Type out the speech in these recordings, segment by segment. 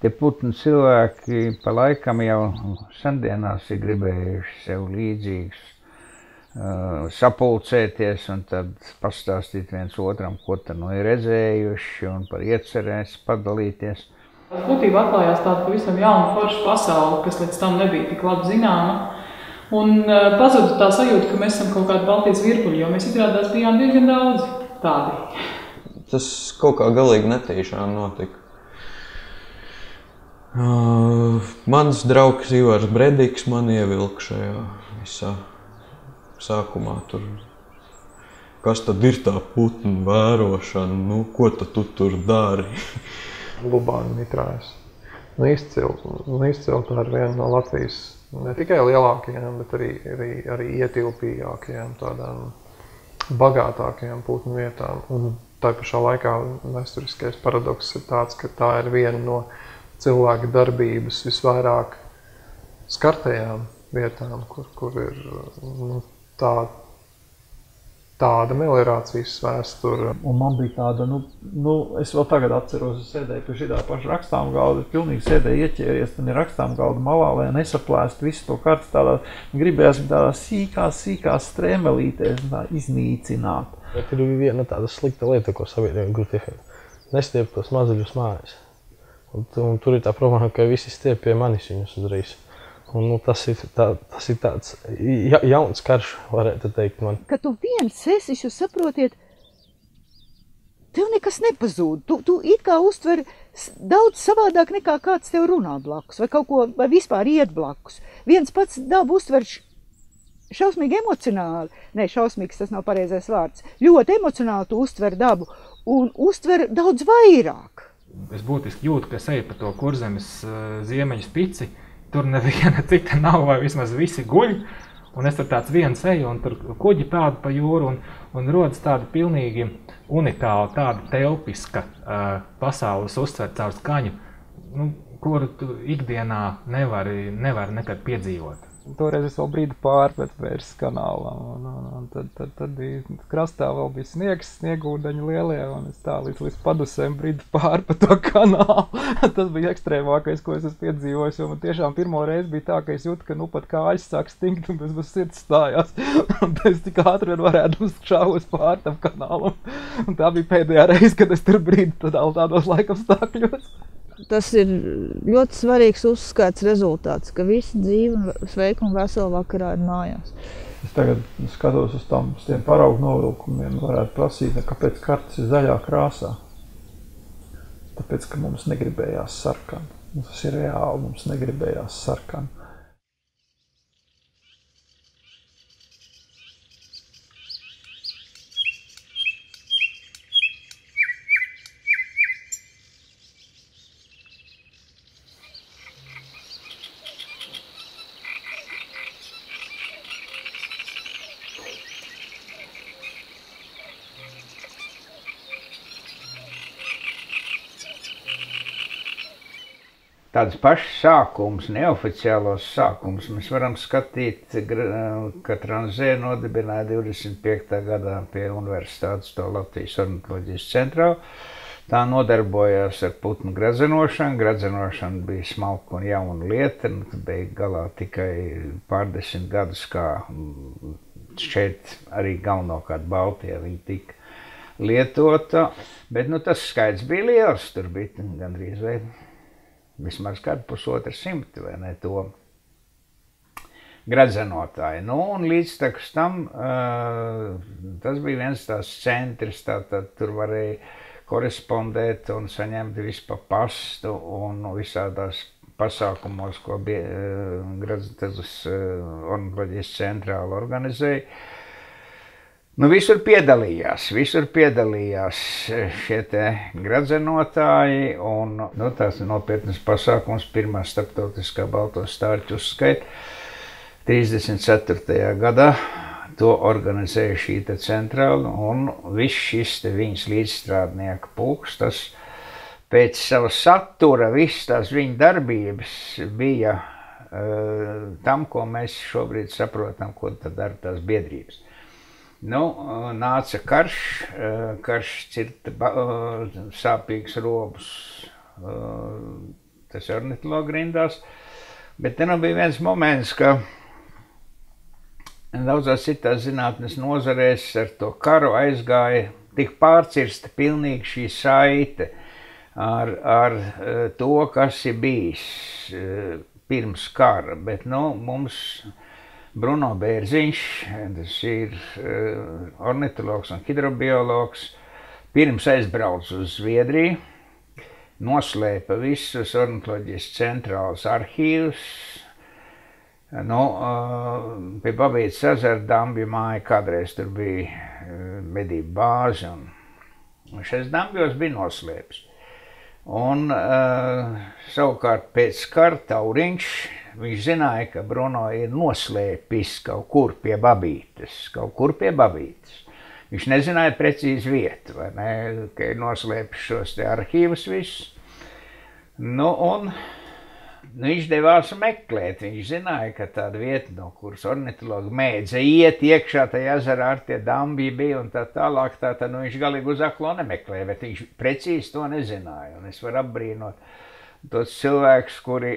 Te putnu cilvēki pa laikam jau sendienās ir gribējuši sev līdzīgus sapulcēties un tad pastāstīt viens otram, ko te nu ir redzējuši un par iecerēs padalīties. Būtībā atklājās tāda pavisam jauna forša pasaule, kas līdz tam nebija tik labi zināma. Un pazuda tā sajūta, ka mēs esam kaut kādi Baltijas virpuļi, jo mēs izrādās bijām diezgan daudz tādi. Tas kaut kā galīgi netīšām notika. Mans draugs Ivaris Bredīgs man ievilka šajā visā sākumā tur. Kas tad ir tā putnu vērošana? Nu, ko tad tu tur dari? Lubāni mitrājas. Nu, izcili tā ir viena no Latvijas ne tikai lielākajām, bet arī ietilpīgākajām, tādām bagātākajām putnu vietām. Un tā pašā laikā vēsturiskais paradoks ir tāds, ka tā ir viena no cilvēka darbības visvairāk skartajām vietām, kur ir tāda meliorācijas vēstura. Un man bija tāda, es vēl tagad atceros, es sēdēju pie šitā paša rakstām galda, pilnīgi sēdēju ieķēries un rakstām galda malā, lai nesaplēstu visu to kartu tādā, gribējās tādā sīkās strēmelītēs un tā iznīcināt. Bet ir viena tāda slikta lieta, ko sabiedriem grūti nestiep tos mazaļus mājas. Un tur ir tā problēma, ka visi stiep pie manis viņus uzreiz. Un tas ir tāds jauns karš, varētu teikt man. Kad tu viens esi, jūs saprotiet, tev nekas nepazūd. Tu it kā uztveri daudz savādāk nekā kāds tev runā blakus, vai kaut ko, vai vispār iet blakus. Viens pats dabu uztver šausmīgi emocionāli. Nē, šausmīgs tas nav pareizais vārds. Ļoti emocionāli tu uztver dabu un uztver daudz vairāk. Es būtiski jūtu, ka es eju pa to Kurzemes ziemeņu pici. Tur neviena cita nav, vai vismaz visi guļ, un es tur tāds viens eju, un tur kuģi pēd pa jūru, un rodas tāda pilnīgi unikāla, tāda telpiska pasaules uztver caur skaņu, kuru tu ikdienā nevar nekad piedzīvot. Toreiz es vēl brīdi pārvedu vērs kanālam, un tad krastā vēl bija sniegūdeņi lielie, un es tā līdz padusēm brīdi pārvedu to kanālu. Tas bija ekstrēmākais, ko es esmu piedzīvojis, jo man tiešām pirmo reizi bija tā, ka es jūtu, ka nu pat kājas sāk stinkt, un bez sirds stājās. Un tad es tik ātri vien varētu šāvos pār tam kanālam. Un tā bija pēdējā reize, kad es tur brīdi tādos laikapstākļos. Tas ir ļoti svarīgs uzskaits rezultāts, ka visi dzīvi sveiki un veseli vakarā ir mājās. Es tagad skatos uz tiem paraugu novilkumiem, varētu prasīt, kāpēc kartes ir zaļā krāsā. Tāpēc, ka mums negribējās sarkanu. Tas ir reāli, mums negribējās sarkanu. Tādas pašas sākumas, neoficiālos sākumas, mēs varam skatīt, ka Tranzē nodibināja 25. gadā pie universitātes to Latvijas ornitoloģijas centrā. Tā nodarbojās ar putnu gradzenošanu. Gradzenošana bija smalka un jauna lieta, un beig galā tikai pārdesmit gadus, kā šeit arī galvenokārt Baltijā viņi tika lietota. Bet tas skaits bija liels, tur bija gandrīz vai vismaz kādu 1,5 simti, vai ne, to gradzenotāju. Un līdz tam tas bija viens tās centrs, tātad tur varēja korespondēt un saņemt visu pa pastu un visādās pasākumos, ko Gradzes ornitoloģijas centrāli organizēja. Visur piedalījās šie te gradzenotāji, un tāds nopietnas pasākums, pirmā starptautiskā balto stārķu uzskaita 34. gadā. To organizēja šī te centrāla, un viss šis te viņas līdzstrādnieku pulks, tas pēc sava satura, viss tās viņa darbības bija tam, ko mēs šobrīd saprotam, ko tad dara tās biedrības. Nāca karš cirta sāpīgs robus, tas ornitologu rindās. Bet te nu bija viens moments, ka daudzās citās zinātnes nozarēs ar to karu aizgāja, tik pārcirsta pilnīgi šī saite ar to, kas ir bijis pirms kara. Bet nu, mums Bruno Bērziņš, tas ir ornitologs un hidrobiologs, pirms aizbrauc uz Zviedriju, noslēpa visus ornitoloģijas centrālus arhīvus. Nu, pie Babītes ezera dambju māja kādreiz tur bija medību bāze, un šais dambjos bija noslēps. Un savukārt pēc kara Tauriņš, viņš zināja, ka Bruno ir noslēpis kaut kur pie Babītes, Viņš nezināja precīzi vietu, vai ne, ka ir noslēpis šos te arhīvus visus. Nu, un viņš devās meklēt. Viņš zināja, ka tāda vieta, no kuras ornitologi mēdza iet iekšā tajā ezerā, ar tie dambji bija un tā tālāk, tad nu, viņš galīgi uz aklo nemeklē, bet viņš precīzi to nezināja. Un es varu apbrīnot tos cilvēkus, kuri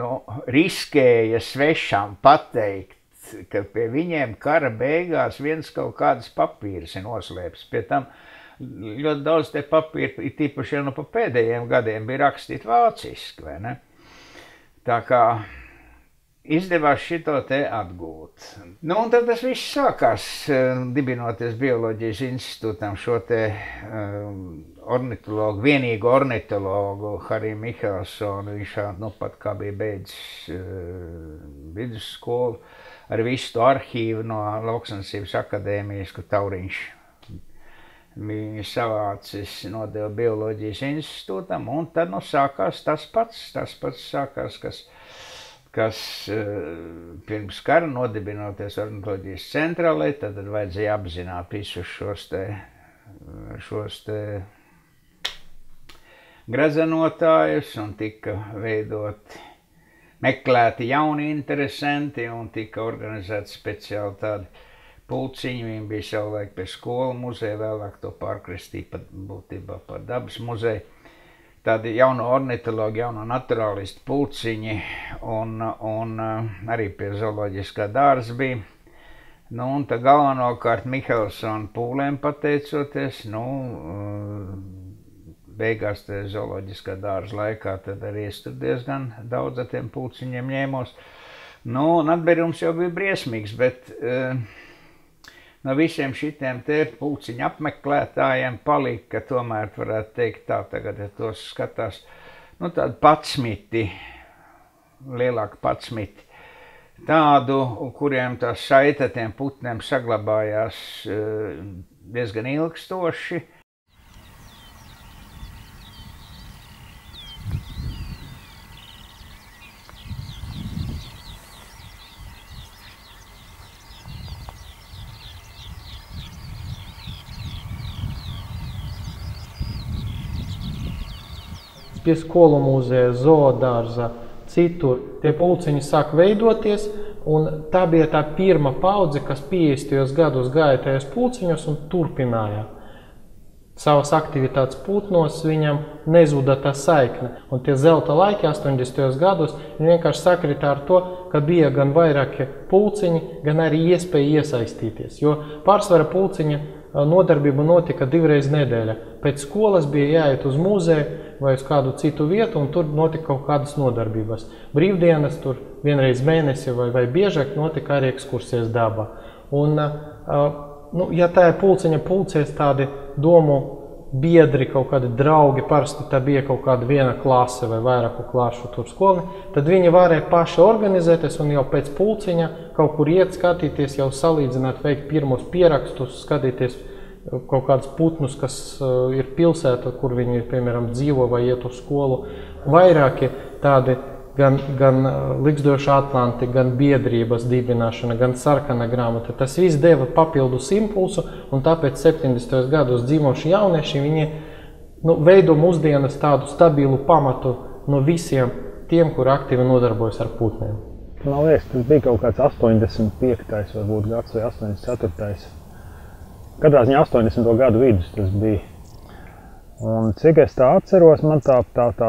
nu, riskēja svešām pateikt, ka pie viņiem kara beigās viens kaut kādas papīras ir noslēpts. Pie tam ļoti daudz te papīru, ir tīpaši jau no pa pēdējiem gadiem, bija rakstīt vāciski, vai ne? Tā kā izdevās šito te atgūt. Nu, un tad tas viss sākās, dibinoties Bioloģijas institūtam šo te ornitologu, vienīgu ornitologu, Hariju Mihālsonu, viņš nu pat kā bija beidzis vidusskolu, ar visu to arhīvu no Lauksaimniecības akadēmijas, kur Tauriņš bija savācis, nodeva Bioloģijas institūtam, un tad nu sākās tas pats sākās, kas pirms kara nodibinoties ornitoloģijas centrālai, tad vajadzēja apzināt visus šos te grazenotājus, un tika veidoti meklēti jauni interesanti un tika organizēti speciāli tādi pulciņi. Viņi bija savulaik pie skolu muzeja, vēlāk to pārkristīja pat būtībā par Dabas muzeju. Tādi jauno ornitologi, jauno naturālistu pulciņi un arī pie zooloģiskā dārza bija. Nu, un tā galvenokārt Mihālsona pūlēm pateicoties, nu, beigās zooloģiskā dārza laikā tad arī es tur diezgan daudz ar tiem pulciņiem ņēmos. Nu, un atbērums jau bija briesmīgs, bet no visiem šitiem te pulciņu apmeklētājiem palika, tomēr varētu teikt tā, tagad ja tos skatās, nu tādi patsmiti, lielāki patsmiti, tādu, kuriem tā saita tiem putniem saglabājās diezgan ilgstoši. Pie skolu muzeja, zoodārza, citur tie pulciņi sāk veidoties, un tā bija tā pirma paudze, kas 50. gados gāja tajos pulciņos un turpināja savas aktivitātes putnos, viņam nezuda tā saikne. Un tie zelta laiki 80. gados vienkārši sakritā ar to, ka bija gan vairāki pulciņi, gan arī iespēja iesaistīties, jo pārsvara pulciņa nodarbība notika divreiz nedēļā. Pēc skolas bija jāiet uz muzeju vai uz kādu citu vietu, un tur notika kaut kādas nodarbības. Brīvdienas tur vienreiz mēnesi vai biežāk notika arī ekskursijas dabā. Un, nu, ja tā ir pulciņa pulcies tādi domu biedri, kaut kādi draugi, parasti tā bija kaut kāda viena klase vai vairāku klāšu tur skolni, tad viņi varēja paši organizēties un jau pēc pulciņa kaut kur iet, skatīties, jau salīdzināt, veikt pirmos pierakstus, skatīties kaut kādus putnus, kas ir pilsēta, kur viņi, piemēram, dzīvo vai iet uz skolu. Vairāki tādi gan Liksdošā Atlanti, gan biedrības dibināšana, gan sarkana grāmata. Tas viss deva papildus impulsu, un tāpēc 70. gados dzīvoši jaunieši, viņi nu, veido mūsdienas tādu stabilu pamatu no visiem tiem, kuri aktīvi nodarbojas ar putniem. Man liekas, tas bija kaut kāds 85. varbūt gads vai 84. Katrā ziņā 80. gadu vidus tas bija. Un cik es tā atceros, man tā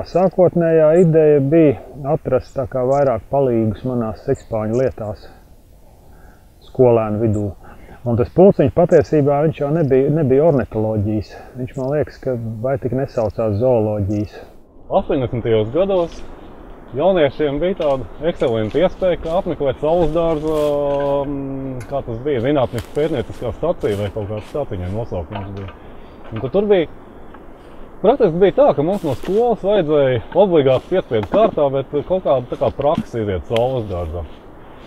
sākotnējā ideja bija atrast tā kā vairāk palīgus manās sikspāņu lietās skolēnu vidū. Un tas pulciņš patiesībā viņš jau nebija ornitoloģijas. Viņš man liekas, ka vai tik nesaucās zooloģijas. 80. Gados jauniešiem bija tāda ekscelenta iespēja, kā apmeklēt saules dārza, kā tas bija, zinātniska pētnieciskā stacija vai kaut kāds staciņiem nosaukums bija. Un, ka tur bija praktiski bija tā, ka mums no skolas vajadzēja obligāti piespiedu kārtā, bet kaut kāda tā kā praksa iziet saules dārzā.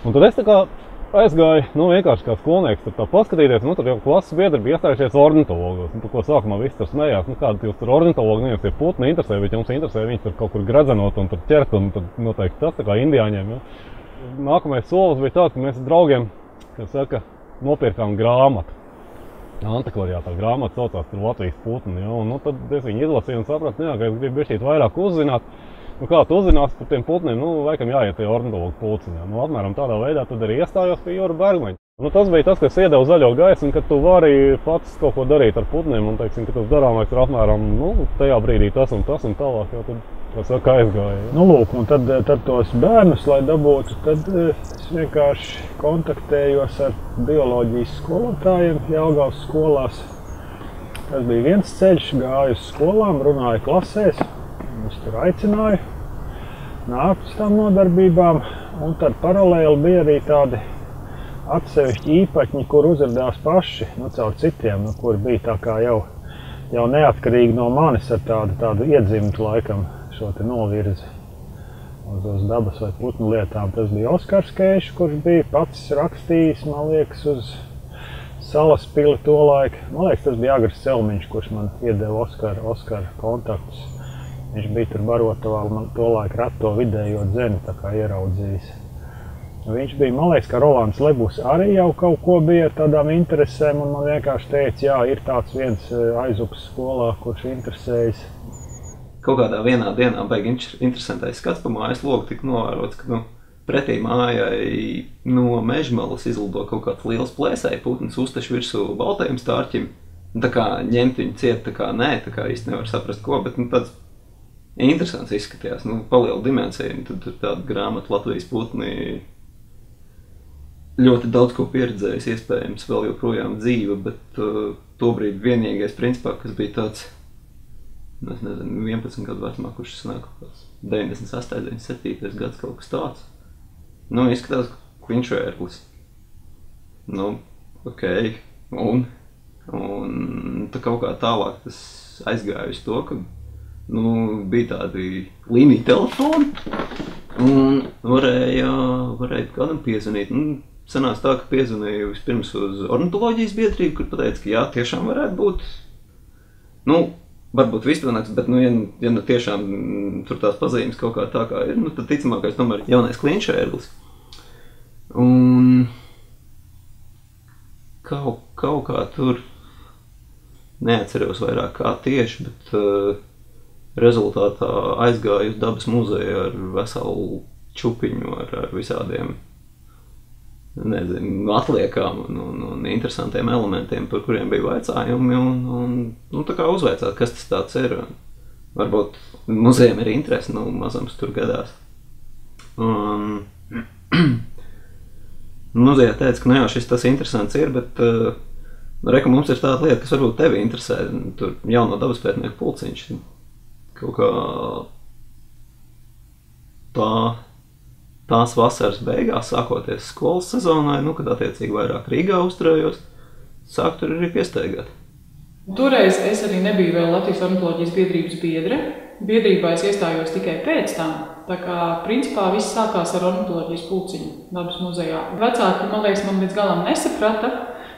Un tad es tā kā aizgāju, nu vienkārši kā skolnieks tur tā paskatīties, nu tur jau klases biedri bija iestājušies ornitologos. Nu, par ko sākumā viss tur smējās, nu kādi jūs tur ornitologi, neviens tie putni interesē, bet jums interesē viņus tur kaut kur gredzenot un tur ķert un tad noteikti tas tā kā indiāņiem, ja. Nākamais solis bija tāds, ka mēs draugiem, kā saka, nopirkām grāmatu. Antikvariātā grāmata saucās tur Latvijas putni, jo, un nu, tad es viņu izlasīju un sapratu, jā, ka es gribu bišķīt vairāk uzzināt. Nu, kā tu uzzinās par tiem putniem, nu, laikam jāiet tie ornitologu pulciņā. Nu, apmēram tādā veidā tad arī iestājos pie Jūra Bergmaņa. Nu, tas bija tas, kas iedeva zaļo gaisu, un kad tu vari pats kaut ko darīt ar putniem, un, teiksim, ka tas darāmais ir apmēram, nu, tajā brīdī tas un tālāk, jau tad, kā saka, aizgāja. Nu, lūk, un tad tos bērnus, lai dabūtu, tad es vienkārši kontaktējos ar bioloģijas skolotājiem Jelgavas skolās. Tas bija viens ceļš, gāju uz skolām, runāju klasēs, es tur aicināju, nāku uz tām nodarbībām, un tad paralēli bija arī tādi atsevišķi īpaķi, kur uzradās paši, nu, caur citiem, nu, kur bija tā kā jau neatkarīgi no manis ar tādu iedzimtu laikam šo te novirzi uz dabas vai putnu lietām. Tas bija Oskars Keišs, kurš bija pats rakstījis, man liekas, uz Salaspili to laiku. Man liekas, tas bija Edgars Celmiņš, kurš man iedeva Oskara kontaktus. Viņš bija tur barotavā, man to laiku reto vidējo dzeni tā kā ieraudzījis. Viņš bija, man liekas, ka Rolands Lebus arī jau kaut ko bija ar tādām interesēm, un man vienkārši teica, jā, ir tāds viens Aizupas skolā, kurš interesējas. Kaut kādā vienā dienā baigi interesantais skats pa mājas logu tika novērots, ka nu, pretī mājai no mežmalas izlido kaut kāds liels plēsēja putns uztaši virsū baltajiem stārķim. Tā kā ņemt viņu ciet, tā kā nē, tā kā īsti nevar saprast ko, bet nu, tāds interesants izskatījās, nu, paliela dimensija, un tad tāda grāmata Latvijas putni ļoti daudz ko pieredzējis, iespējams, vēl joprojām dzīve, bet tobrīd vienīgais principā, kas bija tāds, nu, es nezinu, 11 gadu vecumā, kurš sanāk kaut kāds 98, 97 gads, kaut kas tāds. Nu, izskatās kliņšo ērglis. Nu, ok, un tā kaut kā tālāk tas aizgāja uz to, ka, nu, bija tādi līnija telefoni, un varēja kādam piezvanīt. Nu, sanās tā, ka piezvanīju vispirms uz ornitoloģijas biedrību, kur pateica, ka jā, tiešām varētu būt, nu, varbūt visdevināks, bet, nu, ja nu tiešām tur tās pazīmes kaut kā tā kā ir, nu, tad ticamākais tomēr jaunais kliņšērglis. Un kaut kā tur neatceros vairāk kā tieši, bet rezultātā aizgāju uz Dabas muzeju ar veselu čupiņu, ar visādiem, nezinu, atliekām un interesantiem elementiem, par kuriem bija vaicājumi, un tā kā uzveicāt, kas tas tāds ir. Varbūt muzejiem ir interesi, nu, mazams tur gadās. Muzejā teica, ka, nu jā, šis tas interesants ir, bet reka, mums ir tāda lieta, kas varbūt tevi interesē, tur jauno dabas pētnieku pulciņš. Kaut kā tās vasaras beigās, sākoties skolas sezonai, nu, kad attiecīgi vairāk Rīgā uzturējos, sāk tur arī piestaigāt. Toreiz es arī nebiju vēl Latvijas ornitoloģijas biedrības biedre. Biedrībā es iestājos tikai pēc tam. Tā kā, principā, viss sākās ar ornitoloģijas pulciņu Dabas muzejā. Vecāki, man liekas, man līdz galam nesaprata,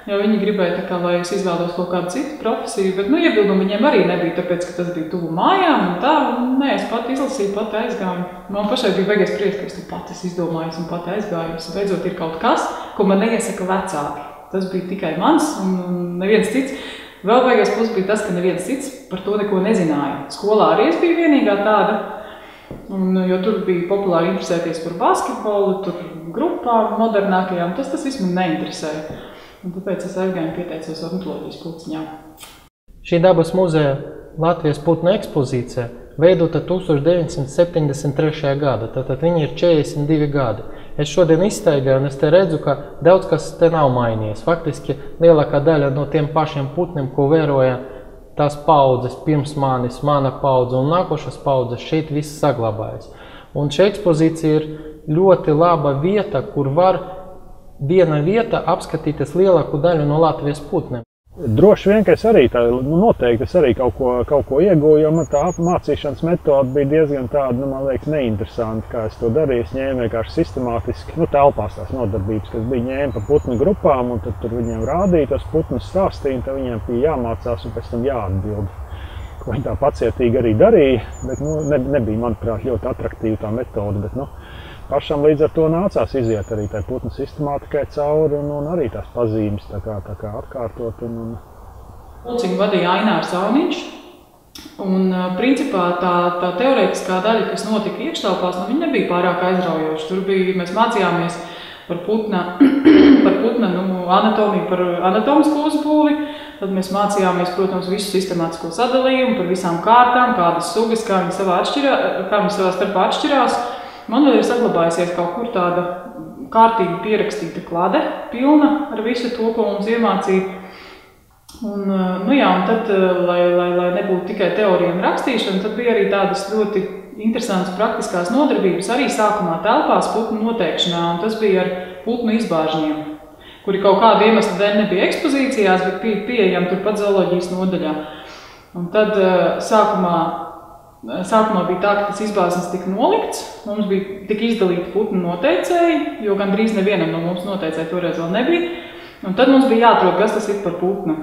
jo viņi gribēja, tā kā, lai es izvēlos kaut kādu citu profesiju, bet, nu, iebildumu viņiem arī nebija, tāpēc, ka tas bija tuvu mājām un tā, un nē, es pati izlasīju, pati aizgāju. Man pašai bija beigas prieks, ka es tu pati izdomāju un pati aizgāju, un beidzot ir kaut kas, ko man neiesaka vecāki. Tas bija tikai mans un neviens cits. Vēl beigas plus bija tas, ka neviens cits par to neko nezināja. Skolā arī es biju vienīgā tāda, un, jo tur bija populāri interesēties par basketbolu, tur grupām modernākajām, tas viss man neinteresēja. Un tāpēc es aizgāju un pieteicos ornitoloģijas pulciņā. Šī Dabas muzeja Latvijas putnu ekspozīcijā veidota 1973. gada, tātad viņi ir 42 gadi. Es šodien izstaigāju un es te redzu, ka daudz kas te nav mainījies. Faktiski lielākā daļa no tiem pašiem putniem, ko vēroja tās paudzes pirms manis, mana paudze un nākošas paudzes, šeit viss saglabājas. Un šī ekspozīcija ir ļoti laba vieta, kur var viena vieta apskatīties lielāku daļu no Latvijas putniem. Droši vien, ka es arī tā, noteikti es arī kaut ko iegūju, jo man tā mācīšanas metode bija diezgan tāda, man liekas, neinteresanti, kā es to darīju. Es ņēmu vienkārši sistemātiski, telpās tās nodarbības, kas bija ņēma pa putnu grupām, un tad tur viņiem rādīja tos putnus, stāstīja, un tad viņiem bija jāmācās un pēc tam jāatbild. Ko viņi tā pacietīgi arī darīja, bet nebija, manuprāt, ļoti atraktīva tā metode, bet pašam līdz ar to nācās iziet arī tai putnu sistemātikai cauri un arī tās pazīmes tā kā atkārtot. Pulciņu vadīja Ainārs Auniņš, un principā tā teorētiskā daļa, kas notika iekštelpās, viņa nebija pārāk aizraujoša. Tur bija, mēs mācījāmies par putna anatomiju, par anatomisko uzbūvi. Tad mēs mācījāmies, protams, visu sistemātisko sadalījumu, par visām kārtām, kādas sugas, kā viņi savā starpā atšķirās. Man vēl ir saglabājusies kaut kur tāda kārtīgi pierakstīta klade, pilna ar visu to, ko mums iemācīja. Un, un tad, lai nebūtu tikai teorija un rakstīšana, tad bija arī tādas ļoti interesantas praktiskās nodarbības, arī sākumā telpās putnu noteikšanā, un tas bija ar putnu izbāžņiem, kuri kaut kādu iemeslu dēļ nebija ekspozīcijās, bet bija pieejami turpat zooloģijas nodaļā. Un tad Sākumā bija tā, ka tas izbāznis tika nolikts, mums tika izdalīti putnu noteicēji, jo gandrīz nevienam no mums noteicēji toreiz vēl nebija. Un tad mums bija jāatrod, kas tas ir par putnu.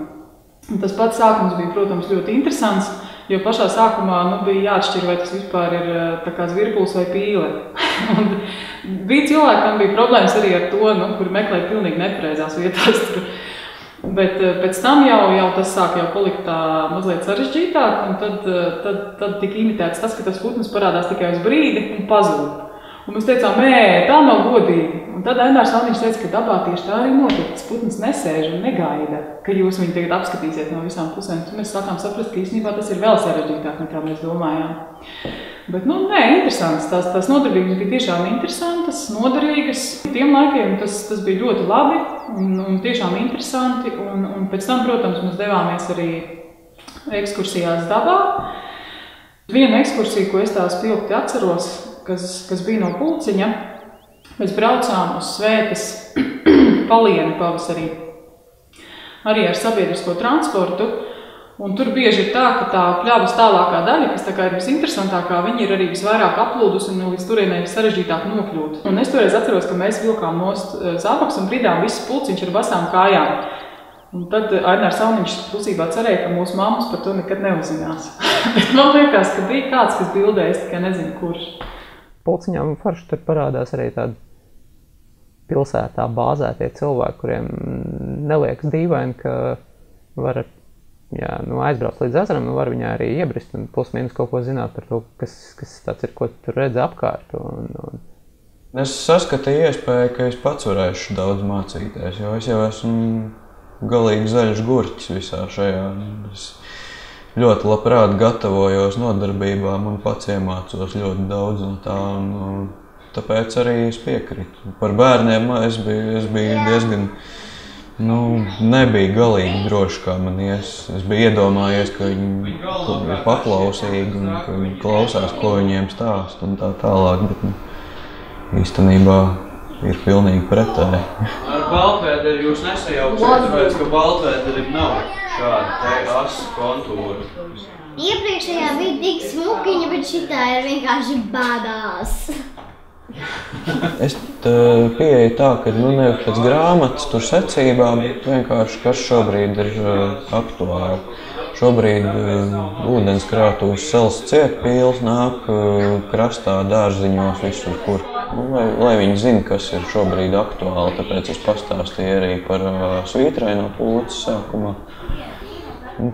Un tas pats sākums bija, protams, ļoti interesants, jo pašā sākumā bija jāatšķir, vai tas vispār ir tā kā zvirbulis vai pīle. Bija cilvēki, kam bija problēmas arī ar to, kur meklēja pilnīgi nepareizās vietās. Bet pēc tam jau tas sāk palikt tā mazliet sarežģītāk, un tad tika imitēts tas, ka tas putns parādās tikai uz brīdi un pazūd. Un mēs teicām, tā nav godīgi. Un tad Ainārs Auniņš teica, ka dabā tieši tā arī notiek. Tas putns nesēž un negaida, ka jūs viņu tagad apskatīsiet no visām pusēm. Tad mēs sākām saprast, ka īstenībā tas ir vēl sarežģītāk, nekā mēs domājām. Bet, interesants. Tās nodarbības bija tiešām interesantas, noderīgas. Tiem laikiem tas bija ļoti labi un tiešām interesanti. Un pēc tam, protams, mēs devāmies arī ekskursijās dabā. Viena ekskursija, ko es tā spilgti atceros, kas bija no Pulciņa, mēs braucām uz Svētes paliene pavasarī. Arī ar sabiedrisko transportu. Un tur bieži ir tā, ka tā pļavas tālākā daļa, kas tā kā ir visinteresantākā, viņi ir arī visvairāk aplūdus un līdz turienai ir sarežģītāk nokļūt. Un es toreiz atceros, ka mēs vilkām nost zāpaks un bridām visus Pulciņš ar basām kājām. Un tad Ainārs Auniņš klusībā cerēja, ka mūsu mammas par to nekad neuzinās. Bet man liekas, ka bija kāds, kas bildējas, tikai nezinu kurš. Pulciņām farši tur parādās arī tādi pilsētā bāzētie cilvēki, kuriem neliekas dīvaini, ka var aizbrauc līdz ezeram un var viņā arī iebrist un plus-minus kaut ko zināt par to, kas tāds ir, ko tu redzi apkārt. Es saskatīju iespēju, ka es pats varēšu daudz mācīties, jo es jau esmu galīgi zaļš gurķis visā šajā. Es ļoti labprāt gatavojos nodarbībām un pats iemācos ļoti daudz no tā, un tāpēc arī es piekritu. Par bērniem es biju diezgan... nebija galīgi droši, kā man ies. Es biju iedomājies, ka viņi ir paklausīgi un ka viņi klausās, ko viņiem stāst un tā tālāk, bet īstenībā ir pilnīgi pretēji. Ar baltvēderi jūs nesajauksiet, tāpēc, ka baltvēderim nav šāda te asa kontūra. Iepriekšējā bija tik smukiņa, bet šitā ir vienkārši bādās. Es pieeju tā, ka nevis pēc grāmatas tur secībā, bet vienkārši, kas šobrīd ir aktuāli. Šobrīd ūdenskrātūs sels cietpīles nāk krastā, dārziņos, visur kur. Lai viņi zina, kas ir šobrīd aktuāli, tāpēc es pastāstīju arī par svītraino pūces sākumā.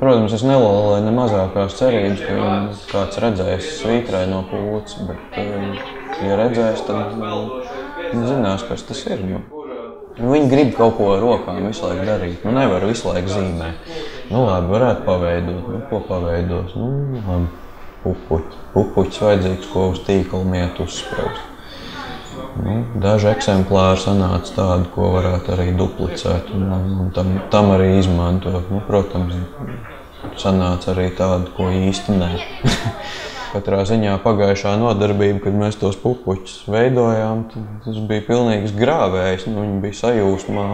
Protams, es nelolēju ne mazākās cerības, ka kāds redzēs svītraino pūci, bet, ja redzēs, tad zinās, kas tas ir. Viņi grib kaut ko ar rokām visu laiku darīt, nevar visu laiku zīmēt. Nu labi, varētu paveidot. Nu, ko paveidos? Nu, labi, pupuķi. Pupuķis vajadzīgs, ko uz tīkalu miet uzspraust. Nu, daži eksemplāri sanāca tādi, ko varētu arī duplicēt un tam arī izmantot. Nu, protams, sanāca arī tādi, ko īsti nē. Katrā ziņā pagājušā nodarbība, kad mēs tos pupuķus veidojām, tas bija pilnīgs grāvējs, nu, viņi bija sajūsmā.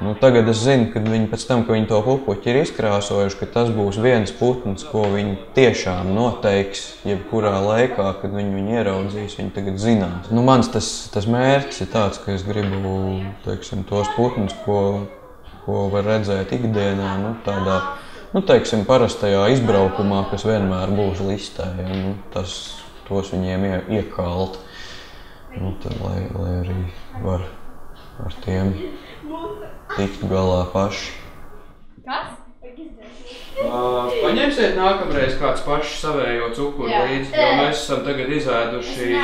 Nu, tagad es zinu, ka viņi pēc tam, ka viņi to pupuķi ir izkrāsojuši, ka tas būs viens putns, ko viņi tiešām noteiks, jebkurā laikā, kad viņi ieraudzīs, viņi tagad zinās. Nu, mans tas mērķis ir tāds, ka es gribu, teiksim, tos putnus, ko var redzēt ikdienā, nu, tādā, nu, teiksim, parastajā izbraukumā, kas vienmēr būs listē, ja, nu, tos viņiem iekalt, nu, tad, lai arī var ar tiem tikt galā paši. Kas? Paņemsiet nākamreiz kāds paši savējo cukuru līdzi, jo mēs esam tagad izēduši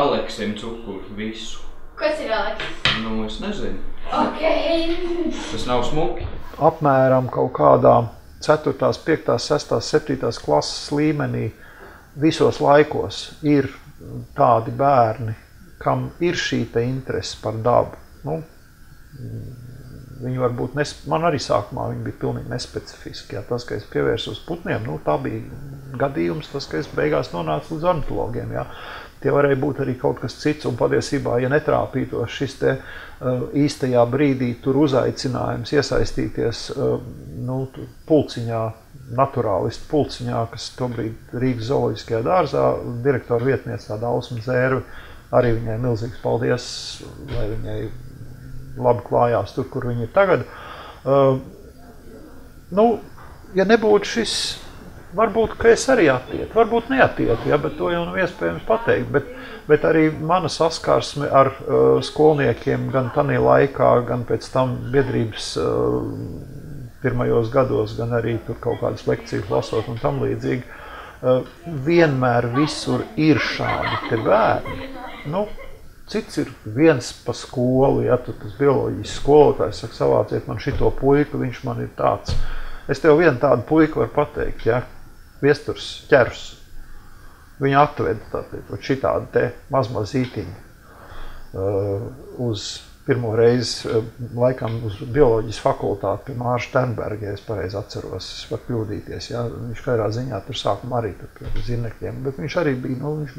Aleksim cukuru visu. Kas ir Aleksis? Nu, es nezinu. Ok. Tas nav smuki. Apmēram kaut kādā 4., 5., 6., 7. Klases līmenī visos laikos ir tādi bērni, kam ir šī te interese par dabu. Nu, viņi varbūt man arī sākumā viņi bija pilnīgi nespecifiski. Ja, tas, ka es pievērsu uz putniem, nu, tā bija gadījums, tas, ka es beigās nonācu līdz ornitologiem. Ja. Tie varēja būt arī kaut kas cits, un patiesībā, ja netrāpītos šis te īstajā brīdī tur uzaicinājums iesaistīties nu, pulciņā, naturālistu pulciņā, kas tobrīd Rīgas zooloģiskajā dārzā, direktora vietniecā Dabas Muzejs, arī viņai milzīgs paldies, lai viņai labi klājās tur, kur viņa ir tagad. Nu, ja nebūtu šis, varbūt, ka es arī attietu, varbūt neattietu, ja, bet to jau nav iespējams pateikt, bet arī mana saskarsme ar skolniekiem gan tanī laikā, gan pēc tam biedrības pirmajos gados, gan arī tur kaut kādas lekcijas lasot un tam līdzīgi, vienmēr visur ir šādi te bērni. Nu, cits ir viens pa skolu, ja tu tas bioloģijas skolotājs saka, savāciet man šito puiku, viņš man ir tāds. Es tev vienu tādu puiku varu pateikt, ja, Viesturs Ķerus. Viņu atveda tātad šitādu te mazmazītiņu uz pirmo reizi, laikam uz bioloģijas fakultāti pie Māra Šternberga, ja es pareizi atceros, es varu kļūdīties, ja, viņš kairā ziņā tur sākuma arī pie zirnekļiem, bet viņš arī bija, nu, viņš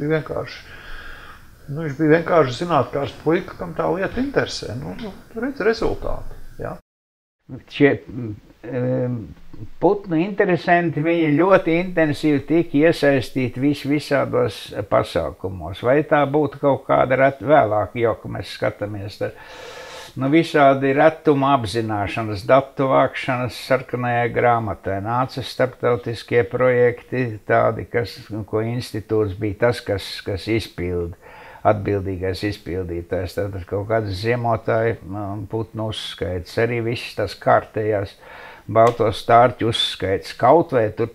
bija vienkārši zinātkārs puika, kam tā lieta interesē, nu, redz rezultāti, ja. Putnu interesanti, viņi ļoti intensīvi tiek iesaistīti visādos pasākumos. Vai tā būtu kaut kāda vēlāk, jo, ka mēs skatāmies, tad, nu, visādi retuma apzināšanas, datu vākšanas, sarkanajā grāmatā nāca starptautiskie projekti, tādi, ko institūts bija tas, kas izpilda. Atbildīgais izpildītājs, tātad kaut kādas ziemotāju putnu uzskaits, arī viss tas kārtējās balto stārķu uzskaits, kaut vai tur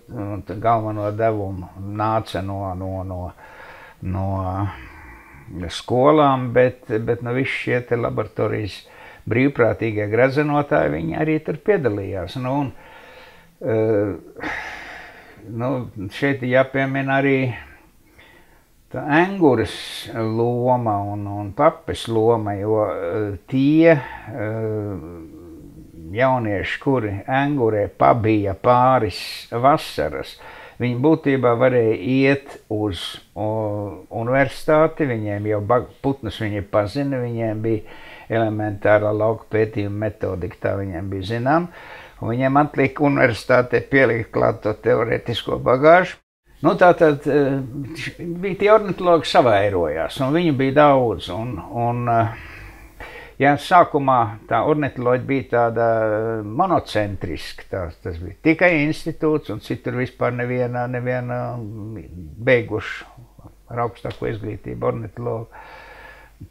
galveno devumu nāca no skolām, bet no viss šie te laboratorijas brīvprātīgie grazenotāji, viņi arī tur piedalījās. Nu, šeit jāpiemina arī tā enguras loma un papes loma, jo tie jaunieši, kuri engurē pabija pāris vasaras, viņi būtībā varēja iet uz universitāti, viņiem jau putnus viņi pazina, viņiem bija elementāra lauka pētījuma metodika, tā viņiem bija zinām, un viņiem atlika universitātē pielikt klāt to teoretisko bagāžu. Nu, tātad bija tie ornitologi savairojās, un viņu bija daudz, un ja sākumā tā ornitoloģija bija tāda monocentriska, tas bija tikai institūts, un citur vispār neviena beiguša ar augstāko izglītību ornitologu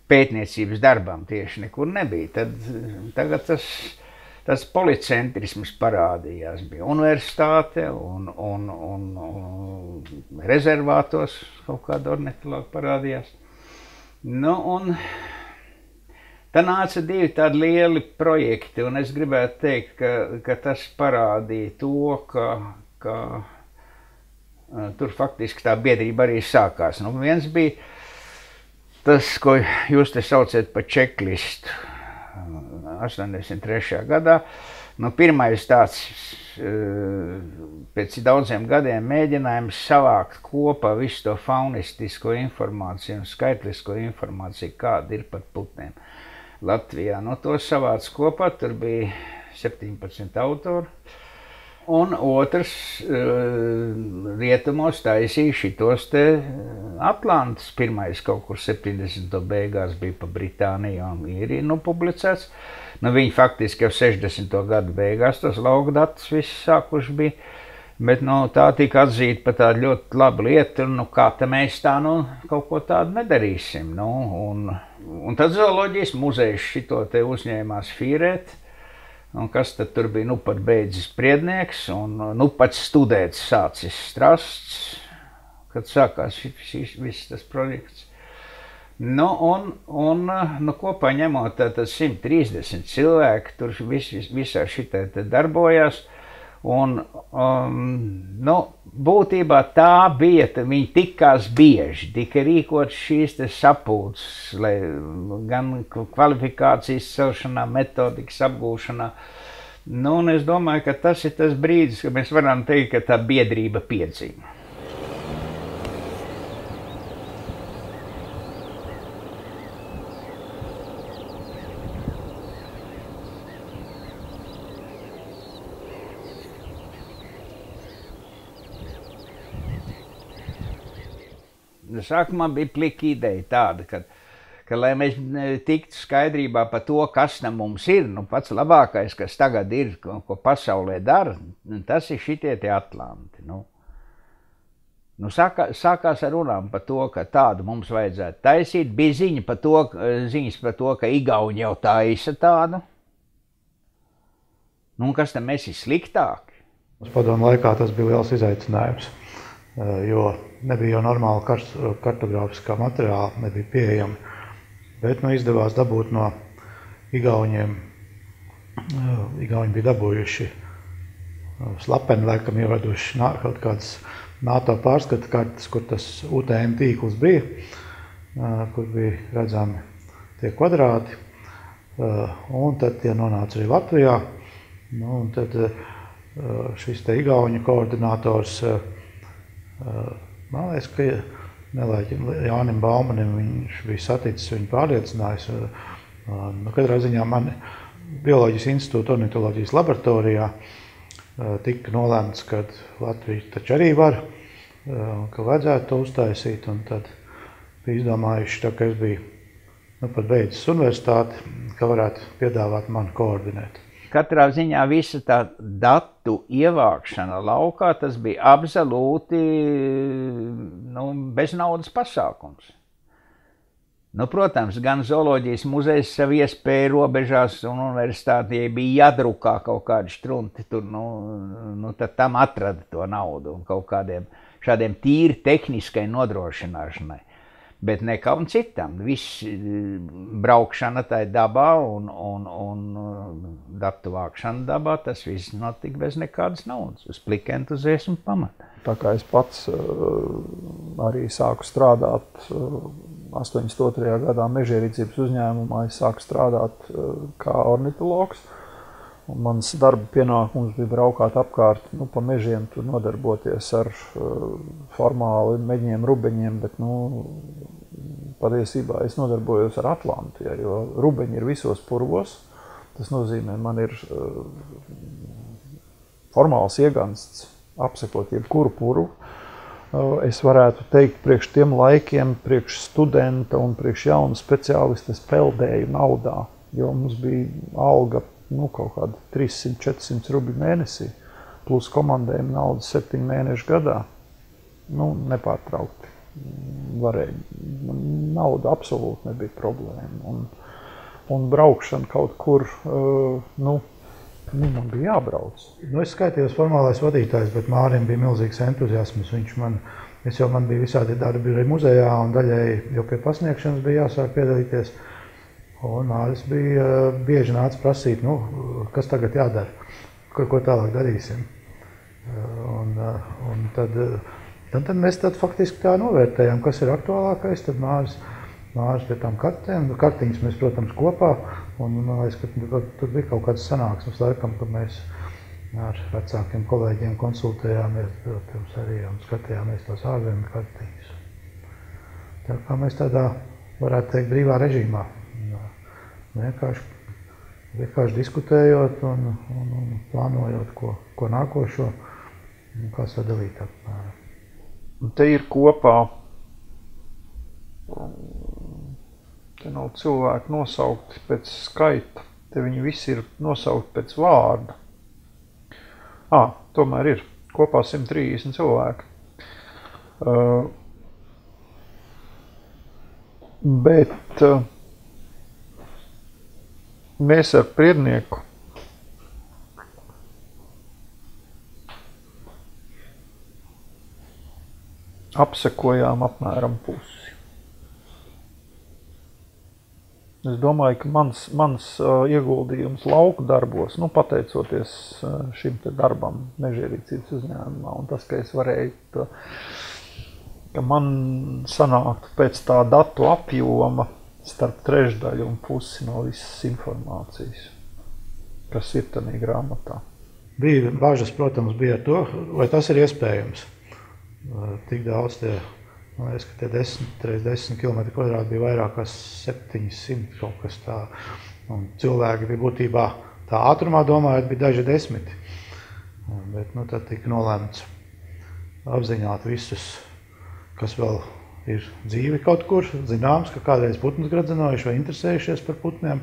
pētniecības darbam tieši nekur nebija, tad tagad tas policentrisms parādījās, bija universitāte un rezervātos kaut kāda ornitologa parādījās. Nu, un Tā nāca divi tādi lieli projekti, un es gribētu teikt, ka tas parādīja to, ka tur faktiski tā biedrība arī sākās. Nu, viens bija tas, ko jūs te sauciet par čeklistu 83. gadā. Nu, pirmais tāds pēc daudziem gadiem mēģinājums savākt kopā visu to faunistisko informāciju un skaitlisko informāciju, kāda ir par putniem Latvijā. Nu, to savāc kopā, tur bija 17 autori. Un otrs rietumos taisīja šitos te atlantus. Pirmais kaut kur 70. beigās bija pa Britāniju un Īriju nu publicēts. Nu, viņi faktiski jau 60. gadu beigās tos laukdatus viss sākuši bija, bet nu, tā tika atzīta par tādu ļoti labu lietu, nu, kā te mēs tā nu, kaut ko tādu nedarīsim. Nu, un tad zooloģijas muzejs šito te uzņēmās fīrēt, un kas tad tur bija nu pat beidzis Priednieks un nu pats studēts sācis Strazds, kad sākās viss tas projekts. Nu, un kopā ņemot tātad 130 cilvēki, tur visā šitai te darbojās, un, nu, būtībā tā bija, viņi tikās bieži, tika rīkot šīs te sapulces, lai gan kvalifikācijas celšanā, metodikas apgūšanā. Nu, un es domāju, ka tas ir tas brīdis, ka mēs varam teikt, ka tā biedrība piedzīvo. Sākumā bija plika ideja tāda, ka lai mēs tiktu skaidrībā par to, kas ne mums ir, nu pats labākais, kas tagad ir, ko pasaulē dara, tas ir šitie tie atlanti. Nu, sākās ar runām par to, ka tādu mums vajadzētu taisīt, bija ziņas par to, ka Igauņi jau taisa tādu. Nu, un kas te mēs ir sliktāki? Uz padomu laikā tas bija liels izaicinājums, jo nebija jau normāla kartogrāfiskā materiāla, nebija pieejama, bet nu, izdevās dabūt no Igauņiem. Igauņi bija dabūjuši slapeni, laikam ieveduši kaut kādas NATO pārskata kartas, kur tas UTM tīkls bija, kur bija redzami tie kvadrāti, un tad tie nonāca arī Latvijā, nu, un tad šis te Igauņu koordinators, man liekas, ka Jānim Baumanim viņš bija saticis, viņu pārliecinājis. Katrā ziņā man Bioloģijas institūta ornitoloģijas laboratorijā tika nolēmts, ka Latvija taču arī var, ka vajadzētu to uztaisīt. Un tad bija izdomājuši, tā kā es biju nu, pat beidzis universitāti, ka varētu piedāvāt mani koordinēt. Katrā ziņā visa tā datu ievākšana laukā, tas bija absolūti nu, beznaudas pasākums. Nu, protams, gan zooloģijas muzejs savu iespēju robežās un universitātē bija jādrukā kaut kādi štrunti, tur, nu tad tam atrada to naudu un kaut kādiem šādiem tīri tehniskai nodrošināšanai. Bet nekam citam. Viss braukšana tajā dabā un datu vākšana dabā, tas viss notika bez nekādas naudas, uz plika entuziasma pamata. Tā kā es pats arī sāku strādāt 82. gadā mežierīcības uzņēmumā, es sāku strādāt kā ornitologs. Un mans darba pienākums bija braukāt apkārt, nu, pa mežiem, tur nodarboties ar formāli meģiem, rubeņiem, bet, nu, patiesībā es nodarbojos ar Atlantu, jo rubeņi ir visos purvos. Tas nozīmē, man ir formāls iegansts apsekot jebkuru purvu. Es varētu teikt, priekš tiem laikiem, priekš studenta un priekš jaunu speciālistu peldēju naudā, jo mums bija alga, nu, kaut kādi 300–400 rubi mēnesī, plus komandējuma naudas 7 mēnešu gadā, nu, nepārtraukti varēja. Nauda absolūti nebija problēma. Un braukšana kaut kur, nu, man bija jābrauc. Nu, es skaitījos formālais vadītājs, bet Mārim bija milzīgs entuziasms. Man bija visādi darbi arī muzejā, un daļai jau pie pasniegšanas bija jāsāk piedalīties. Un Māris bija bieži nācis prasīt, nu, kas tagad jādara, ko tālāk darīsim. Un tad mēs tad faktiski tā novērtējām, kas ir aktuālākais. Tad Māris pie tām kartēm, kartiņas mēs, protams, kopā. Un, man liekas, ka tur bija kaut kāds sanāksmes laikam, kad mēs ar vecākiem kolēģiem konsultējāmies, protams, arī un skatījāmies tās ārzemju kartiņas. Tā kā mēs tādā, varētu teikt, brīvā režīmā. Vienkārši diskutējot un plānojot, ko nākošo, kā sadalīt apmēram. Un te ir kopā, te nav cilvēki nosaukti pēc skaita, te viņi visi ir nosaukti pēc vārda. Tomēr ir kopā 130 cilvēki. Mēs ar Priednieku apsekojām apmēram pusi. Es domāju, ka mans ieguldījums lauku darbos, nu, pateicoties šim te darbam mežierīcības uzņēmumā, un tas, ka es varēju, ka man sanāktu pēc tā datu apjoma, starp trešdaļu un pusi no visas informācijas, kas ir tajā grāmatā. Bija bažas, protams, bija ar to, vai tas ir iespējams. Tik daudz, man liekas, ka tie 10 km kvadrāti bija vairāk kā 700 kaut kas tā. Un cilvēki bija būtībā tā ātrumā domājot, bija daži 10. Bet nu tad tika nolēmts apziņāt visus, kas vēl ir dzīvi kaut kur, zināms, ka kādreiz putnus gradzinājuši vai interesējušies par putniem.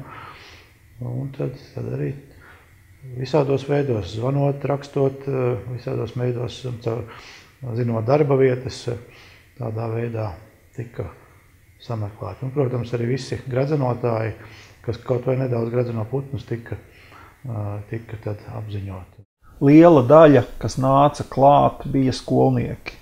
Un tad arī visādos veidos zvanot, rakstot, visādos veidos, zinot darba vietas, tādā veidā tika sameklēti. Un, protams, arī visi gradzinotāji, kas kaut vai nedaudz gradzino putnus, tika tad apziņoti. Liela daļa, kas nāca klāt, bija skolnieki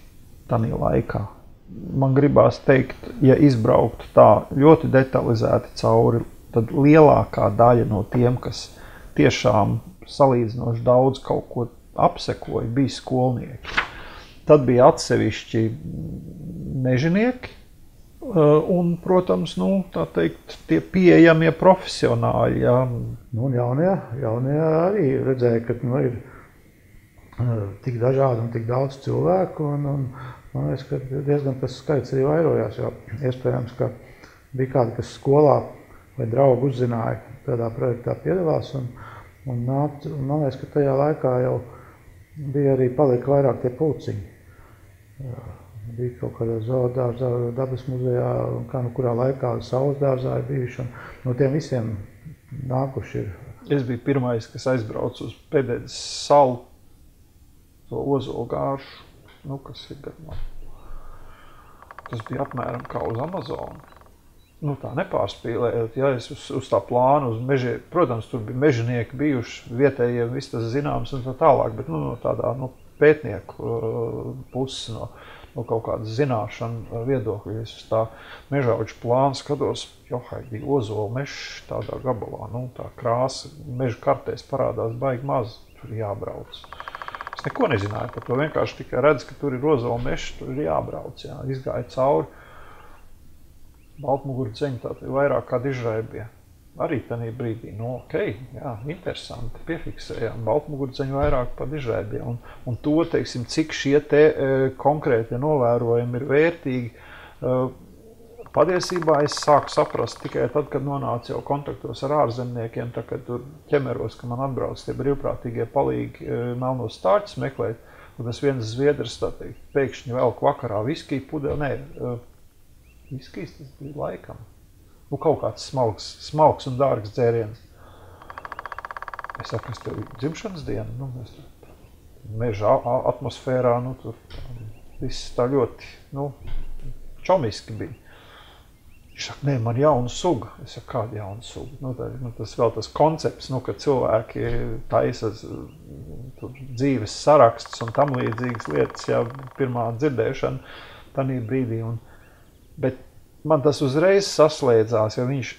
tajā laikā. Man gribās teikt, ja izbrauktu tā ļoti detalizēti cauri, tad lielākā daļa no tiem, kas tiešām salīdzinoši daudz kaut ko apsekoja, bija skolnieki. Tad bija atsevišķi mežinieki un, protams, nu, tā teikt, tie pieejamie profesionāļi. Jā. Nu, jaunie arī redzēja, ka nu, ir tik dažādi un tik daudz cilvēku. Man liekas, ka diezgan tas skaits arī vairojās, jo iespējams, ka bija kādi, kas skolā vai draugi uzzināja, kādā projektā piedalās, un man liekas, ka tajā laikā jau bija arī palika vairāk tie pulciņi. Bija kaut kādā zoolu dārzā, Dabas muzejā, kā nu kurā laikā saules dārzā ir bijuši, un no tiem visiem nākuši ir. Es biju pirmais, kas aizbraucu uz Pēdēdas salu, to ozolu gāršu. Nu, kas ir garumā. Tas bija apmēram kā uz Amazonu. Nu, tā nepārspīlējot, ja es uz tā plānu, uz mežiem, protams, tur bija mežinieki bijuši, vietējiem viss tas zināms un tā tālāk, bet, nu, no tādā, nu, pētnieku puses, no kaut kādas zināšana viedokļa, es uz tā mežauģu plānu skatos, johai, bija ozola mežs tādā gabalā, nu, tā krāsa, mežu kartēs parādās baigi maz, tur jābrauc. Es neko nezināju par to, vienkārši tikai redz, ka tur ir ozola mežs, tur ir jābrauc, jā, izgāja cauri. Baltmuguru ceņi tā vairāk kā dižraibie. Arī tanī brīdī, nu, okei, jā, interesanti, piefiksējām. Baltmuguru ceņi vairāk par dižraibie, un to, teiksim, cik šie te konkrētie novērojumi ir vērtīgi. Patiesībā es sāku saprast tikai tad, kad nonācu jau kontaktos ar ārzemniekiem, tā kad tur ķemeros, ka man atbrauc tie brīvprātīgie palīgi melnos stārķus meklēt, un tas viens zviedrs, tā teikt, pēkšņi velku vakarā viskiju pudeli, viskijs tas bija laikam, nu kaut kāds smalks un dārgs dzēriens. Es saku, es tev dzimšanas dienu, nu mēs tur meža atmosfērā, nu tur viss tā ļoti, nu, čomiski bija. Viņš saka, nē, man jauna suga. Es saku, kāda jauna suga? Nu, tas vēl tas koncepts, nu, ka cilvēki taisa dzīves sarakstus un tam līdzīgas lietas, jā, pirmā dzirdēšana, tanī brīdī. Bet man tas uzreiz saslēdzās, jo viņš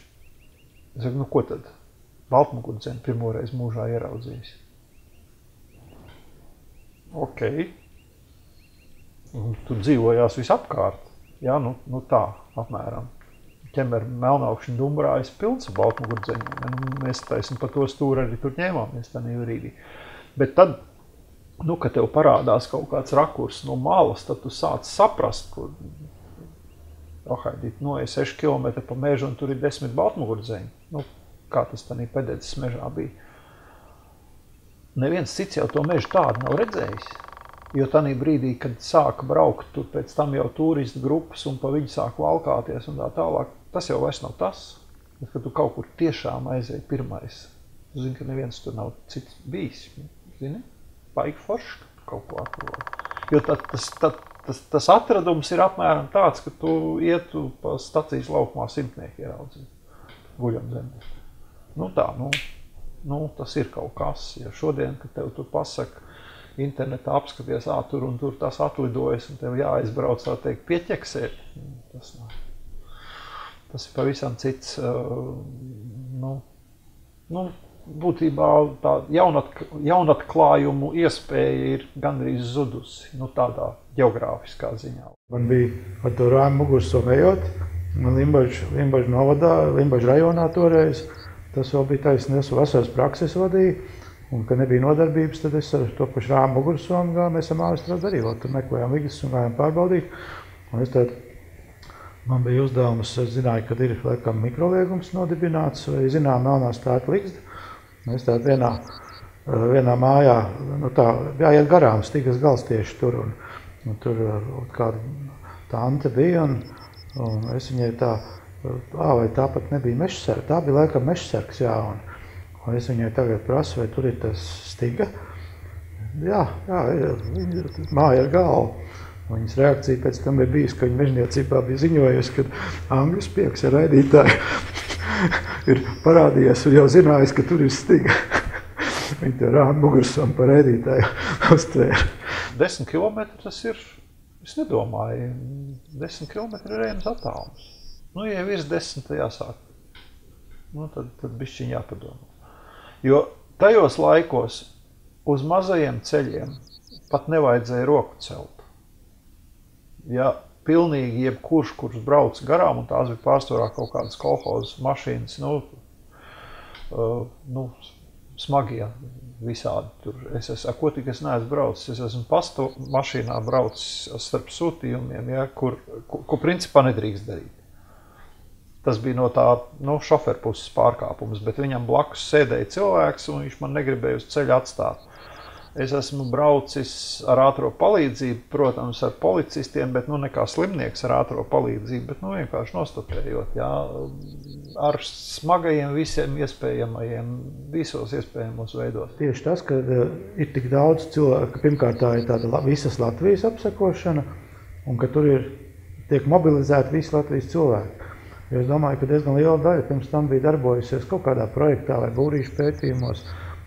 Es saku, nu ko tad? Baltmugudzeni pirmoreiz mūžā ieraudzījis. Ok. Tur dzīvojās visapkārt. Jā, nu tā, apmēram. Ķemera melnaukšņa dumbrājas pilns ar baltmugurdzeņiem. Mēs taisni pa to stūri arī tur ņēmāmies tādā brīdī. Bet tad, kad tev parādās kaut kāds rakurs no malas, tad tu sāc saprast, kur noej 6 km pa mežu un tur ir 10 baltmugurdzeņi. Kā tas tādā Pēdēdzes mežā bija. Neviens cits jau to mežu tādu nav redzējis. Jo tādā brīdī, kad sāka braukt, tur pēc tam jau turistu grupas un pa viņu sāk valkāties un tā tālāk, tas jau vairs nav tas. Bet, kad tu kaut kur tiešām aizēji pirmais, tu zini, ka neviens tur nav cits bijis. Zini? Baigi forši, ka kaut ko atrodot. Jo tas atradums ir apmēram tāds, ka tu ietu pa stacijas laukumā simtnieki ieraudzīt. Guļam zemē. Tas ir kaut kas. Ja šodien, kad tev tur pasaka, internetā apskaties, tur un tur tas atlidojas, un tev jāaizbrauc, tā teikt, pieķeksēt. Tas ir pavisam cits, būtībā tā jaunatklājumu iespēja ir gandrīz zudusi, tādā geogrāfiskā ziņā. Man bija ar to rāmu muguras somējot, man Limbaģu novadā, Limbaģu rajonā toreiz, tas vēl bija taisnies vasaras prakses vadīja. Un, kad nebija nodarbības, tad es ar to pašu rāmu mugursomu gājām, mēs ar Māra Strazdu arī vēl tur meklējām vigas un gājām pārbaudīt. Un es man bija uzdevums, es zināju, kad ir laikam mikroliegums nodibināts, vai zinām melnā stārta ligzda. Es vienā mājā, jāiet garām, stīgas gals tieši tur, un tur kāda tante bija, un es viņai vai tāpat nebija mešsarka, tā bija laikam mešsarks, jā, un es viņai tagad prasu, vai tur ir tas stiga. Jā, māja ir galva. Viņas reakcija pēc tam bija bijusi, ka viņa mežniecībā bija ziņojusi, ka angļu spiegs ar raidītāju ir parādījies un jau zinājis, ka tur ir stiga. Viņa te rāmu mugursam par raidītāju uztvēra. 10 kilometri tas ir, es nedomāju, 10 kilometri ir ejams attālums. Ja virs 10 jāsāk, tad bišķiņ jāpadomā. Jo tajos laikos uz mazajiem ceļiem pat nevajadzēja roku celt. Ja pilnīgi jebkurš, kurš brauc garām, un tās bija pārsvarā kaut kādas kolhozes mašīnas, smagie visādi tur. Ko tik es neesmu braucis, es esmu pastu mašīnā braucis starp sūtījumiem, ko principā nedrīkst darīt. Tas bija no tā šoferu puses pārkāpums, bet viņam blakus sēdēja cilvēks, un viņš man negribēja uz ceļu atstāt. Es esmu braucis ar ātro palīdzību, protams, ar policistiem, bet nekā slimnieks ar ātro palīdzību, bet vienkārši nostopējot, ar smagajiem visiem iespējamajiem, visos iespējamos veidos. Tieši tas, ka ir tik daudz cilvēku, ka pirmkārt tā ir tāda visas Latvijas apsekošana, un ka tur tiek mobilizēti visi Latvijas cilvēki. Es domāju, ka diezgan liela daļa pirms tam bija darbojusies kaut kādā projektā vai būrīšu pētījumos,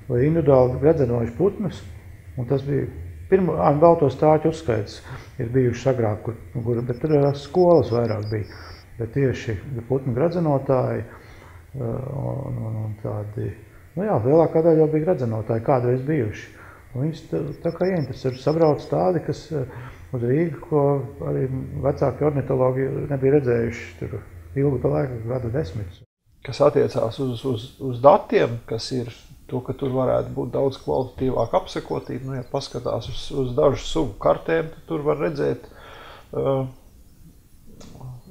vai individuāli gredzenojuši putnes, un tas bija vēl to stāķu uzskaits ir bijuši agrāk, bet tur skolas vairāk bija, bet tieši putnu gredzenotāji un tādi, lielākā daļa jau bija gredzenotāji kādreiz bijuši. Viņus tā kā ieinteresē, sabrauc tādi, kas uz Rīgu, ko arī vecāki ornitologi nebija redzējuši tur. Ilgu pa laiku gadu 10. Kas attiecās uz datiem, kas ir to, ka tur varētu būt daudz kvalitatīvāk apsekotība, ja paskatās uz dažu sugu kartēm, tad tur var redzēt,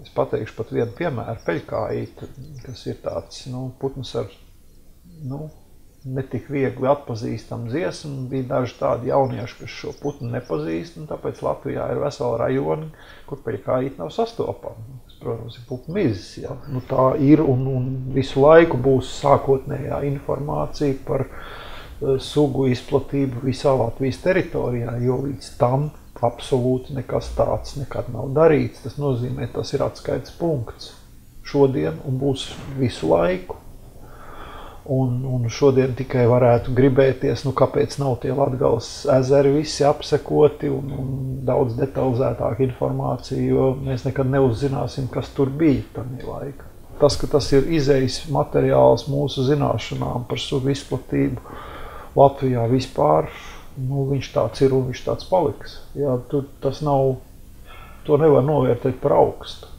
es pateikšu pat vienu piemēru, peļkājīti, kas ir tāds putns ar netik viegli atpazīstam dziesmu, bija daži tādi jaunieši, kas šo putnu nepazīst, un tāpēc Latvijā ir vesela rajona, kur peļkājīti nav sastopama. Protams, ir putnu mizes. Tā ir un visu laiku būs sākotnējā informācija par sugu izplatību visā Latvijas teritorijā, jo līdz tam absolūti nekas tāds nekad nav darīts. Tas nozīmē, tas ir atskaits punkts šodien un būs visu laiku. Un šodien tikai varētu gribēties, kāpēc nav tie Latgales ezeri visi apsekoti un daudz detalizētāka informācija, jo mēs nekad neuzzināsim, kas tur bija tajā laikā. Tas, ka tas ir izejas materiāls mūsu zināšanām par sugu izplatību Latvijā vispār, nu, viņš tāds ir un viņš tāds paliks. Jā, tas nav, to nevar novērtēt par augstu.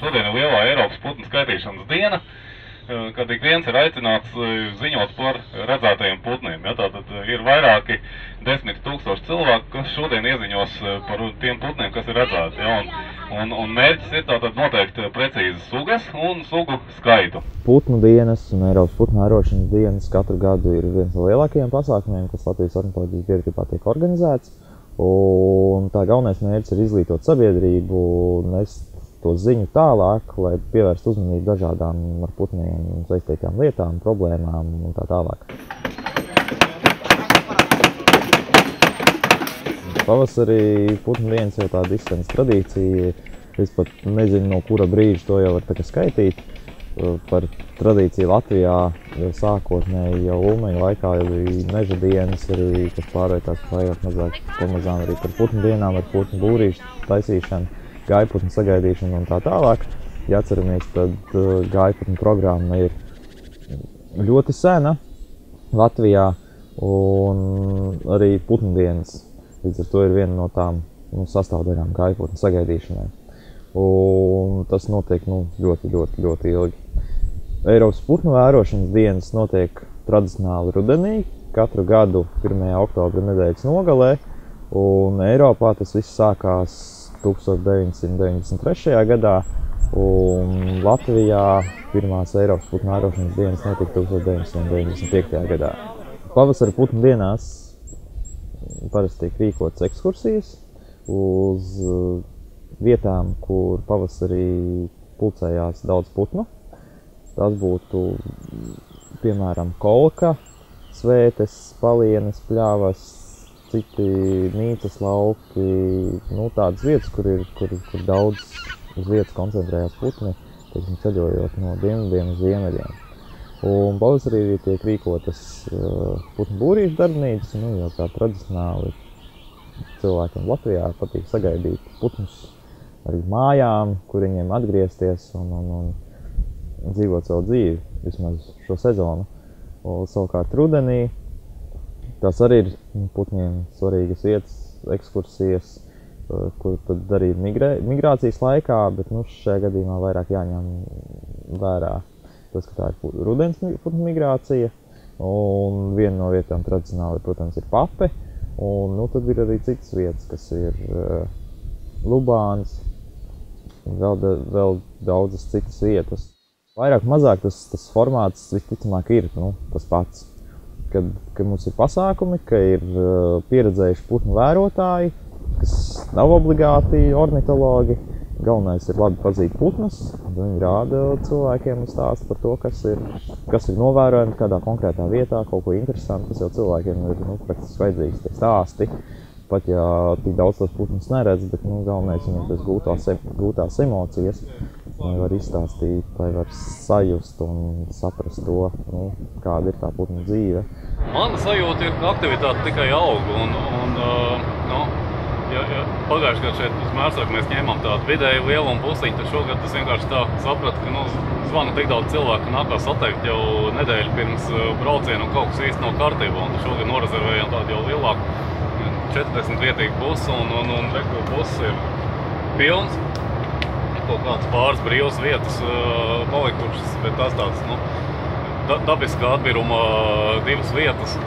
Šodien ir lielā Eiropas putnu skaitīšanas diena, kad ik viens ir aicināts ziņot par redzētajiem putniem. Ja, tātad ir vairāki 10 000 cilvēku, kas šodien ieziņos par tiem putniem, kas ir redzēti. Ja, un mērķis ir tātad noteikti precīzi sugas un sugu skaitu. Putnu dienas un Eiropas putnu vērošanas dienas katru gadu ir viens no lielākajiem pasākumiem, kas Latvijas ornitoloģijas biedrībā tiek organizēts. Un tā galvenais mērķis ir izglītot sabiedrību, nest to ziņu tālāk, lai pievērstu uzmanību dažādām ar putniem saistītām lietām, problēmām un tā tālāk. Pavasarī putnu dienas jau tāda izsēnas tradīcija. Es pat nezinu, no kura brīža to jau var tā kā skaitīt. Par tradīciju Latvijā sākotnēji jau ulmeņu laikā bija meža dienas, arī, kas pārveitās vairāk mazāk pamazām arī par putnu dienām, ar putnu būrīšu taisīšanu, gaiputnu sagaidīšanu un tā tālāk. Ja atceramies, tad gaiputnu programma ir ļoti sena Latvijā, un arī putnu dienas. Līdz ar to ir viena no tām sastāvdaļām gaiputnu sagaidīšanai. Un tas notiek ļoti, ļoti, ļoti ilgi. Eiropas putnu vērošanas dienas notiek tradicionāli rudenī, katru gadu 1. oktobra nedēļas nogalē, un Eiropā tas viss sākās 1993. gadā, un Latvijā pirmās Eiropas putnu vērošanas dienas notika 1995. gadā. Pavasara putnu dienās parasti tiek rīkotas ekskursijas uz vietām, kur pavasarī pulcējās daudz putnu. Tas būtu, piemēram, Kolka, Svētes, palienes, Pļavas, citi mītas lauki, tādas vietas, kur daudz uz vietas koncentrējās putni, teiksim, ceļojot no dienvidiem uz ziemeļiem. Un pavasarī arī tiek rīkotas putnu būrīšu darbnīcas, jau tā tradicionāli cilvēkiem Latvijā patīk sagaidīt putnus arī mājām, kur viņiem atgriezties un dzīvot savu dzīvi, vismaz šo sezonu. Un savukārt rudenī tās arī ir putniem svarīgas vietas, ekskursijas, kur tad arī migrācijas laikā, bet šajā gadījumā vairāk jāņem vērā tas, ka tā ir rudens putnu migrācija. Un viena no vietām tradicionāli, protams, ir Pape. Un tad ir arī citas vietas, kas ir Lubāns, vēl daudzas citas vietas. Vairāk mazāk tas formāts visticamāk ir tas pats. Kad mums ir pasākumi, ka ir pieredzējuši putnu vērotāji, kas nav obligāti ornitologi. Galvenais ir labi pazīt putnus, viņi rāda cilvēkiem un stāsta par to, kas ir novērojami kādā konkrētā vietā, kaut ko interesantu, kas jau cilvēkiem ir praktiski vajadzīgs tie stāsti. Pat ja tik daudz tos putnus neredz, bet galvenais viņam tas gūtās emocijas, lai var izstāstīt, lai var sajust un saprast to, kāda ir tā putnu dzīve. Mana sajūta ir, ka aktivitāte tikai aug, ja pagājuši gadu šeit uz Mērsāku mēs ņēmām tādu vidēju lielumu pusiņu, tad šogad tas vienkārši tā sapratu, ka zvana tik daudz cilvēku nākās atteikt jau nedēļu pirms braucienu un kaut kas īsti nav kārtībā, un šogad norezervējām tādu jau lielāku 40 vietīgu busu, un reku busu ir pilns. Kaut kāds pāris brīvas vietas palikušas, bet tās tāds, dabiskā atbiruma divas vietas.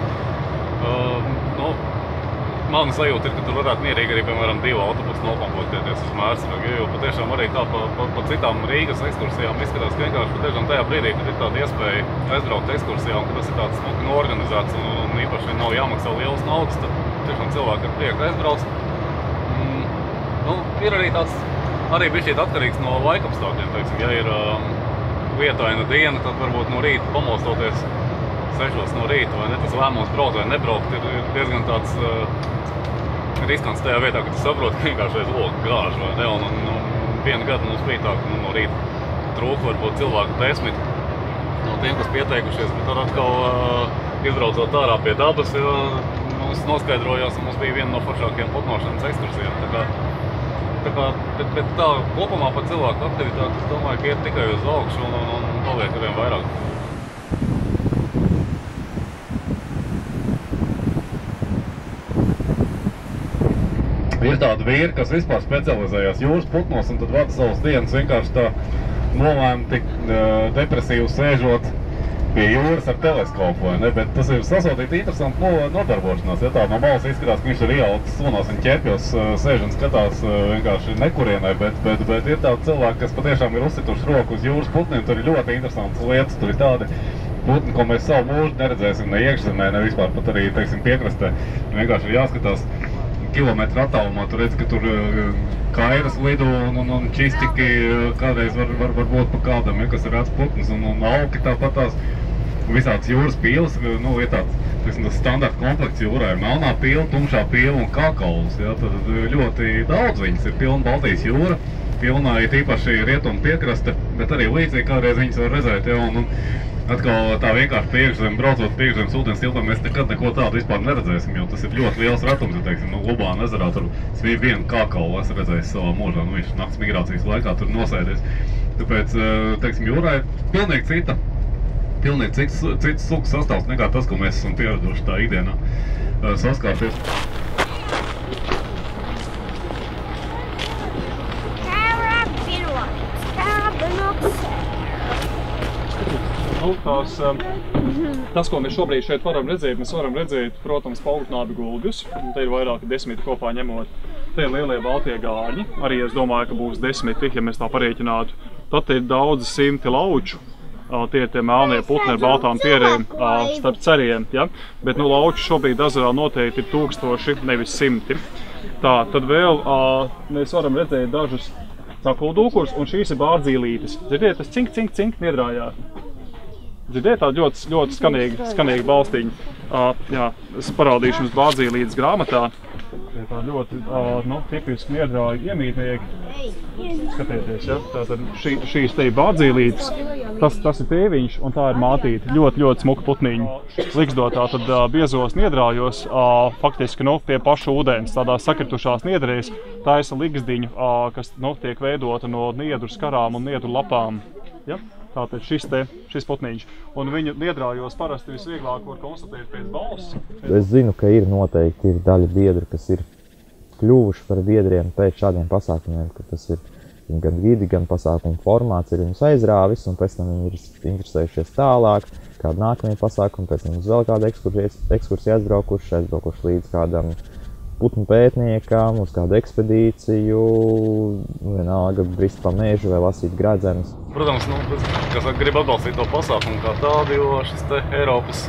Man sajūta ir, ka tur varētu mierīgi arī, piemēram, 2 autobusu nopamploktēties uz Mērsragu, jo patiešām arī tā pa citām Rīgas ekskursijām izskatās, ka vienkārši patiešām tajā brīdī, kad ir tāda iespēja aizbraukt ekskursijām, ka tas ir tāds noorganizēts un īpaši nav jāmaksā lielas naudas, tad tiešām cilvēki ar prieku aizbrauc. Ir arī tāds arī bišķiet atkarīgs no laika apstākļiem, teiksim, ja ir lietaina diena, tad varbūt no rīta pamostoties 6 no rīta, vai ne, tas lēmums braukt vai nebraukt ir diezgan tāds riskants tajā vietā, ka tu saproti, ka vienkārši logi gāž, vai ne, un vienu gadu mums bija tā, ka no rīta trūka varbūt cilvēku 10 no tiem, kas pieteikušies, bet tad atkal izbraucot ārā pie dabas, mums noskaidrojās, mums bija viena no foršākajām potnošanas ekskursijām. Bet tā kopumā par cilvēku aktivitāti, es domāju, ka iet tikai uz augšu un paliek arvien vairāk. Ir tādi vīri, kas vispār specializējās jūras putnos un tad vada savas dienas vienkārši tā nolēmti depresīvi sēžot pie jūras ar teleskopu, vai ne? Bet tas ir sasodīti interesanti nodarbošanās, ja tā no malas izskatās, ka viņš ir ieaudzis sunos un ķepjos, sēž un skatās vienkārši nekurienai, bet ir tādi cilvēki, kas patiešām ir uzsituši roku uz jūras putniem, tur ir ļoti interesantas lietas, tur ir tādi putni, ko mēs savu mūžu neredzēsim ne iekšzemē, ne vispār pat arī, teiksim, piekrastē, vienkārši ir jāskatās kilometra attālumā, tu redz, ka tur kairas lido un čistiki kādreiz var būt pa kādam, kas ir rēts putnes un auki tāpat tās visāds jūras pīles, nu ir tāds, teiksim, tas standarta komplekts jūrā ir melnā pīle, tumšā pīle un kākaulus, jā, tad ļoti daudz viņas ir pilna Baltijas jūra, pilnā ir tīpaši rietuma piekrasta, bet arī līdzīgi kādreiz viņas var redzēt, jā, un atkal tā vienkārši priekšzem, braucot priekšzemes ūdens tiltam, mēs nekad neko tādu vispār neredzēsim, jo tas ir ļoti liels ratums, ja teiksim, no Lubāna ezerā tur vienu kākalu es redzēju savā mūžā, nu viņš nakts migrācijas laikā tur nosēdies. Tāpēc, teiksim, jūrā ir pilnīgi cits sugas sastāvs nekā tas, ko mēs esam pieraduši tā ikdienā saskārties. Tas, ko mēs šobrīd šeit varam redzēt, protams, paugutnādu gulbjus. Te ir vairāki 10 kopā ņemot. Te ir lielie baltie gāļi. Arī es domāju, ka būs 10, ja mēs tā parēķinātu. Tad te ir daudzi 100 lauču. Tie ir tie melnie putni ar baltām pierēm starp ceriem. Bet lauču šobrīd ezerā noteikti ir 1000, nevis 100. Tā, tad vēl mēs varam redzēt dažus takuldūkurs, un šīs ir bārdzīlītes. Ziniet, tas cink, cink, cink niedrājās. Dzirdēt tādu ļoti skanīgu balstiņu. Jā, es parādīšu jums bārdzīlītes grāmatā. Tie tā ļoti, nu, tipiski niedrāju iemītnieki. Skatieties, ja? Tātad šīs te ir bārdzīlītes. Tas ir tēviņš un tā ir mātīte. Ļoti smuka putniņa. Liksdotā tad biezos niedrājos, faktiski, nu, pie paša ūdens, tādās sakritušās niedrēs, taisa liksdiņu, kas, nu, tiek veidota no niedru skarām un niedru lapām. Ja? Tātad šis putniņš. Un viņu niedrājos parasti visvieglāk var konstatēt pēc balss. Es zinu, ka ir noteikti daļa biedru, kas ir kļuvuši par biedriem pēc šādiem pasākumiem, ka tas ir gan vidi, gan pasākumu formāts ir viņus aizrāvis, un pēc tam viņi ir interesējušies tālāk, kādu nākamie pasākumi, pēc tam uz vēl kādu ekskursiju aizbraukuši līdz kādam putnu pētniekam, uz kādu ekspedīciju, vienalga brist pa mēžu vai lasīt gradzenus. Protams, nu, kas grib atbalstīt to pasākumu kā tādu, jo šis te Eiropas,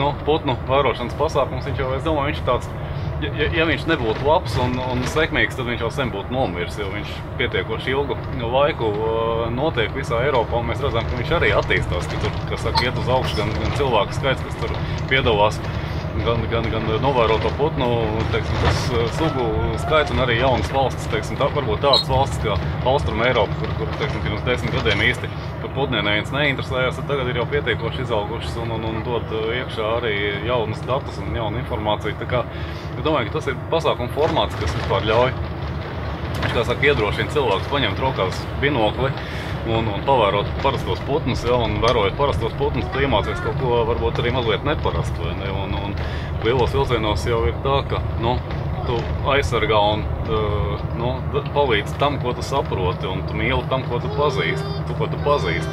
nu, putnu vērošanas pasākums, viņš jau, es domāju, viņš ir tāds, ja viņš nebūtu labs un sekmīgs, tad viņš jau sen būtu nomirs, jo viņš pietiekoši ilgu laiku notiek visā Eiropā, un mēs redzam, ka viņš arī attīstās, ka tur, kas saka, iet uz augšu, gan cilvēku skaits, kas tur piedalās, gan novēroto putnu, teiksim, tas sugu skaits un arī jaunas valstis, teiksim, varbūt tādas valstis kā Austruma Eiropa, kur, teiksim, pirms 10 gadiem īsti par putniem neviens neinteresējās, tagad ir jau pietiekoši izaugušas un dod iekšā arī jaunas datus un jaunu informāciju. Tā kā, es domāju, ka tas ir pasākuma formāts, kas vispār ļauj, kā saka, iedrošina cilvēkus paņemt rokās binokli un pavērot parastos putnus, ja, un vērojot parastos putnus, tu iemācies kaut ko varbūt arī mazliet neparastu, vai ne, un lielos vilcienos jau ir tā, ka, nu, tu aizsargā un, nu, palīdz tam, ko tu saproti, un tu mīli tam, ko tu pazīsti,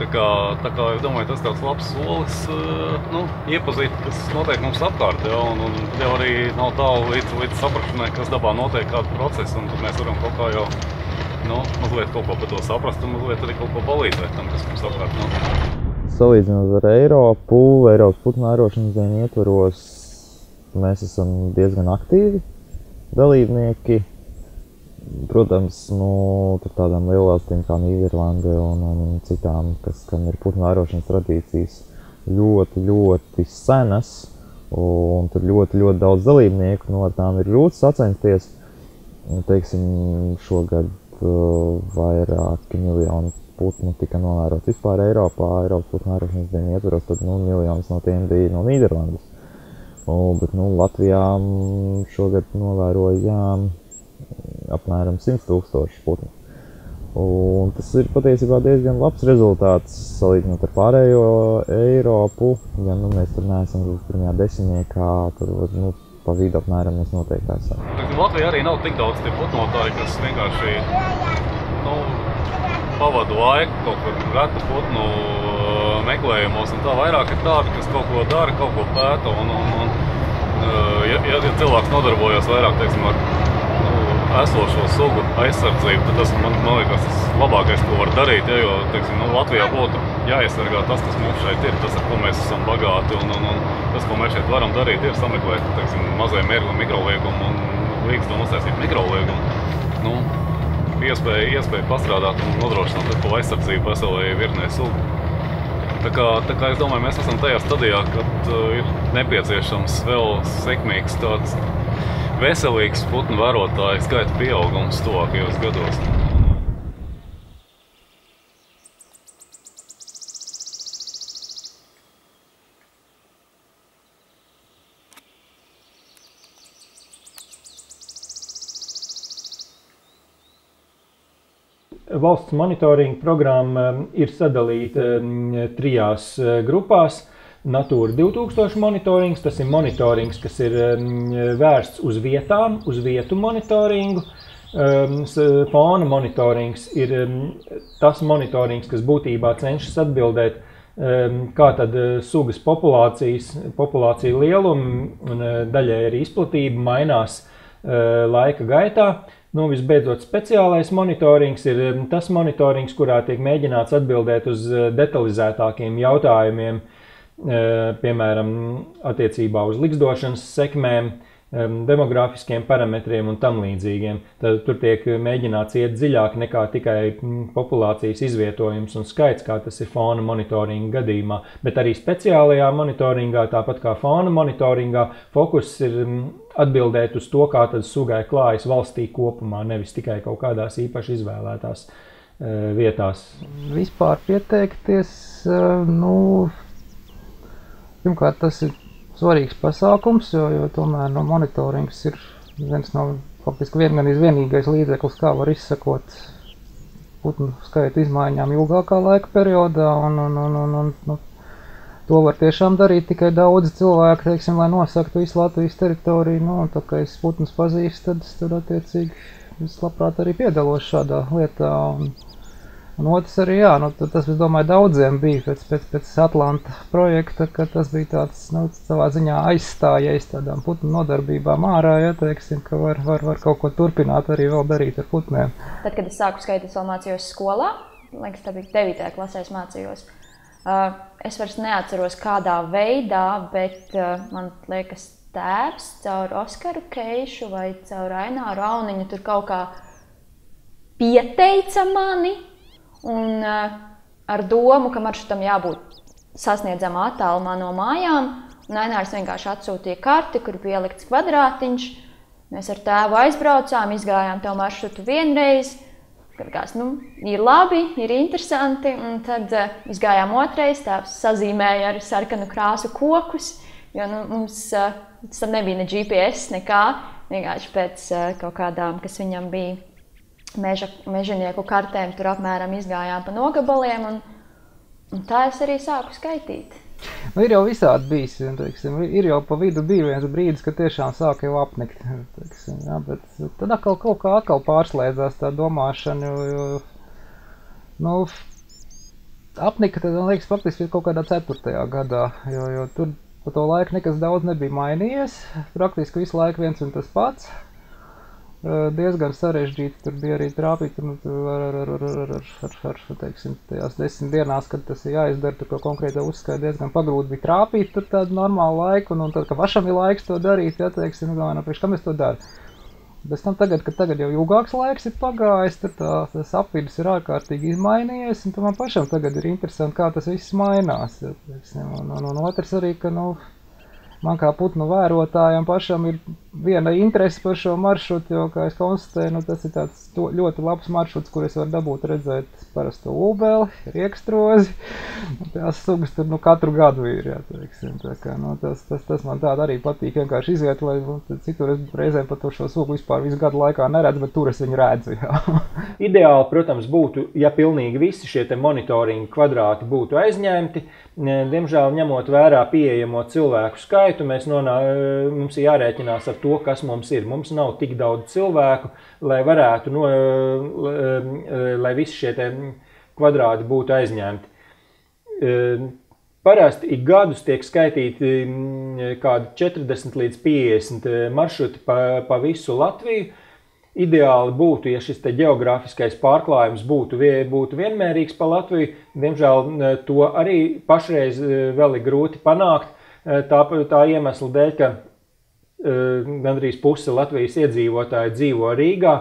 tā kā, es domāju, tas tāds labs solis, nu, iepazīt, kas notiek mums apkārt, ja, un jau arī nav tālu līdz saprašanai, kas dabā notiek kādu procesu, un tad mēs varam kaut kā jau, nu, mazliet kaut ko par to saprast un mazliet arī kaut ko palīdzēt tam, kas mums apkārt notiek. Salīdzinot ar Eiropu, Eiropas putnu vērošanas dienu ietvaros, mēs esam diezgan aktīvi dalībnieki. Protams, nu, tur tādām lielvalstīm kā Nīderlande un citām, kam ir putnu vērošanas tradīcijas ļoti senas, un tur ļoti daudz dalībnieku, no ar tām ir grūti sacensties. Teiksim, šogad vairāki miljoni putnu tika novērots vispār Eiropā. Eiropas putnu vērošanas dienu ietvaros, tad miljonus no tiem bija no Nīderlandes. Bet Latvijā šogad novērojām apmēram 100 000 putnu. Un tas ir patiesībā diezgan labs rezultāts, salīdzinot ar pārējo Eiropu. Ja mēs tur neesam pirmajā desmitniekā, tad pa vidu apmēram mēs noteikti esam. Latvijā arī nav tik daudz tie putnotāji, kas vienkārši pavadu laiku kaut kur gata putnu meklējumos, un tā vairāk ir tādi, kas kaut ko dara, kaut ko pēta, un ja cilvēks nodarbojas vairāk, teiksim, ar esošo sugu aizsardzību, tad tas, man liekas, tas labākais, ko var darīt, jo, teiksim, Latvijā būtu jāaizsargā tas, kas mums šeit ir, tas, ar ko mēs esam bagāti, un tas, ko mēs šeit varam darīt, ir sameklēt, teiksim, mazai mērgu mikroliegumu, un līdz tam uztaisīt mikroliegumu. Iespēja pastrādāt un nodrošināt to aizsardzību veselajai virknei sugu. Tā kā es domāju, mēs esam tajā stadijā, kad ir nepieciešams vēl sekmīgs tāds veselīgs putnu vērotāju skaita pieaugums tuvākajos gados. Valsts monitoringa programma ir sadalīta trijās grupās. Natūra 2000 monitorings, tas ir monitorings, kas ir vērsts uz vietām, uz vietu monitoringu. Fona monitorings ir tas monitorings, kas būtībā cenšas atbildēt, kā tad sugas populācija lieluma un daļai arī izplatība mainās laika gaitā. Visbeidzot, speciālais monitorings ir tas monitorings, kurā tiek mēģināts atbildēt uz detalizētākiem jautājumiem, piemēram, attiecībā uz ligzdošanas sekmēm, demografiskiem parametriem un tam līdzīgiem. Tad tur tiek mēģināts iet dziļāk nekā tikai populācijas izvietojums un skaits, kā tas ir fona monitoringa gadījumā. Bet arī speciālajā monitoringā, tāpat kā fona monitoringā, fokus ir atbildēt uz to, kā tad sugai klājas valstī kopumā, nevis tikai kaut kādās īpaši izvēlētās vietās. Vispār pieteikties, pirmkārt, tas ir svarīgs pasākums, jo tomēr monitorings ir faktiski vienīgais līdzeklis, kā var izsekot putnu skaitu izmaiņām ilgākā laika periodā, un to var tiešām darīt tikai daudz cilvēku, teiksim, lai nosaktu visu Latvijas teritoriju, un tā kā es putnus pazīstu, tad attiecīgi es labprāt arī piedalos šādā lietā. Un otrs arī, tas, es domāju, daudziem bija pēc Atlanta projekta, ka tas bija tāds, savā ziņā aizstājies tādām putnu nodarbībām ārā, teiksim, ka var kaut ko turpināt arī vēl darīt ar putnēm. Tad, kad es sāku skaitu, es vēl mācījos skolā, liekas, tā bija 9. klasē es mācījos. Es vairs neatceros kādā veidā, bet man liekas tēvs caur Oskaru Keišu vai caur Aināru Auniņu tur kaut kā pieteica mani, un ar domu, ka maršrutam jābūt sasniedzamā attālumā no mājām, un Ainārs vienkārši atsūtīja karti, kur pielikts kvadrātiņš. Mēs ar tēvu aizbraucām, izgājām to maršrutu vienreiz, kāds, ir labi, ir interesanti, un tad izgājām otrais, tēvs sazīmēja ar sarkanu krāsu kokus, jo mums tad nebija ne GPS, nekā, vienkārši pēc kaut kādām, kas viņam bija mežanieku kartēm, tur apmēram izgājām pa nogabaliem, un tā es arī sāku skaitīt. Ir jau visādi bijis, teiksim, ir jau pa vidu bija viens brīdis, ka tiešām sāk jau apnikt, teiksim, jā, bet tad atkal pārslēdzās tā domāšana, jo apnika, tad, man liekas, faktiski kaut kādā 4. gadā, jo tur pa to laiku nekas daudz nebija mainījies, praktiski visu laiku viens un tas pats. Diezgan sarežģīti tur bija arī trāpīt ar teiksim, tajās 10 dienās, kad tas ir jāizdara, tur, ko konkrētā uzskaita diezgan pagrūti bija trāpīt tur tādu normālu laiku, un tad, ka pašam ir laiks to darīt, ja, teiksim, priekš, kam es to daru? Bez tam tagad, kad tagad jau ilgāks laiks ir pagājis, tad tas apvidus ir ārkārtīgi izmainījies, un man pašam tagad ir interesanti, kā tas viss mainās, ja, teiksim, un otrs arī, ka, man kā putnu vērotājiem pašam ir viena interese par šo maršrutu, jo, kā es konstatēju, nu, tas ir tāds ļoti labs maršruts, kur es varu dabūt redzēt parasto ūbeli, riekstrozi, tās sugas tur, nu, katru gadu ir, jā, teiksim, tā kā, nu, tas man tāda arī patīk, vienkārši iziet, lai, nu, citur es reizēm pat šo sugu vispār visu gadu laikā neredzu, bet tur es viņu redzu, jā. Ideāli, protams, būtu, ja pilnīgi visi šie te monitoringa kvadrāti būtu aizņemti, diemžēl ņemot vērā pieejamo cilvēku skaitu, mēs mums ir jārēķinās ar to, kas mums ir. Mums nav tik daudz cilvēku, lai varētu, lai visi šie te kvadrāti būtu aizņemti. Parasti ik gadus tiek skaitīti kādi 40 līdz 50 maršruti pa visu Latviju. Ideāli būtu, ja šis te geogrāfiskais pārklājums būtu vienmērīgs pa Latviju. Diemžēl to arī pašreiz vēl ir grūti panākt. Tā iemesla dēļ, ka gandrīz puse Latvijas iedzīvotāji dzīvo Rīgā,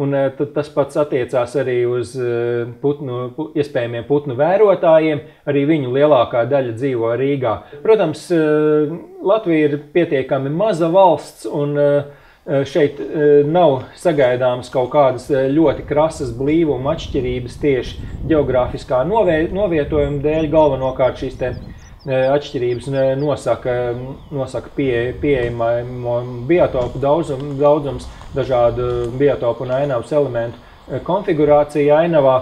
un tas pats attiecās arī uz iespējamiem putnu vērotājiem, arī viņu lielākā daļa dzīvo Rīgā. Protams, Latvija ir pietiekami maza valsts, un šeit nav sagaidāmas kaut kādas ļoti krasas blīvuma atšķirības tieši geogrāfiskā novietojuma dēļ. Galvenokārt šīs te atšķirības nosaka pieejamo biotopu daudzums, dažādu biotopu un ainavas elementu konfigurācija ainavā.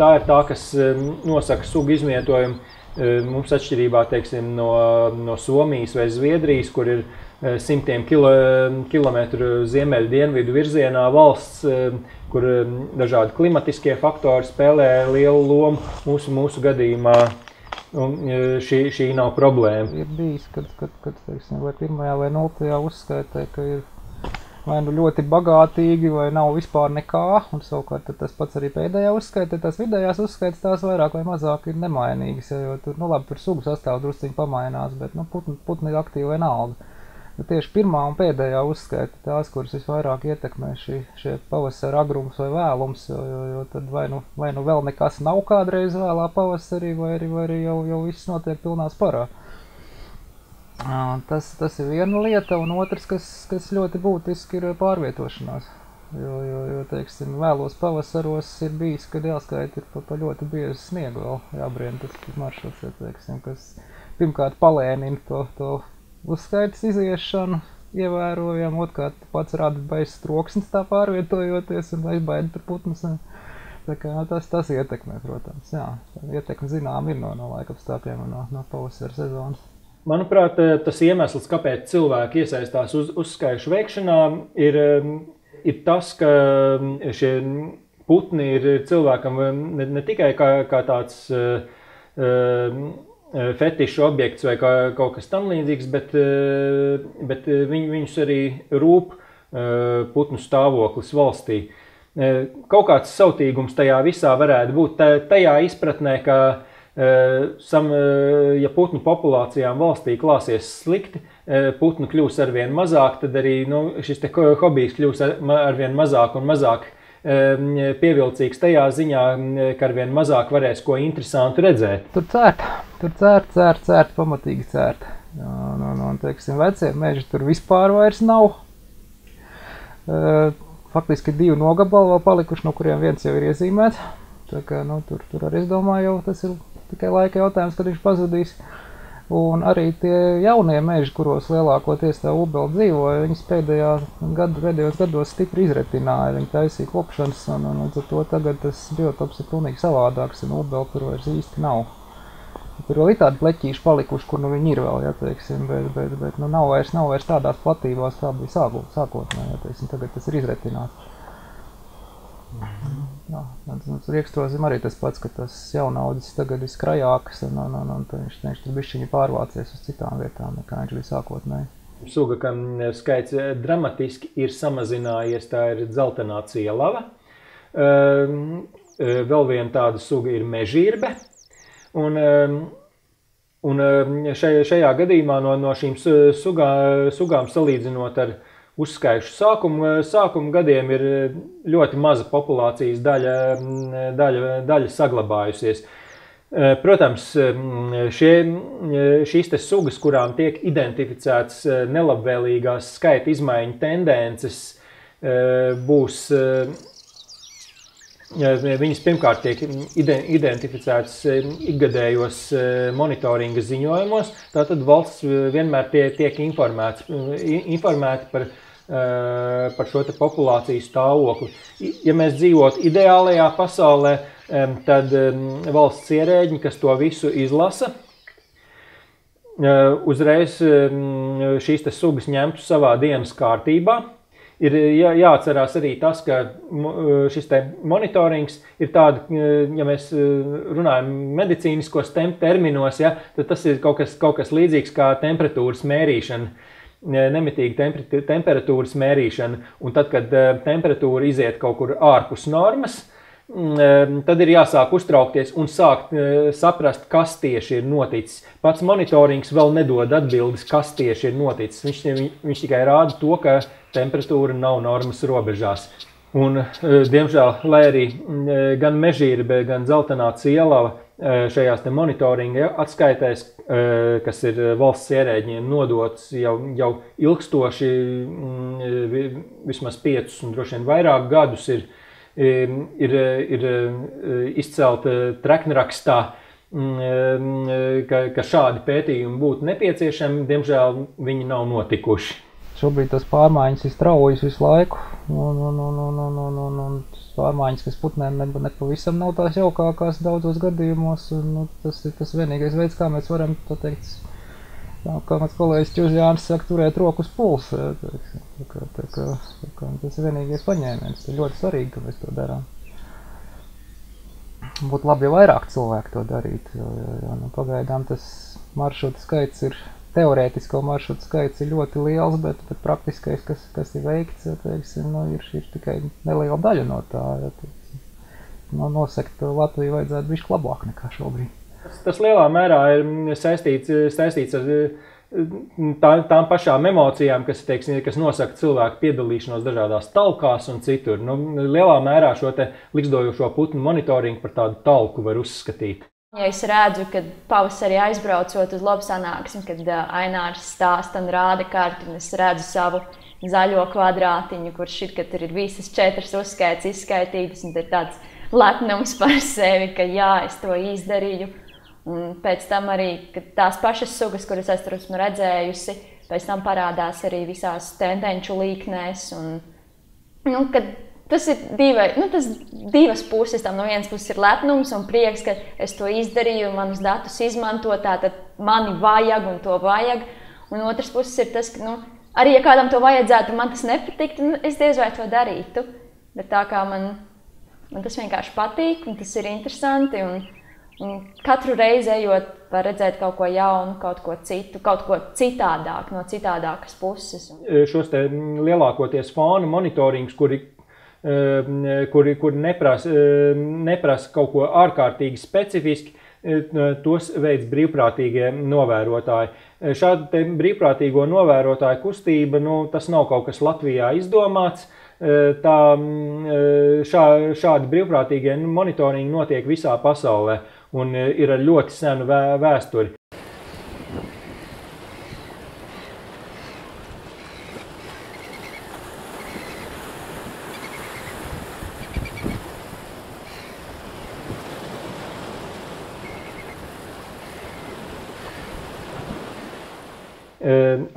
Tā ir tā, kas nosaka sugu izvietojumu. Mums atšķirībā, teiksim, no Somijas vai Zviedrijas, kur ir simtiem kilometru ziemeļu dienvidu virzienā valsts, kur dažādi klimatiskie faktori spēlē lielu lomu. Mūsu gadījumā šī nav problēma. Ir bijis, kad teiksim, vai pirmajā vai nultajā uzskaitē, ka ir vai nu ļoti bagātīgi, vai nav vispār nekā, un savukārt tas pats arī pēdējā uzskaita, tās vidējās uzskaitas tās vairāk vai mazāk ir nemainīgas, jo tur, nu labi, par sugu sastāvu drusciņi pamainās, bet, nu, putni ir aktīvi vienalga. Tieši pirmā un pēdējā uzskaita tās, kuras visvairāk ietekmē šie pavasara agrums vai vēlums, jo tad vai nu vēl nekas nav kādreiz vēlā pavasarī, vai arī jau viss notiek pilnā sparā. Tas ir viena lieta, un otrs, kas ļoti būtiski, ir pārvietošanās, jo teiksim, vēlos pavasaros ir bijis, kad jāskaita ir pa ļoti biezu sniegu vēl jābrien tas maršruts, ja, teiksim, kas pirmkārt palēnina to uzskaitas iziešanu, ievērojam, otrkārt pats rada baisas troksnis tā pārvietojoties, un lai baida tur putnes, tā kā tas ietekmē, protams, jā, ietekme zinām ir no laika apstākļiem un no pavasara sezonas. Manuprāt, tas iemesls, kāpēc cilvēki iesaistās uzskaišu veikšanā, ir tas, ka šie putni ir cilvēkam ne tikai kā tāds fetišu objekts vai kaut kas tam līdzīgs, bet viņus arī rūp putnu stāvoklis valstī. Kaut kāds sautīgums tajā visā varētu būt tajā izpratnē, ka ja putnu populācijām valstī klāsies slikti, putnu kļūs arvien mazāk, tad arī šis te hobijs kļūs arvien mazāk un mazāk pievilcīgs tajā ziņā, ka arvien mazāk varēs ko interesantu redzēt. Tur cērt, pamatīgi cērt. Un, teiksim, vecie meži tur vispār vairs nav. Faktiski divi nogabali vēl palikuši, no kuriem viens jau ir iezīmēts. Tā kā, nu, tur arī, es domāju, jau tas ir tikai laika jautājums, kad viņš pazudīs. Un arī tie jaunie meži, kuros lielākoties tā ūbele dzīvoja, viņas pēdējos gados stipri izretināja, viņi taisīja kopšanas, un līdz ar to tagad tas biotops ir pilnīgi savādāks, un ūbele tur vairs īsti nav. Tur vēl ir tādi pleķīši palikuši, kur nu viņi ir vēl, ja, teiksim, bet nu, nav vairs tādās platībās, kā bija sākotnē, ja, teiksim, tagad tas ir izretināts. Jā, riekstrozim arī tas pats, ka tas jaunaudzis tagad ir skrajāks, un viņš tur bišķiņi pārvācies uz citām vietām, nekā viņš bija sākotnēji. Suga, kam skaits dramatiski ir samazinājies, tā ir dzeltenā cielava. Vēl viena tāda suga ir mežīrbe. Un šajā gadījumā no šīm sugām salīdzinot ar uzskaišu sākumu gadiem ir ļoti maza populācijas daļa saglabājusies. Protams, šīs te sugas, kurām tiek identificēts nelabvēlīgās skaita izmaiņu tendences, būs, viņas pirmkārt tiek identificētas ikgadējos monitoringa ziņojumos, tātad valsts vienmēr tiek informēti par šo te populāciju stāvokli. Ja mēs dzīvot ideālajā pasaulē, tad valsts ierēģi, kas to visu izlasa, uzreiz šīs sugas ņemtu savā dienas kārtībā. Ir jāatcerās arī tas, ka šis te monitorings ir tāda, ja mēs runājam medicīniskos terminos, ja, tad tas ir kaut kas līdzīgs kā temperatūras mērīšana, nemitīga temperatūras mērīšana. Un tad, kad temperatūra iziet kaut kur ārpus normas, tad ir jāsāk uztraukties un sākt saprast, kas tieši ir noticis. Pats monitorings vēl nedod atbildes, kas tieši ir noticis. Viņš tikai rāda to, ka temperatūra nav normas robežās. Un, diemžēl, lai arī gan mežīrbe, gan dzeltenā cielava šajās te monitoringa atskaitēs, kas ir valsts ierēģiem nodots jau ilgstoši, vismaz 5 un droši vien vairāk gadus ir izcelta treknrakstā, ka šādi pētījumi būtu nepieciešami, diemžēl viņi nav notikuši. Šobrīd tas pārmaiņas ir straujas visu laiku, un pārmaiņas, kas putnēm nepavisam nav tās jaukākās daudzos gadījumos, un tas ir tas vienīgais veids, kā mēs varam, tā teikt, kā mans kolēģis Jānis saka, turēt roku uz pulsa. Tas ir vienīgais paņēmiens. Tas ir ļoti svarīgi, ka mēs to darām. Būtu labi, ja vairāk cilvēku to darītu, jo pagaidām tas maršruta skaits ir, teorētisko maršrutu skaits ir ļoti liels, bet praktiskais, kas ir veikts, ir tikai neliela daļa no tā. Nosekt Latviju vajadzētu bišķi labāk nekā šobrīd. Tas lielā mērā ir saistīts ar tām pašām emocijām, kas nosaka cilvēku piedalīšanos dažādās talkās un citur. Lielā mērā šo te liksdojošo putnu monitoringu par tādu talku var uzskatīt. Ja es redzu, ka pavasarī aizbraucot uz labu sanāksmi, kad Ainārs stāsta un rāda karti, un es redzu savu zaļo kvadrātiņu, kur šitkat ir visas 4 uzskaits izskaitītas, un ir tāds lepnums par sevi, ka jā, es to izdarīju. Un pēc tam arī, kad tās pašas sugas, kuras es tur esmu redzējusi, pēc tam parādās arī visās tendenču līknēs. Un, kad tas ir divas puses tam. No vienas puses ir lepnums un prieks, ka es to izdarīju un manus datus izmanto, tātad mani vajag un to vajag. Un otras puses ir tas, ka arī ja kādam to vajadzētu, man tas nepatiktu, es diez vai to darītu. Bet tā kā man tas vienkārši patīk un tas ir interesanti. Un katru reizi ejot, var redzēt kaut ko jaunu, kaut ko citu, kaut ko citādāk, no citādākas puses. Šos te lielākoties fānu monitorings, kuri neprasa kaut ko ārkārtīgi specifiski, tos veids brīvprātīgie novērotāji. Šāda brīvprātīgo novērotāju kustība, tas nav kaut kas Latvijā izdomāts. Šādi brīvprātīgie monitoringi notiek visā pasaulē un ir ar ļoti senu vēsturi.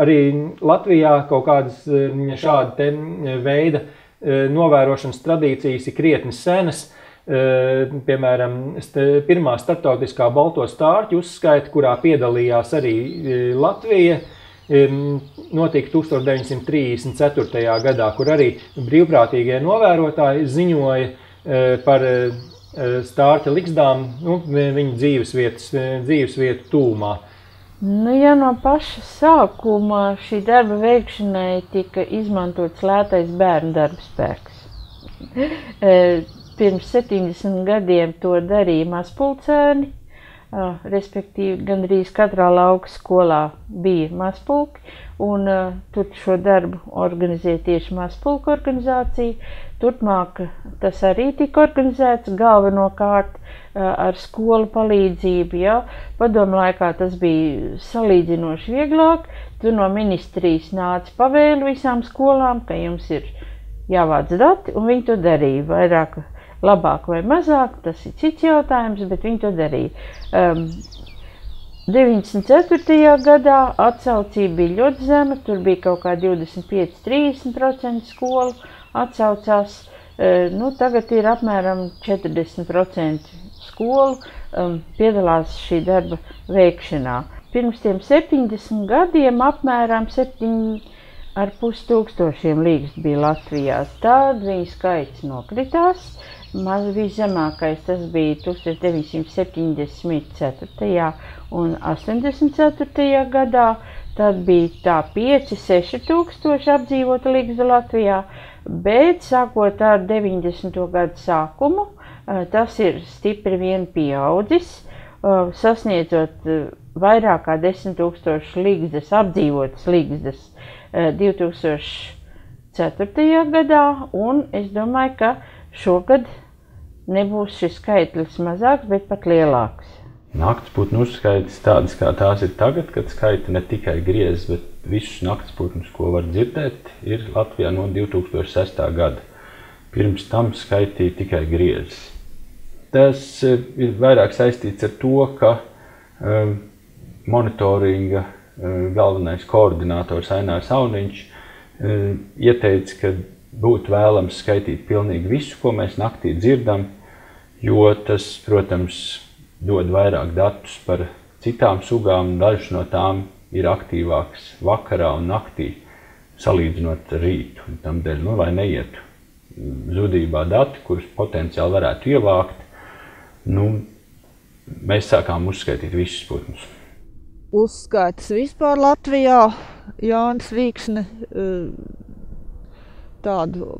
Arī Latvijā kaut kādas šāda veida novērošanas tradīcijas ir krietni senas. Piemēram, pirmā starptautiskā balto stārķu uzskaita, kurā piedalījās arī Latvija, notika 1934. gadā, kur arī brīvprātīgie novērotāji ziņoja par stārķa liksdām viņu dzīvesvietu tūmā. Ja no paša sākuma šī darba veikšanai tika izmantots lētais bērnu darba spēks. Pirms 70 gadiem to darīja mazpulcēni, respektīvi gandrīz katrā lauka skolā bija mazpulki, un tur šo darbu organizēja tieši mazpulku organizācija. Turpmāk tas arī tika organizēts galvenokārt ar skolu palīdzību. Ja. Padomu laikā tas bija salīdzinoši vieglāk, tur no ministrijas nāca pavēle visām skolām, ka jums ir jāvāc dati, un viņi to darīja vairāk. Labāk vai mazāk, tas ir cits jautājums, bet viņi to darīja. 94. gadā atsaucība bija ļoti zema, tur bija kaut kā 25–30% skolu atsaucās. Nu, tagad ir apmēram 40% skolu piedalās šī darba veikšanā. Pirms tiem 70 gadiem apmēram 7,5 tūkstošiem līgstu bija Latvijā. Tad viņa skaits nokritās. Maz bija zemākais, tas bija 1974. un 84. gadā, tad bija tā 5–6 tūkstoši apdzīvota līgstu Latvijā, bet sākot ar 90. gadu sākumu, tas ir stipri vien pieaudzis, sasniedzot vairāk kā 10 tūkstoši līgstas, apdzīvotas līgstas 2004. gadā, un es domāju, ka šogad nebūs šis skaitlis mazāks, bet pat lielāks. Naktisputnu uzskaits tādas, kā tās ir tagad, kad skaita ne tikai griezas, bet visus naktisputnus, ko var dzirdēt, ir Latvijā no 2006. gada. Pirms tam skaitīja tikai griezas. Tas ir vairāk saistīts ar to, ka monitoringa galvenais koordinators Ainārs Auniņš ieteica, ka būtu vēlams skaitīt pilnīgi visu, ko mēs naktī dzirdam, jo tas, protams, dod vairāk datus par citām sugām, dažas no tām ir aktīvākas vakarā un naktī, salīdzinot rītu, un tam dēļ, nu, lai neietu zudībā dati, kurus potenciāli varētu ievākt, nu, mēs sākām uzskaitīt visus putnus. Uzskaitas vispār Latvijā Jānis Vīksne tādu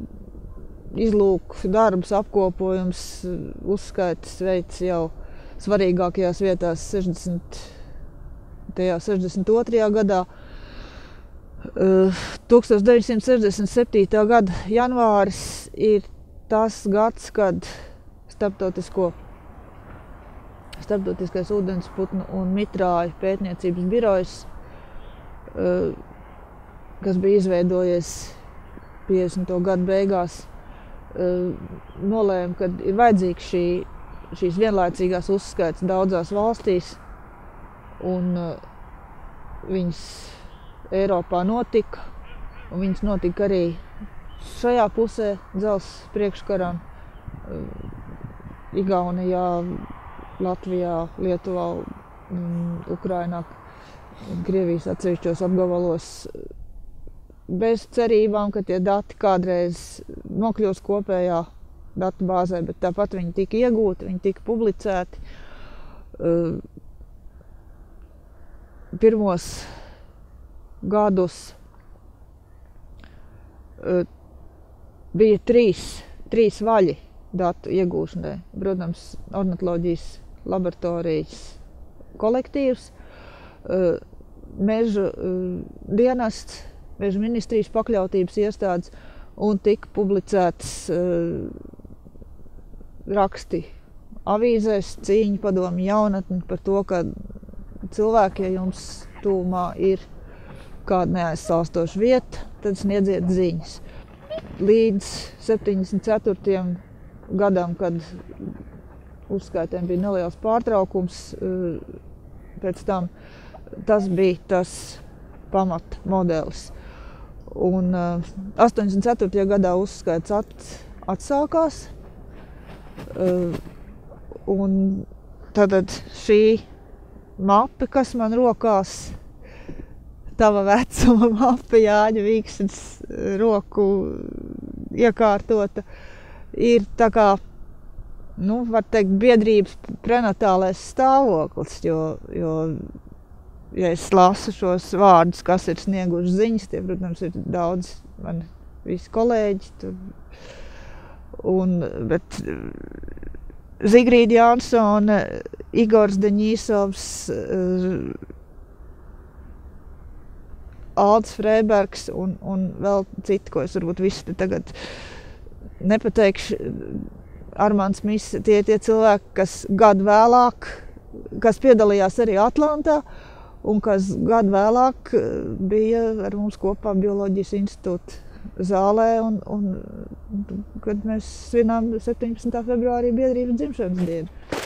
izlūku darbus apkopojums uzskaitas veids jau svarīgākajās vietās 62. gadā. 1967. gada janvāris ir tas gads, kad Starptautiskais ūdensputnu un mitrāju pētniecības birojs, kas bija izveidojies 50. gadu beigās, nolēma, ka ir vajadzīgs šīs vienlaicīgās uzskaits daudzās valstīs, un viņas Eiropā notika, un viņas notika arī šajā pusē Dzelzs priekškarā, Igaunijā, Latvijā, Lietuvā, Ukrainā, Krievijas atsevišķos apgabalos, bez cerībām, ka tie dati kādreiz nokļūs kopējā datubāzē, bet tāpat viņi tika iegūti, viņi tika publicēti. Pirmos gadus bija trīs vaļi datu iegūšanai. Protams, ornitoloģijas laboratorijas kolektīvs, mežu dienests, meža ministrijas pakļautības iestādes, un tika publicēts raksti avīzēs, cīņa, padomi, jaunatni par to, ka cilvēki, ja jums tūmā ir kāda neaizsalstoša vieta, tad sniedziet ziņas. Līdz 74. gadam, kad uzskaitēm bija neliels pārtraukums, pēc tam tas bija tas pamatmodelis. Un 84. gadā uzskaits atsākās, un tātad šī mape, kas man rokās, tava vecuma mape, Jāņa Vīksnes roku iekārtota, ir tā kā, nu, var teikt, biedrības prenatālais stāvoklis, jo ja es lasu šos vārdus, kas ir snieguši ziņas, tie, protams, ir daudz mani visi kolēģi. Bet Zigrīda Jānsona, Igors Deņīsovs, Alds Freibergs un vēl citi, ko es varbūt visu te tagad nepateikšu, Armands Miss, tie cilvēki, kas gadu vēlāk, kas piedalījās arī Atlantā un kas gadu vēlāk bija ar mums kopā Bioloģijas institūta zālē, un kad mēs svinām 17. Februārī biedrības dzimšanas dienu.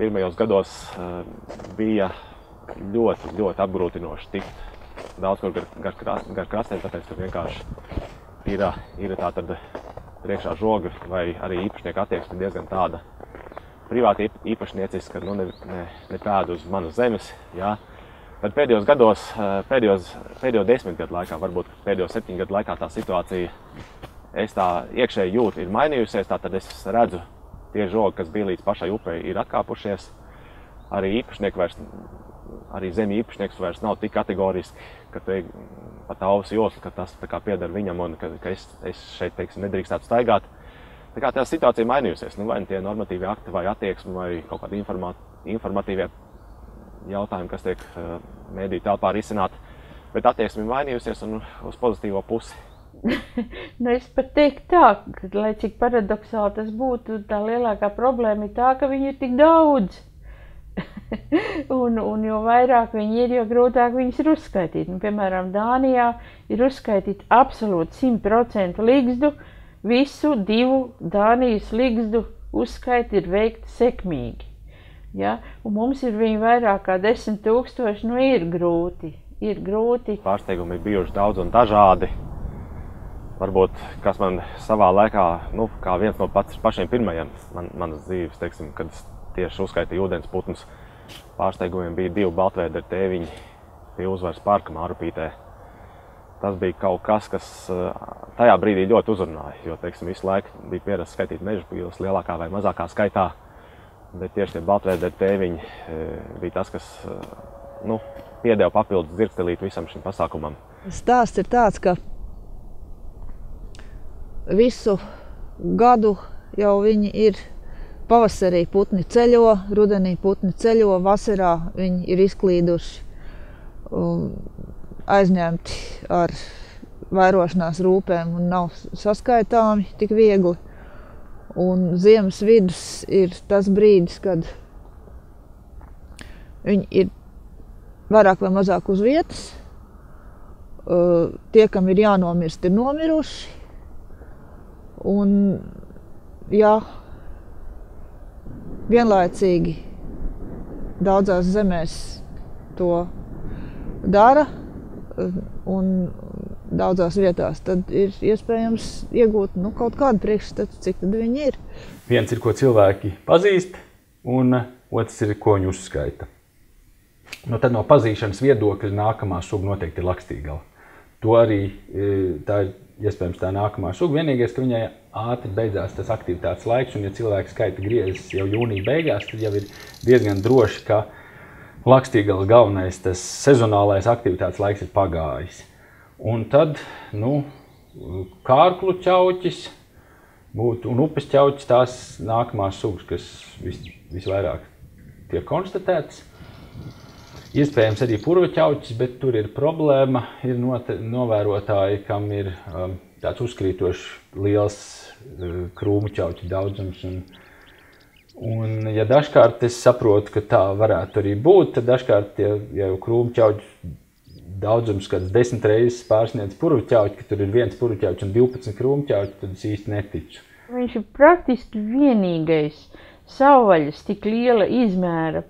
Pirmajos gados bija ļoti, ļoti apgrūtinoši tikt daudz kur gar krastiem, tāpēc, ka vienkārši ir tā tad priekšā žoga vai arī īpašnieka attieksme diezgan tāda privāta īpašniecis, ka nu ne pēdu uz manas zemes, jā. Tad pēdējos gados, pēdējo 10 gadu laikā, varbūt pēdējo 7 gadu laikā tā situācija, es tā iekšēji jūtu, ir mainījusies, tā tad es redzu, tie žogi, kas bija līdz pašai upei, ir atkāpušies. Arī zemi īpašnieks vairs nav tik kategoriski, ka te pat ausi josli, ka tas pieder viņam un ka es šeit, teiksim, nedrīkstētu staigāt. Tā kā tā situācija mainījusies, nu vai tie normatīvie akti vai attieksmi vai kaut kādi informatīvie jautājumi, kas tiek mediju telpā risināt, bet attieksmi mainījusies un uz pozitīvo pusi. Nu, es pat teiktu tā, ka, lai cik paradoksāli tas būtu, tā lielākā problēma ir tā, ka viņi ir tik daudz. Un jo vairāk viņi ir, jo grūtāk viņus ir uzskaitīt. Nu, piemēram, Dānijā ir uzskaitīt absolūti 100% ligzdu. Visu 2 Dānijas ligzdu uzskaiti ir veikti sekmīgi. Ja? Un mums ir viņi vairāk kā 10 000, nu ir grūti. Ir grūti. Pārsteigumi ir bijuši daudz un dažādi. Varbūt, kas man savā laikā, nu, kā viens no pašiem pirmajiem manas dzīves, teiksim, kad es tieši uzskaitīju ūdens putnus, pārsteigumiem bija 2 baltvēderi tēviņi pie Uzvaras parka Mārupītē. Tas bija kaut kas, kas tajā brīdī ļoti uzrunāja, jo, teiksim, visu laiku bija pierasts skaitīt mežupīles lielākā vai mazākā skaitā, bet tieši tie baltvēderi tēviņi bija tas, kas, nu, piedeva papildus dzirkstelīt visam šim pasākumam. Stāsts ir tāds, ka visu gadu jau viņi ir pavasarī putni ceļo, rudenī putni ceļo, vasarā viņi ir izklīduši, aizņemti ar vairošanās rūpēm un nav saskaitāmi tik viegli. Un ziemas vidus ir tas brīdis, kad viņi ir vairāk vai mazāk uz vietas, tie, kam ir jānomirst, ir nomiruši. Un, jā, vienlaicīgi daudzās zemēs to dara un daudzās vietās, tad ir iespējams iegūt kaut kādu priekšstatu, cik tad viņi ir. Viens ir, ko cilvēki pazīst, un otrs ir, ko viņi uzskaita. No tad no pazīšanas viedokļa nākamā suga noteikti ir lakstīgala. To arī tā ir. Iespējams, tā nākamā suga. Vienīgais, ka viņai ātri beidzās tas aktivitātes laiks, un ja cilvēki skaita griezes jau jūnija beigās, tad jau ir diezgan droši, ka lakstīgala galvenais, tas sezonālais aktivitātes laiks ir pagājis. Un tad, nu, kārklu ķauķis būtu, un upes ķauķis tās nākamās sugas, kas visvairāk tiek konstatētas. Iespējams arī purvaķauķis, bet tur ir problēma, ir novērotāji, kam ir tāds uzkrītošs liels krūmu ķauķu daudzums. Un ja dažkārt es saprotu, ka tā varētu arī būt, tad dažkārt, ja krūmu ķauķu daudzums kāds 10 reizes pārsniedz puruķauķi, ka tur ir viens puruķauķi un 12 krūmķauķi, tad es īsti neticu. Viņš ir praktiski vienīgais savvaļas tik liela izmēra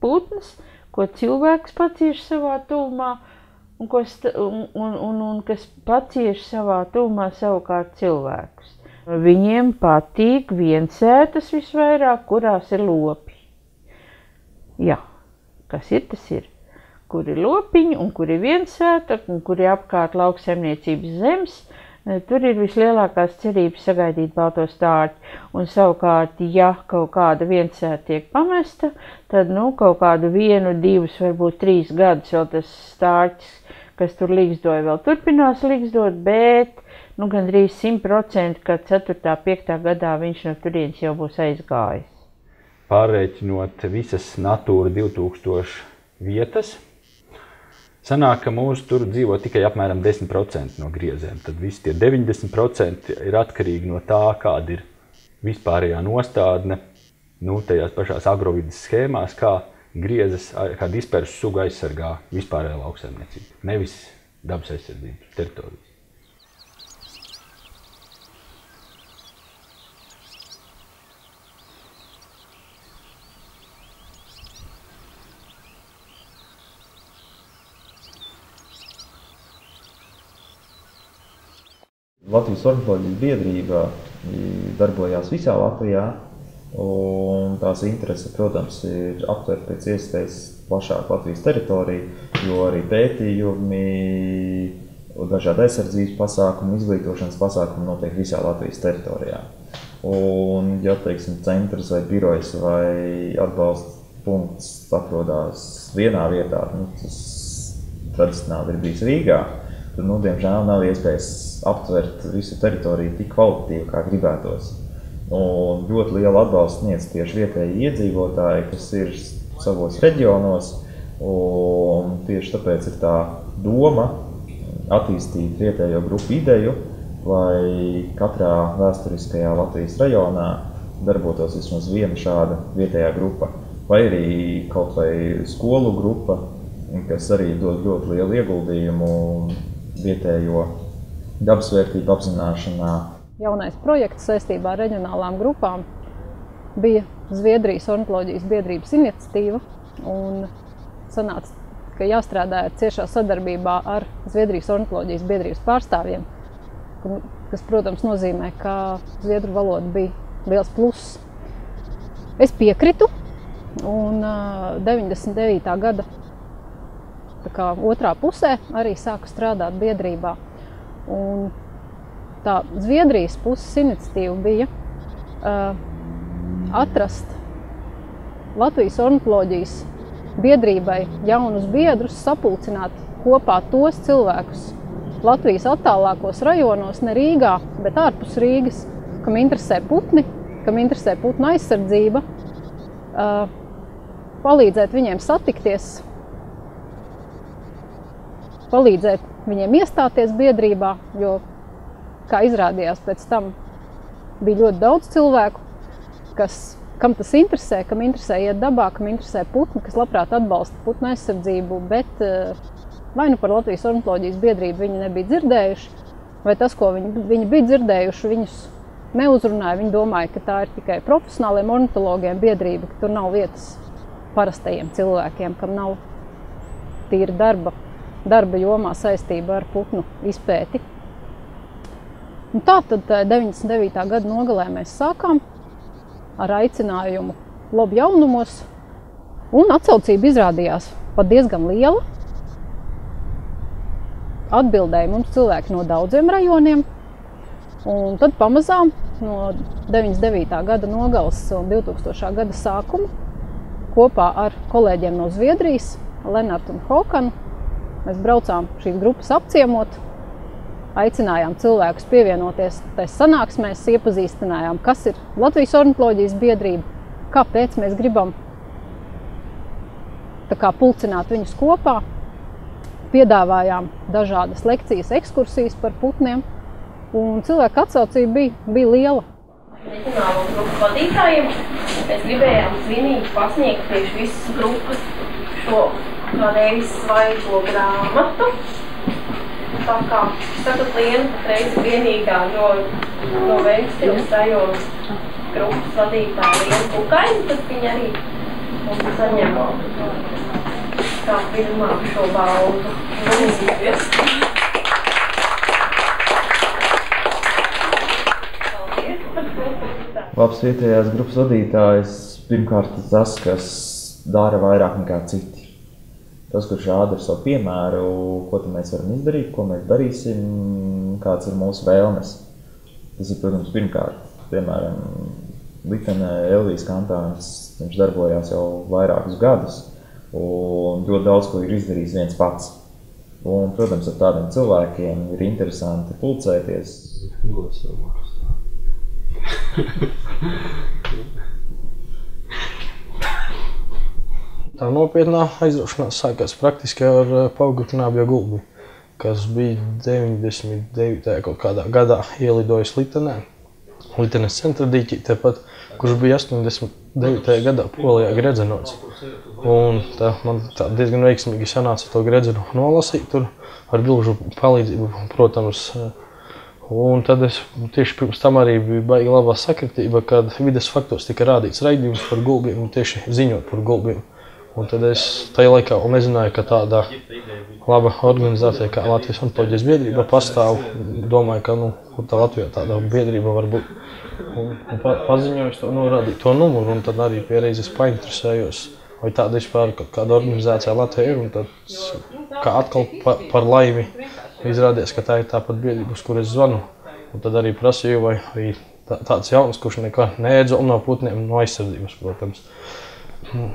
putns, ko cilvēks pacieš savā tuvumā un kas pacieš savā tuvumā savukārt cilvēkus. Viņiem patīk viensētas visvairāk, kurās ir lopi. Jā, kas ir, tas ir. Kur ir lopiņi un kur ir viensēta un kur ir apkārt lauksaimniecības zemes, tur ir vislielākās cerības sagaidīt balto stārķi. Un savukārt, ja kaut kāda viensēta tiek pamesta, tad kaut kādu 1, 2, varbūt 3 gadus vēl tas stārķis, kas tur ligzdoja, vēl turpinās ligzdot, bet gandrīz 100%, ka 4. 5. Gadā viņš no turienes jau būs aizgājis. Pārreikinot visas Natūra 2000 vietas, sanāk, ka mūsu tur dzīvo tikai apmēram 10% no griezēm. Tad visi tie 90% ir atkarīgi no tā, kāda ir vispārējā nostādne, tajās pašās agrovidas schēmās, kā griezes, kā dispersu sugu aizsargā vispārējā lauksaimniecība, nevis dabas aizsardzības teritorijas. Latvijas ornitoloģijas biedrība darbojās visā Latvijā, un tās interese, protams, ir aptvert pēc iespējas plašāku Latvijas teritoriju, jo arī pētījumi, dažādi aizsardzības pasākumi, izglītošanas pasākumi notiek visā Latvijas teritorijā. Un, ja, teiksim, centrs vai birojas vai atbalsta punkts atrodas vienā vietā, tas tradicionāli ir bijis Rīgā, tad, diemžēl, nav iespējas aptvert visu teritoriju tik kvalitatīvi, kā gribētos. Un ļoti lielu atbalstu sniedz tieši vietēji iedzīvotāji, kas ir savos reģionos, un tieši tāpēc ir tā doma attīstīt vietējo grupu ideju, lai katrā vēsturiskajā Latvijas rajonā darbotos vismaz viena šāda vietējā grupa, vai arī kaut vai skolu grupa, kas arī dod ļoti lielu ieguldījumu vietējo dabasvērtību apzināšanā. Jaunais projekts saistībā ar reģionālām grupām bija Zviedrijas ornitoloģijas biedrības iniciatīva, un sanāca, ka jāstrādā ciešā sadarbībā ar Zviedrijas ornitoloģijas biedrības pārstāvjiem, kas, protams, nozīmē, ka zviedru valoda bija liels pluss. Es piekritu, un 99. gada otrā pusē arī sāku strādāt biedrībā. Un tā Zviedrijas puses iniciatīva bija atrast Latvijas ornitoloģijas biedrībai jaunus biedrus, sapulcināt kopā tos cilvēkus Latvijas attālākos rajonos, ne Rīgā, bet ārpus Rīgas, kam interesē putni, kam interesē putna aizsardzība, palīdzēt viņiem satikties, palīdzēt viņiem iestāties biedrībā, jo, kā izrādījās, pēc tam bija ļoti daudz cilvēku, kam tas interesē, kam interesē iet dabā, kam interesē putni, kas labprāt atbalsta putnu aizsardzību, bet vai nu par Latvijas ornitoloģijas biedrību viņi nebija dzirdējuši, vai tas, ko viņi bija dzirdējuši, viņus neuzrunāja, viņi domāja, ka tā ir tikai profesionāliem ornitologiem biedrība, ka tur nav vietas parastajiem cilvēkiem, kam nav tīra darba jomā saistība ar putnu izpēti. Un tā tad 99. gada nogalē mēs sākām ar aicinājumu labu jaunumos, un atsaucība izrādījās pat diezgan liela. Atbildēja mums cilvēki no daudziem rajoniem, un tad pamazām no 99. gada nogales un 2000. gada sākuma kopā ar kolēģiem no Zviedrijas, Lenartu un Hokanu, mēs braucām šīs grupas apciemot, aicinājām cilvēkus pievienoties taisa sanāksmēs, iepazīstinājām, kas ir Latvijas ornitoloģijas biedrība, kāpēc mēs gribam pulcināt viņus kopā, piedāvājām dažādas lekcijas, ekskursijas par putniem, un cilvēka atsaucība bija liela. Reģionālo grupu vadītājiem mēs gribējām svinīgi pasniegt priekš visas grupas šo reizi svaigo grāmatu. Tā kā tagad Liena patreiz vienīgā no Ventspils sajo grupas vadītāja Liena Kukaina, tad viņa arī mums saņem kā pirmā šo baldu. Labs vietējās grupas vadītājs pirmkārt tas, kas dara vairāk nekā citi. Tas, kurš rāda ar savu piemēru, ko mēs varam izdarīt, ko mēs darīsim, kāds ir mūsu vēlmes. Tas ir, protams, pirmkārt. Piemēram, Litenē Elvijas Kantāns, viņš darbojās jau vairākus gadus un ļoti daudz ko ir izdarījis viens pats. Un, protams, ar tādiem cilvēkiem ir interesanti pulcēties. Tā nopietnā aizraušanās sākās praktiski ar paugurknābja gulbi, kas bija 99. kaut kādā gadā ielidojis Litenē, Litenes centra dīķī tepat, kurš bija 89. gadā Polijā gredzenots. Un tā man tā diezgan veiksmīgi sanāca to gredzenu nolasīt tur ar bilžu palīdzību, protams. Un tad es tieši pirms tam arī bija baigi labā sakritība, kad vides faktos tika rādīts raidījums par gulbiem un tieši ziņot par gulbiem. Un tad es tajā laikā nezināju, ka tāda laba organizācija kā Latvijas ornitoloģijas biedrība pastāv. Domāju, ka tā Latvijā tāda biedrība var būt. Un paziņoju, es to norādīju to numuru un tad arī piereizes painteresējos, vai tāda vispār kāda organizācija Latvijā ir. Un tad kā atkal par laimi. Izrādījās, ka tā ir tāpat biedrība, uz kur es zvanu, un tad arī prasīju, vai arī tāds jauns, kurš neko neēdz un no putniem, no aizsardzības, protams,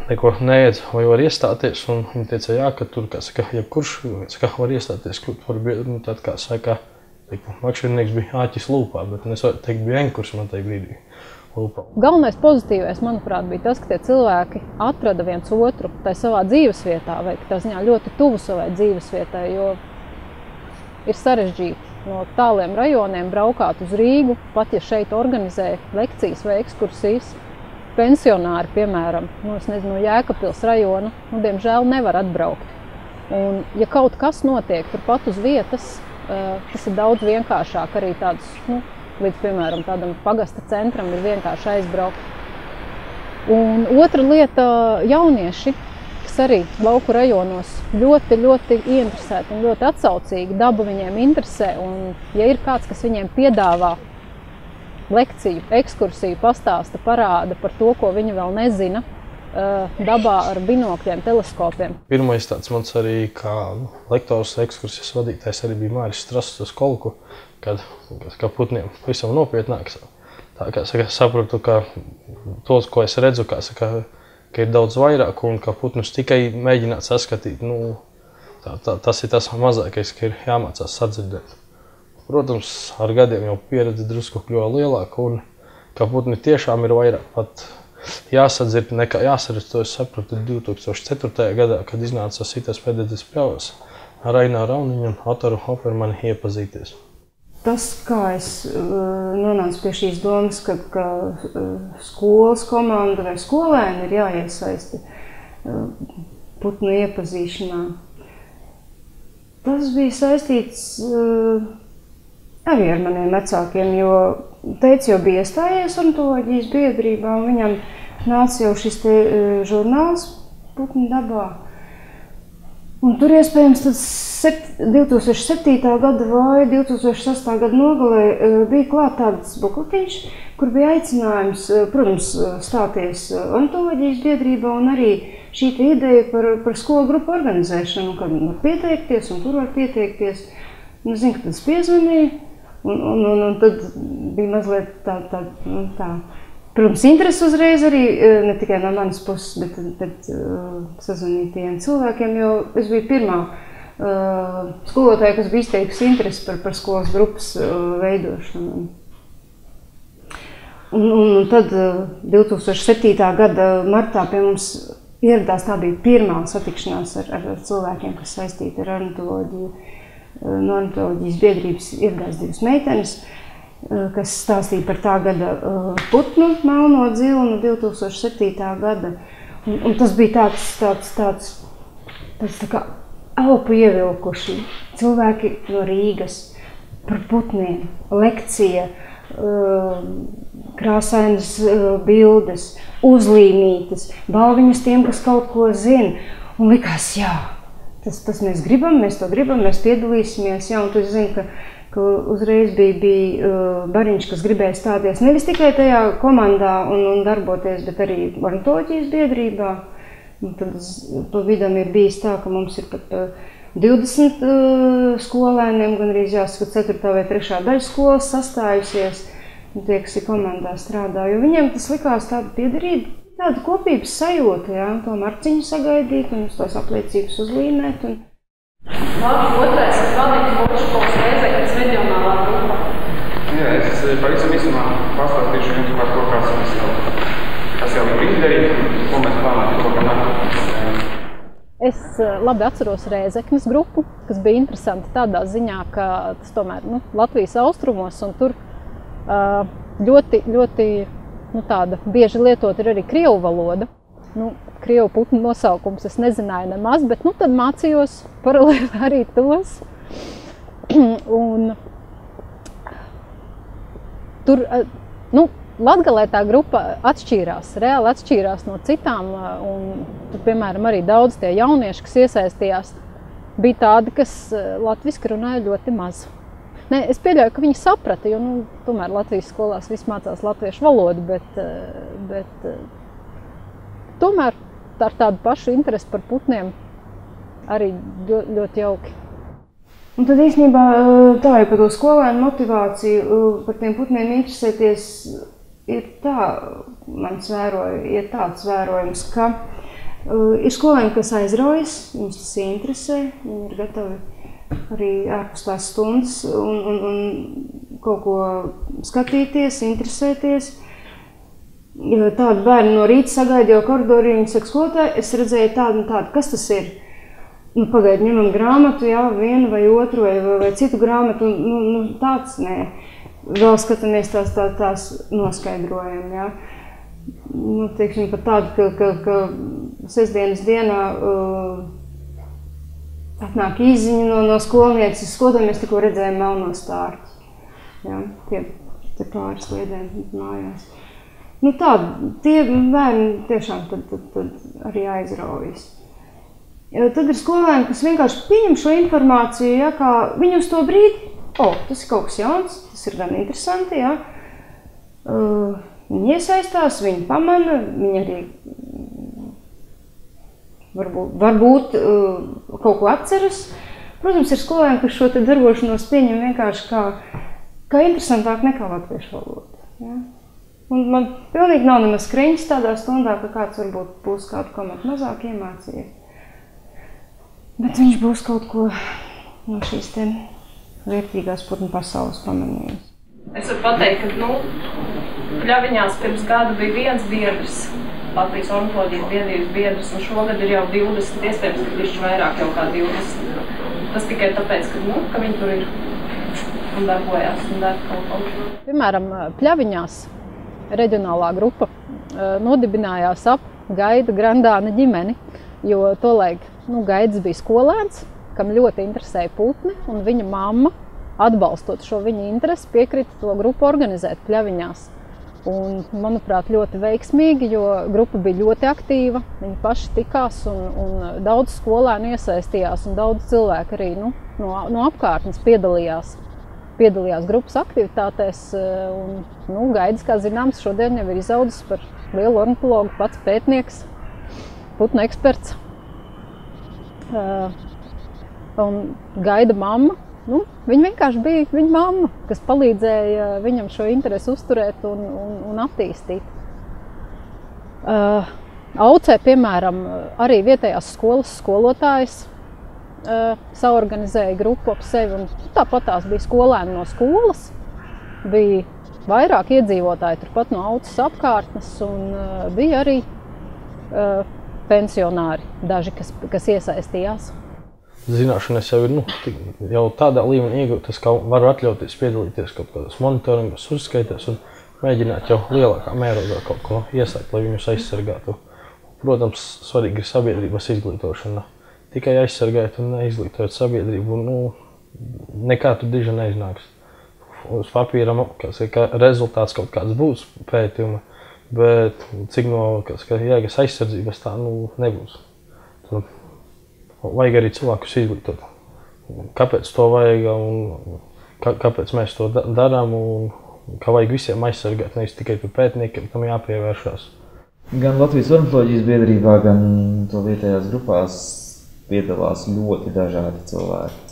neko neēdz, vai var iestāties, un viņi teica, jā, ka tur, kā saka, jebkurš, kā var iestāties, kur var biedrība, tad, kā saka, makšķernieks bija āķis lūpā, bet es varu teikt, bija enkurs man tajā brīdī lūpā. Galvenais pozitīvais, manuprāt, bija tas, ka tie cilvēki atrada viens otru tai savā dzīvesvietā, vai tā ziņā ļoti tuvu savai dzīvesvietai, jo ir sarežģīti no tāliem rajoniem braukāt uz Rīgu, pat ja šeit organizē lekcijas vai ekskursijas. Pensionāri, piemēram, es nezinu, no Jēkabpils rajona, diemžēl nevar atbraukt. Un, ja kaut kas notiek turpat uz vietas, tas ir daudz vienkāršāk arī tādus, līdz, piemēram, tādam pagasta centram ir vienkārši aizbraukt. Un otra lieta – jaunieši, kas arī lauku rajonos ļoti, ļoti ieinteresēti un ļoti atsaucīgi. Daba viņiem interesē, un ja ir kāds, kas viņiem piedāvā lekciju, ekskursiju, pastāsta, parāda par to, ko viņi vēl nezina, dabā ar binokļiem, teleskopiem. Pirmais tāds mans arī kā lektors, ekskursijas vadītājs arī bija Māris Strazds uz kolku, kad putniem visam nopietnāks. Tā kā saprotu, ka tos, ko es redzu, kā saka, ka ir daudz vairāk un ka putnus tikai mēģināt saskatīt, tas ir tas mazākais, ka ir jāmācās sadzirdēt. Protams, ar gadiem jau pieredze drusku kļuva lielāka un ka putni tiešām ir vairāk pat jāsadzird nekā jāsaredz. To es sapratu 2004. gadā, kad iznāca Sitās pēdējās pļavas ar Aināru Auniņu un Otaru Hopermani iepazīties. Tas, kā es nonācu pie šīs domas, ka skolas komanda vai skolēni ir jāiesaisti putnu iepazīšanā, tas bija saistīts arī ar maniem vecākiem, jo teicu, jau bija iestājies ornitoloģijas biedrībā, un viņam nāca jau šis te žurnāls Putnu dabā. Un tur iespējams 2007. gada vai 2008. gada nogalē bija klāt tāds bukletiņš, kur bija aicinājums, protams, stāties ornitoloģijas biedrībā un arī šī ideja par skolu grupu organizēšanu, kad var pieteikties un kur var pieteikties. Un es zinu, ka tad es piezvanīju un tad bija mazliet tā. Protams, interesi uzreiz arī, ne tikai no manas puses, bet sazvanītajiem cilvēkiem, jo es biju pirmā skolotāja, kas bija izteikusi interesi par skolas grupas veidošanu. Un tad 2007. gada martā pie mums ieradās, tā bija pirmā satikšanās ar cilvēkiem, kas saistīti ar ornitoloģiju. No ornitoloģijas biedrības ieradās divas meitenes, kas stāstīja par tā gada putnu, melno dzilnu, 2007. gada. Un tas bija tāds tas tā kā elpu ievilkuši cilvēki no Rīgas par putniem, lekcija, krāsainas bildes, uzlīmītas, balviņas tiem, kas kaut ko zina. Un likās, jā, tas mēs gribam, mēs to gribam, mēs piedalīsimies, jā, un tu zini, ka uzreiz bija bariņš, kas gribēja stāties nevis tikai tajā komandā un darboties, bet arī ornitoloģijas biedrībā. Un tad pa vidam ir bijis tā, ka mums ir pat 20 skolēniem, gan arī jāsaka 4. vai 3. daļa skolas sastājusies, tie, kas ir komandā strādā, jo viņiem tas likās tāda piederība, tāda kopības sajūta, jā, to marciņu sagaidīt un uz tās apliecības uzlīmēt. Un... Labi, otrais ir vadīt Kopškovs Rēzeknes reģionālā grupa. Jā, es pavisam īstumā pastāstīšu jums par to, kas jau ir brīvdarīt, ko mēs plānām to ganāt. Es labi atceros Rēzeknes grupu, kas bija interesanti tādā ziņā, ka tas tomēr Latvijas austrumos un tur ļoti bieži lietot ir arī krievu valoda. Krievu putnu nosaukums es nezināju nemaz, bet tad mācījos paralēli arī tos. Un tur, Latgalē tā grupa atšķīrās, reāli atšķīrās no citām, un tur, piemēram, arī daudz tie jaunieši, kas iesaistījās, bija tādi, kas latviski runāja ļoti maz. Nē, es pieļauju, ka viņi saprata, jo, tomēr Latvijas skolās viss mācās latviešu valodu, bet tomēr ar tādu pašu interesi par putniem arī ļoti jauki. Un tad īstenībā tā ir par to skolēnu motivāciju, par tiem putniem interesēties, ir tā, ir tāds vērojums, ka ir skolēni, kas aizraujas, mums tas interesē, viņi ir gatavi arī ārpus tās stundas un kaut ko skatīties, interesēties. Tādu bērnu no rīta sagaida jau koridorī, viņi saka, skolotāji, es redzēju tādu un tādu, kas tas ir? Pagaidi, ņemam grāmatu, jā, vienu vai otru vai citu grāmatu, tāds, nē. Vēl skatāmies tās noskaidrojam, jā. Teiksim, pat tādu, ka sestdienas dienā atnāk īziņa no skolnieces, skolotāji, mēs tikko redzējām melno stārķi. Jā, tie pāris liedēm mājās. Tā, tie bērni tiešām tad arī aizraujas. Tad ir skolēni, kas vienkārši pieņem šo informāciju, ja, kā viņi uz to brīdi, tas ir kaut kas jauns, tas ir gan interesanti, ja. Viņi iesaistās, viņi pamana, viņi arī varbūt kaut ko atceras. Protams, ir skolēni, kas šo te darbošanos pieņem vienkārši kā interesantāk nekā latviešu valodu. Ja. Un man pilnīgi nav nemaz kriņas tādā stundā, ka kāds varbūt būs kādu komatu mazāk iemācīja. Bet viņš būs kaut ko no šīs te vērtīgās putnu pasaules pamanījums. Es varu pateikt, ka, Pļaviņās pirms gada bija viens biedrs, Latvijas ornitoloģijas biedrības biedrs, un šogad ir jau 20, iespējams, ka višķi vairāk jau kā 20. Tas tikai tāpēc, ka, ka viņi tur ir un darbojās un darba kaut ko. Piemēram, Pļaviņās reģionālā grupa nodibinājās ap Gaida Grandāna ģimeni, jo tolaik Gaids bija skolēns, kam ļoti interesēja putni, un viņa mamma, atbalstot šo viņa interesi, piekrita to grupu organizēt Pļaviņās. Un, manuprāt, ļoti veiksmīgi, jo grupa bija ļoti aktīva, viņi paši tikās, un daudz skolēnu iesaistījās, un daudz cilvēku arī no apkārtnes piedalījās grupas aktivitātēs. Un, Gaids, kā zināms, šodien jau ir izaudzis par lielu ornitologu, pats pētnieks, putnu eksperts. Un Gaida mamma, viņa vienkārši bija viņa mamma, kas palīdzēja viņam šo interesi uzturēt un attīstīt. Aucē, piemēram, arī vietējās skolas skolotājs saorganizēja grupu ap sevi. Tāpat tās bija skolēni no skolas, bija vairāk iedzīvotāji turpat no Auces apkārtnes, un bija arī pensionāri, daži, kas iesaistījās. Zināšanas jau ir jau tādā līmenī iegūtas, ka var atļauties piedalīties kaut kādos monitoringos, uzskaitēs un mēģināt jau lielākā mērogā kaut ko iesākt, lai viņus aizsargātu. Protams, svarīgi ir sabiedrības izglītošana, tikai aizsargājot un izglītojot sabiedrību, nu, nekā tu diža neiznāks. Uz papīra ka rezultāts kaut kāds būs pētījuma, bet cik no jēgas aizsardzības tā nu, nebūs. Tad vajag arī cilvēkus izglītot. Kāpēc to vajag un kāpēc mēs to darām un ka vajag visiem aizsargāt, nevis tikai pētniekiem, tam jāpievēršās. Gan Latvijas ornitoloģijas biedrībā, gan to vietējās grupās piedalās ļoti dažādi cilvēki.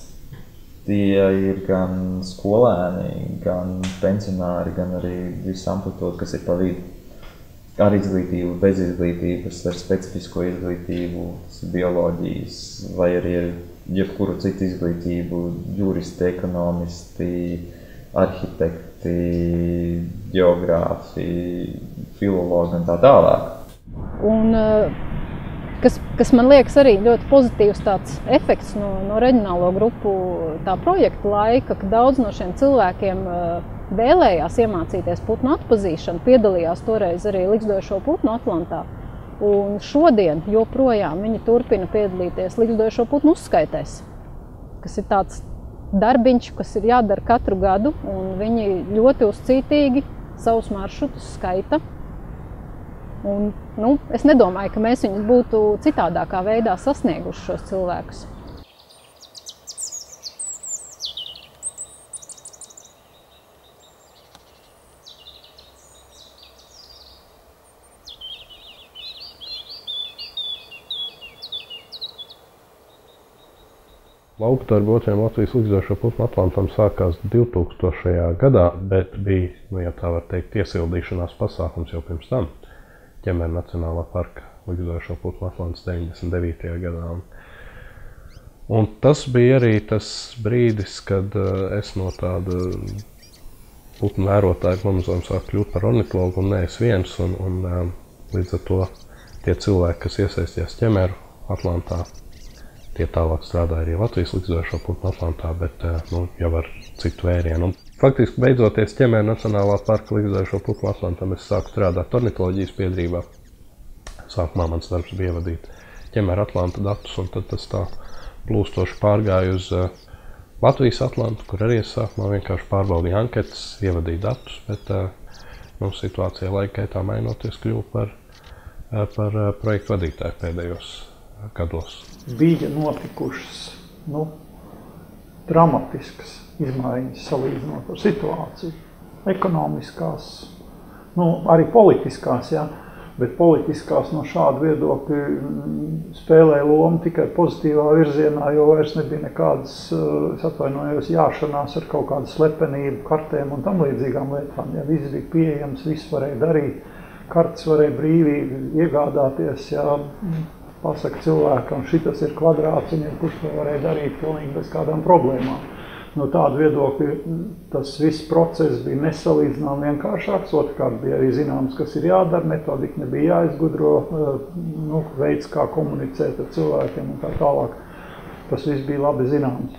Tie ir gan skolēni, gan pensionāri, gan arī viss amplitūda, kas ir pa vidu. Ar izglītību, bez izglītības, ar specifisko izglītību, bioloģijas, vai arī ar jebkuru citu izglītību, juristi, ekonomisti, arhitekti, geogrāfi, filologi un tā tālāk. Un kas man liekas arī ļoti pozitīvs tāds efekts no reģionālo grupu tā projekta laika, ka daudz no šiem cilvēkiem vēlējās iemācīties putnu atpazīšanu, piedalījās toreiz arī ligzdojošo putnu Atlantā. Un šodien joprojām viņi turpina piedalīties ligzdojošo putnu uzskaitēs, kas ir tāds darbiņš, kas ir jādara katru gadu, un viņi ļoti uzcītīgi savus maršrutus skaita. Un, nu, es nedomāju, ka mēs viņus būtu citādākā veidā sasnieguši šos cilvēkus. Laukdarbi otriem Latvijas ligzdojošo putnu Atlantam sākās 2000. gadā, bet bija, nu, ja tā var teikt, iesildīšanās pasākums jau pirms tam. Ķemēra Nacionālā parka ligzdojošo putnu Atlants 99. gadā. Un tas bija arī tas brīdis, kad es no tāda putnu vērotāja pamazām sāku kļūt par ornitologu, un ne es viens, un līdz ar to tie cilvēki, kas iesaistījās Ķemēru Atlantā, tie tālāk strādāja arī Latvijas ligzdojošo putnu Atlantā, bet nu, jau ar citu vērienu. Faktiski, beidzoties Ķemēra Nacionālā parka ligzdojošo putnu Atlantam, es sāku strādāt ornitoloģijas biedrībā. Sākumā mans darbs bija vadīt Ķemēra Atlanta datus, un tad tas tā plūstoši pārgāju uz Latvijas Atlantu, kur arī es sākumā vienkārši pārbaudīju anketas, ievadīju datus, bet nu, situācija laika gaitā mainoties kļuva par projektu vadītāju pēdējos gados. Bija notikušas nu, dramatiskas izmaiņas salīdzinot ar situāciju. Ekonomiskās, nu, arī politiskās, ja, bet politiskās no šāda viedokļa spēlēja lomu tikai pozitīvā virzienā, jo vairs nebija nekādas, es atvainojos, jāšanās ar kaut kādu slepenību, kartēm un tam līdzīgām lietām. Ja viss bija pieejams, viss varēja darīt, kartes varēja brīvīgi iegādāties, ja, pasaka cilvēkam, šitas ir kvadrāts, un kurš to varēja darīt pilnīgi bez kādām problēmām. No tāda viedokļa tas viss process bija nesalīdzinām vienkāršāks, otrkārt bija arī zināms, kas ir jādara, metodika nebija jāizgudro, nu, veids, kā komunicēt ar cilvēkiem un tā tālāk. Tas viss bija labi zināms,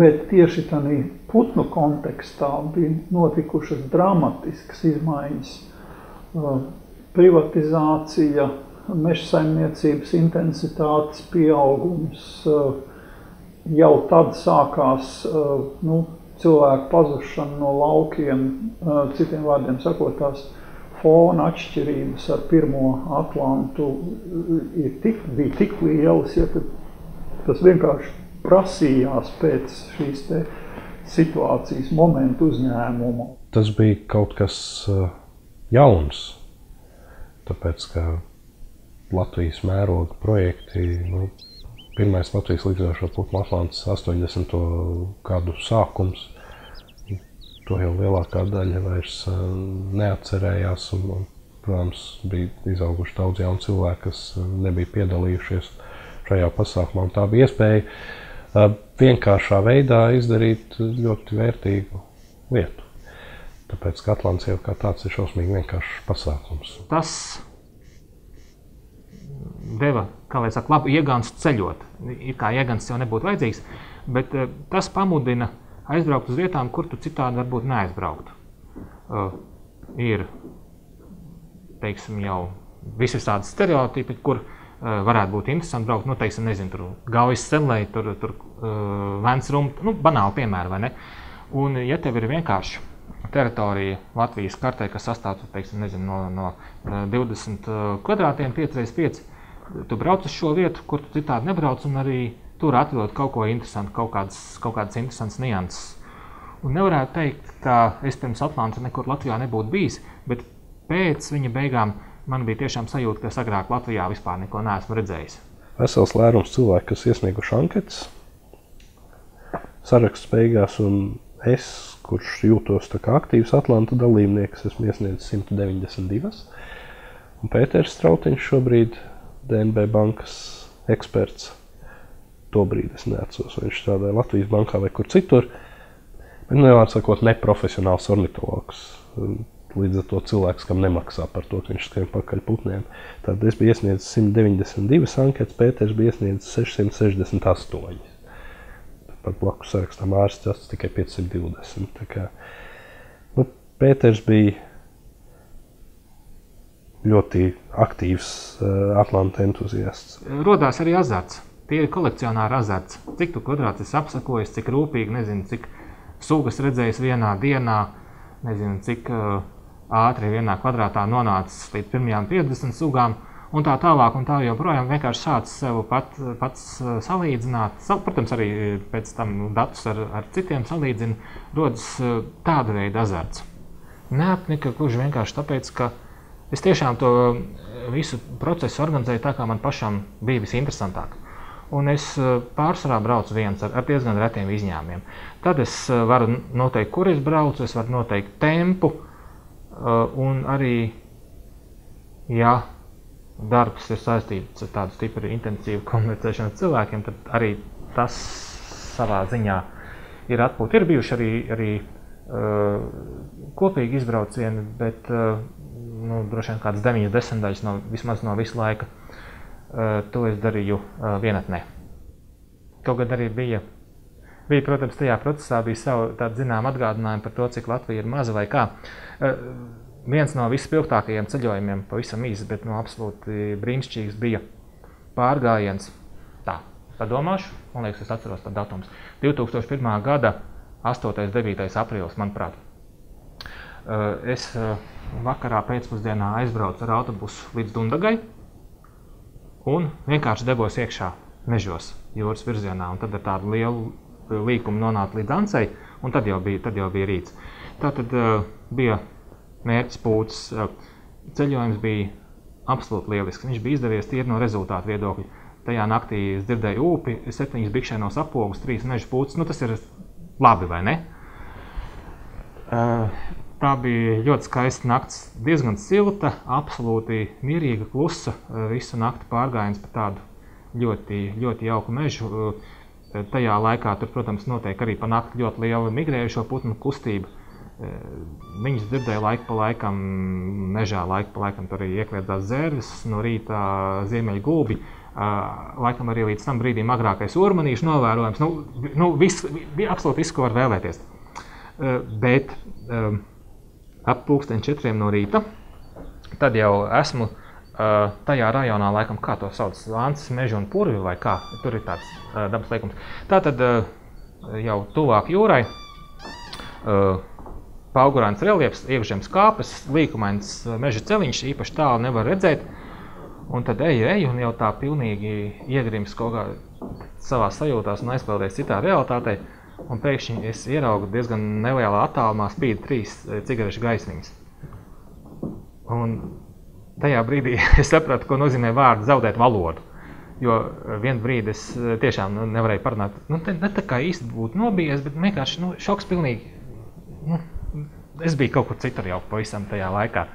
bet tieši tādā putnu kontekstā bija notikušas dramatiskas izmaiņas. Privatizācija, mežsaimniecības intensitātes pieaugums, jau tad sākās nu, cilvēku pazušana no laukiem, citiem vārdiem sakot, tās fona atšķirības ar pirmo Atlantu bija tik lielas, ja tas vienkārši prasījās pēc šīs te situācijas momentu uzņēmumu. Tas bija kaut kas jauns, tāpēc, ka Latvijas mēroga projekti, nu, pirmais Latvijas ligzdojošo putnu Atlants 80. gadu sākums, to jau lielākā daļa vairs neatcerējās, un, protams, bija izauguši daudz jaunu cilvēku, kas nebija piedalījušies šajā pasākumā, un tā bija iespēja vienkāršā veidā izdarīt ļoti vērtīgu lietu, tāpēc, ka Atlants jau kā tāds ir šausmīgi vienkāršs pasākums. Tas deva, kā lai saka, labu iegānstu ceļot. Ir kā iegānsts jau nebūtu vajadzīgs, bet tas pamudina aizbraukt uz vietām, kur tu citādi varbūt neaizbrauktu. Ir, teiksim, jau visi tādi stereotipi, kur varētu būt interesanti braukt, nu, teiksim, nezinu, tur Gaujas semlē, tur Vensrumta, nu, banāli piemēri, vai ne? Un, ja tev ir vienkārši teritorija Latvijas kartē, kas sastāv, teiksim, nezinu, no 20 kvadrātiem, 5×5, tu brauc uz šo vietu, kur tu citādi nebrauc, un arī tur atrodot kaut ko interesantu, kaut kādas interesantas nianses. Un nevarētu teikt, ka es pirms Atlanta nekur Latvijā nebūtu bijis, bet pēc viņa beigām man bija tiešām sajūta, ka es agrāk Latvijā vispār neko neesmu redzējis. Vesels lērums cilvēki, kas iesnieguši anketas, saraksts beigās, un es, kurš jūtos tā kā aktīvs Atlanta dalībnieks, esmu iesniedzis 192, un Pēters Strautiņš šobrīd, DNB bankas eksperts, tobrīd es neatceros, vai viņš strādāja Latvijas bankā vai kur citur, bet nevar sakot neprofesionāls ornitologs, līdz ar to cilvēks, kam nemaksā par to, ka viņš skrien pakaļ putniem. Tad es biju iesniedzis 192 anketas, Pēters bija iesniedzis 668. Pat blakus sarakstā Māris Strazds tikai 520. Tā kā, nu, Pēters bija ļoti aktīvs Atlanta entuziasts. Rodās arī azarts. Tie ir kolekcionāri azarts. Cik tu kvadrātus esi apsakojis, cik rūpīgi, nezinu, cik sugas redzējis vienā dienā, nezinu, cik ātri vienā kvadrātā nonācis līdz pirmajām 50 sugām, un tā tālāk, un tā joprojām vienkārši sāc sev pats salīdzināt. Protams, arī pēc tam datus ar citiem salīdzina, rodas tāda veida azarts. Neapnika gluži vienkārši tāpēc, ka es tiešām to visu procesu organizēju tā, kā man pašam bija visinteresantāk. Un es pārsvarā braucu viens ar diezgan retiem izņēmumiem. Tad es varu noteikt, kur es braucu, es varu noteikt tempu, un arī, ja darbs ir saistīts ar tādu stipri intensīvu komunicēšanu ar cilvēkiem, tad arī tas savā ziņā ir atpūta. Ir bijuši arī kopīgi izbraucieni, bet nu, droši vien kādas 9-10 daļas vismaz no visu laika. To es darīju vienatnē. Kaut gan arī bija, protams, tajā procesā bija savu tādu zināmu atgādinājumu par to, cik Latvija ir maza vai kā. Viens no vispilgtākajiem ceļojumiem, pavisam īsi, bet no absolūti brīnišķīgs, bija pārgājiens. Tā, padomāšu, man liekas, es atceros tā datums. 2001. gada 8.–9. aprīlis, manuprāt. Es vakarā pēcpusdienā aizbraucu ar autobusu līdz Dundagai, un vienkārši debos iekšā mežos jūras virzienā, un tad ar tādu lielu līkumu nonāca līdz Ancai, un tad jau bija rīts. Tātad bija mērķis pūcis, ceļojums bija absolūti lielisks, viņš bija izdevies tīri no rezultātu viedokļa. Tajā naktī es dzirdēju upi, 7 bikšēnos apogus, 3 mežu pūcis, nu tas ir labi, vai ne? Tā bija ļoti skaista nakts, diezgan silta, absolūti mierīga, klusa, visu nakti pārgājiens pa tādu ļoti, ļoti jauku mežu. Tajā laikā tur, protams, notiek arī pa nakti ļoti liela migrējušo putnu kustība. Viņus dzirdēja laika pa laikam, mežā laika pa laikam tur arī iekļēdzās zērvis, no rīta ziemeļa gulbi, laikam arī līdz tam brīdim agrākais urmanīšu novērojams. Nu, bija absolūti viss, ko var vēlēties. Bet ap 3:00 no rīta, tad jau esmu tajā rajonā, laikam, kā to sauc, Ancis, Meži un Purvi, vai kā, tur ir tāds dabas liekums. Tātad jau tuvāk jūrai, paugurāns relieps, iekšzemes kāpes, līkumains meža celiņš, īpaši tālu nevar redzēt, un tad eju, un jau tā pilnīgi iegrims kaut kā savā sajūtās un aizpeldies citā realitātei, un pēkšņi es ieraugu diezgan nelielā attālumā spīd 3 cigarešu gaismiņas. Un tajā brīdī es sapratu, ko nozīmē vārdu zaudēt valodu. Jo vienu brīdi es tiešām nevarēju parunāt. Nu, ne tā kā īsti būtu nobijies, bet vienkārši šoks pilnīgi. Nu, es biju kaut kur citur jau pavisam tajā laikā.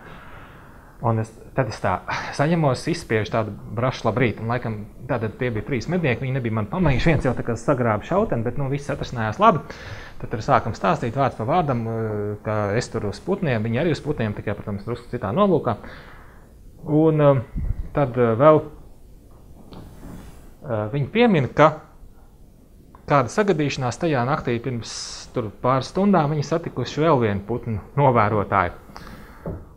Un tad es tā saņemos, izspiežu tādu brašu labrīt, un laikam tātad tie bija 3 mednieki, viņi nebija mani pamanījuši, viens jau tā kā sagrāba šauteni, bet nu viss atrasinājās labi. Tad tur sākam stāstīt vārds pa vārdam, ka es tur uz putniem, viņi arī uz putniem, tikai, protams, drusku citā nolūkā. Un tad vēl viņi piemina, ka kāda sagadīšanās tajā naktī pirms tur pāris stundām viņi satikuši vēl vienu putnu novērotāju.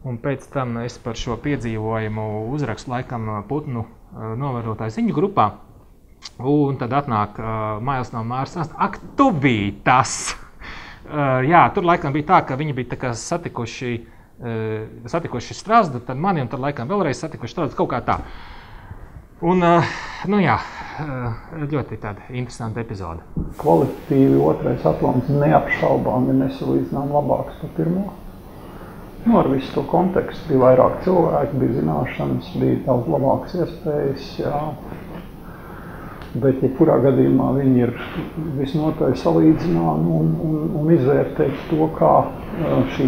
Un pēc tam es par šo piedzīvojumu uzrakstu laikam putnu novērotāju ziņu grupā. Un tad atnāk Mails no Māra Strazda. Ak, tu biji tas! Jā, tur laikam bija tā, ka viņi bija tā kā satikuši Strazdu, tad mani, un tad laikam vēlreiz satikuši Strazdu, kaut kā tā. Un, nu jā, ļoti tāda interesanta epizode. Kvalitīvi otrais atlants neapšaubāmi nesalīdzinām labāks par pirmo. Nu, ar visu to kontekstu bija vairāk cilvēku, bija zināšanas, bija daudz labākas iespējas, jā. Bet, ja kurā gadījumā viņi ir visnotaļ salīdzināmi un izvērtēt to, kā šī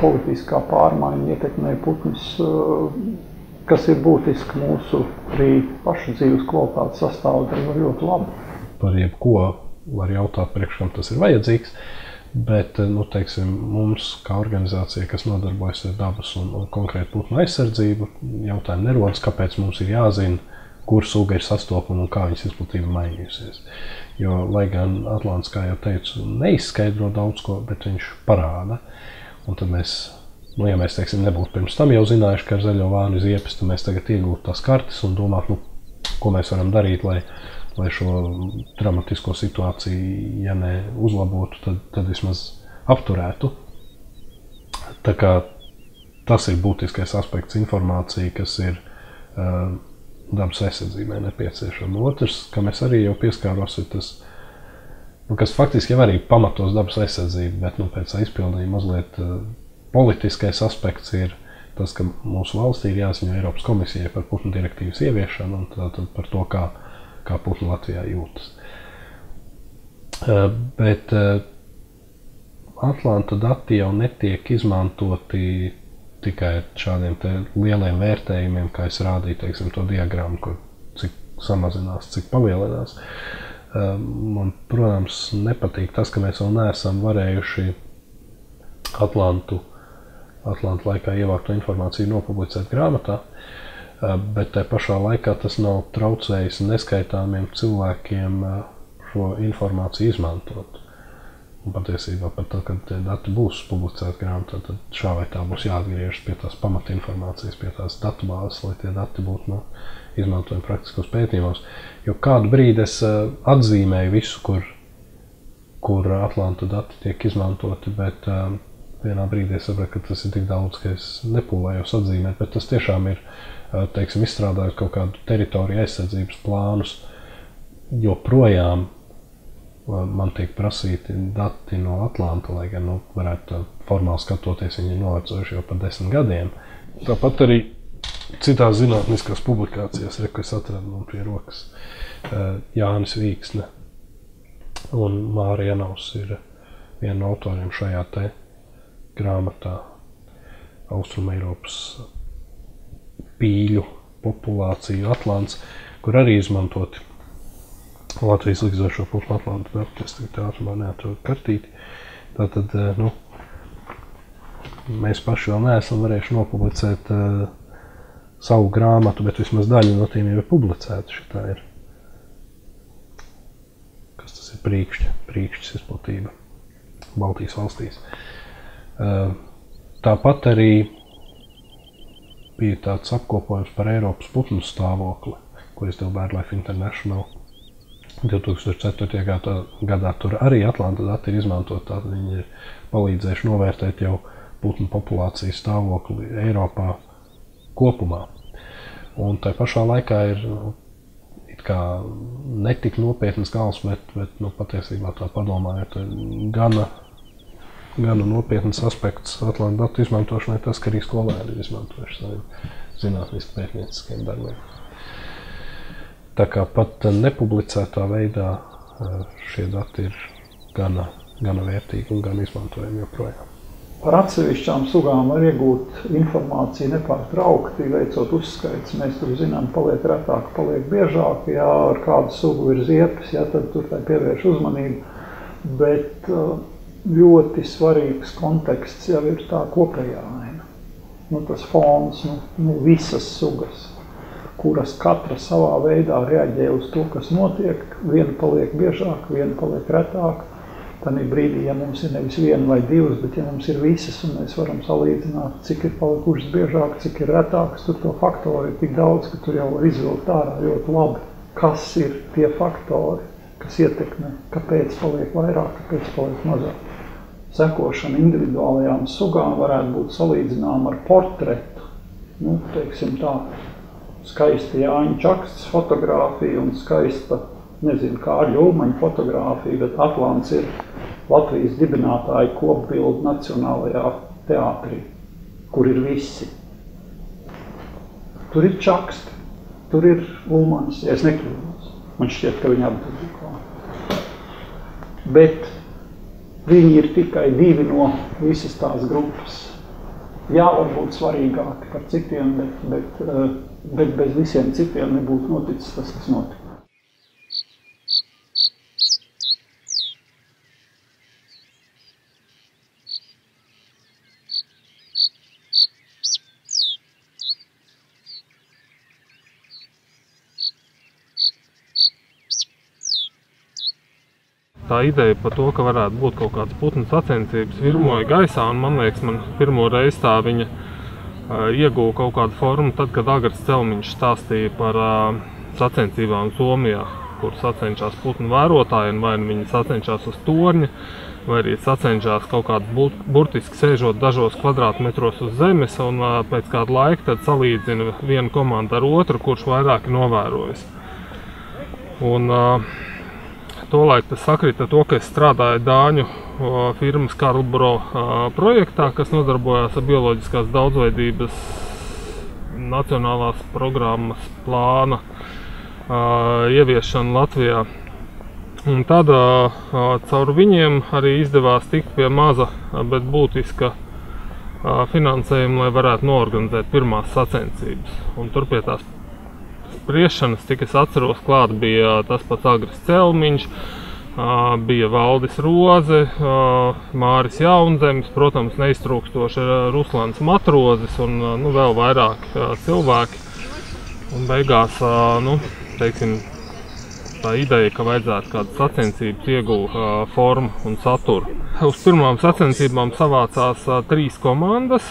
politiskā pārmaiņa ietekmē putnus, kas ir būtiski mūsu arī pašu dzīves kvalitātes sastāvdaļa ļoti labi. Par jebko var jautāt, priekš kam tas ir vajadzīgs, bet, nu, teiksim, mums kā organizācija, kas nodarbojas ar dabas un konkrēti putnu aizsardzību, jautājumi nerodas, kāpēc mums ir jāzina, kur suga ir sastopama un kā viņas izplatība mainījusies. Jo, lai gan atlants, kā jau teicu, neizskaidro daudz ko, bet viņš parāda. Un tad mēs, nu, ja mēs, teiksim, nebūtu pirms tam jau zinājuši, ka ar zaļo vānu ziepes, tad mēs tagad iegūtu tās kartes un domāt, nu, ko mēs varam darīt, lai šo dramatisko situāciju, ja ne uzlabotu, tad vismaz apturētu. Tā kā tas ir būtiskais aspekts informācija, kas ir dabas aizsardzībai nepieciešama. Otrs, ka mēs arī jau pieskāros, ir tas, nu, kas faktiski jau arī pamatos dabas aizsardzību, bet, nu, pēc aizpildījuma mazliet politiskais aspekts ir tas, ka mūsu valstī ir jāziņo Eiropas komisijai par putnu direktīvas ieviešanu un tātad par to, kā putnu Latvijā jūtas. Bet atlanta dati jau netiek izmantoti tikai šādiem lieliem vērtējumiem, kā es rādīju, teiksim, to diagrammu, kur cik samazinās, cik palielinās. Man, protams, nepatīk tas, ka mēs vēl neesam varējuši Atlantu laikā ievākto informāciju nopublicēt grāmatā, bet tajā pašā laikā tas nav traucējis neskaitāmiem cilvēkiem šo informāciju izmantot. Un patiesībā pat tad, kad tie dati būs publicēti grāmatā, tad šā vai tā būs jāatgriežas pie tās pamatinformācijas, pie tās datubāzes, lai tie dati būtu izmantojami praktiskos pētījumos. Jo kādu brīdi es atzīmēju visu, kur atlantu dati tiek izmantoti, bet vienā brīdī es sapratu, ka tas ir tik daudz, ka es nepūlējos atzīmēt, bet tas tiešām ir, teiksim, izstrādājot kaut kādu teritoriju aizsardzības plānus, joprojām man tiek prasīti dati no Atlanta, lai gan, nu, varētu formāli skatoties, viņi ir novecojuši jau par 10 gadiem. Tāpat arī citās zinātniskās publikācijās, ko es atradu man pie rokas, Jānis Vīksne un Māra Šternberga ir viena no autoriem šajā te grāmatā Austrumeiropas pīļu populāciju Atlants, kur arī izmantoti Latvijas likstošo putnu atlantu dati, es tagad ātrumā neatrodu kartīti. Tātad, nu, mēs paši vēl neesam varējuši nopublicēt savu grāmatu, bet vismaz daļu no tiem jau ir publicēta. Šitā ir, kas tas ir, prīkšķis izplatība Baltijas valstīs. Tāpat arī bija tāds apkopojums par Eiropas putnu stāvokli, ko izdeva BirdLife International. 2004. gadā tur arī atlanta dati ir izmantot, tātad viņi ir palīdzējuši novērtēt jau putnu populācijas stāvokli Eiropā kopumā. Un tai pašā laikā ir it kā netik nopietnas gals, bet nu, patiesībā tā padomājot, ir gana nopietnas aspekts atlanta datu izmantošanai, tas, ka arī skolēni ir izmantojuši saviem zinātniski pētnieciskiem darbiem. Tā kā pat nepublicētā veidā šie dati ir gana vērtīgi un gan izmantojami joprojām. Par atsevišķām sugām var iegūt informāciju nepārtraukti, veicot uzskaits. Mēs tur zinām, paliek retāk, paliek biežāk, ja ar kādu sugu ir ziepes, ja tad tur tai pievērš uzmanību. Bet ļoti svarīgs konteksts jau ir tā kopējā aina. Nu, tas fons, nu, visas sugas, kuras katra savā veidā reaģē uz to, kas notiek. Viena paliek biežāk, viena paliek retāk, Tanī brīdī, ja mums ir nevis viena vai divas, bet ja mums ir visas, un mēs varam salīdzināt, cik ir palikušas biežāk, cik ir retākas, tur to faktori ir tik daudz, ka tur jau var izvilkt ārā ļoti labi, kas ir tie faktori, kas ietekmē, kāpēc paliek vairāk, kāpēc paliek mazāk. Sekošana individuālajām sugām varētu būt salīdzināma ar portretu, nu, teiksim tā, skaista Jāņa Čakstas fotogrāfija un skaista, nezinu, kā Ļūmaņa fotogrāfija, bet Atlants ir Latvijas dibinātāja kopbilde Nacionālajā teātrī, kur ir visi. Tur ir Čaksta, tur ir Ulmanis, ja es nekļūdos. Man šķiet, ka viņi apdod klāt. Bet viņi ir tikai divi no visas tās grupas. Jā, varbūt svarīgāki par citiem, bet bez visiem citiem nebūtu noticis tas, kas notika. Tā ideja par to, ka varētu būt kaut kāds putnu sacensības, virmoja gaisā, un man liekas, man pirmo reizi tā viņa iegūja kaut kādu formu, tad, kad Edgars Celmiņš stāstīja par sacensībām Somijā, kur sacenšās putnu vērotāji, un vai viņi sacenšās uz torņa, vai arī sacenšās kaut kādu burtiski sēžot dažos kvadrātmetros uz zemes, un pēc kādu laiku tad salīdzina vienu komandu ar otru, kurš vairāk novērojas. Un tolaik tas sakrita to, ka es strādāju Dāņu firmas Karlbro projektā, kas nodarbojās ar bioloģiskās daudzveidības nacionālās programmas plāna ieviešanu Latvijā. Un tad caur viņiem arī izdevās tikt pie maza, bet būtiska finansējuma, lai varētu noorganizēt pirmās sacensības. Un tur pie tās spriešanas, cik es atceros, klāt bija tas pats Edgars Celmiņš, bija Valdis Roze, Māris Jaunzemis, protams, neiztrūkstoši Ruslans Matrozis un vēl vairāk cilvēki. Un beigās, teiksim, tā ideja, ka vajadzētu kādu sacensību iegūt formu un saturu. Uz pirmām sacensībām savācās 3 komandas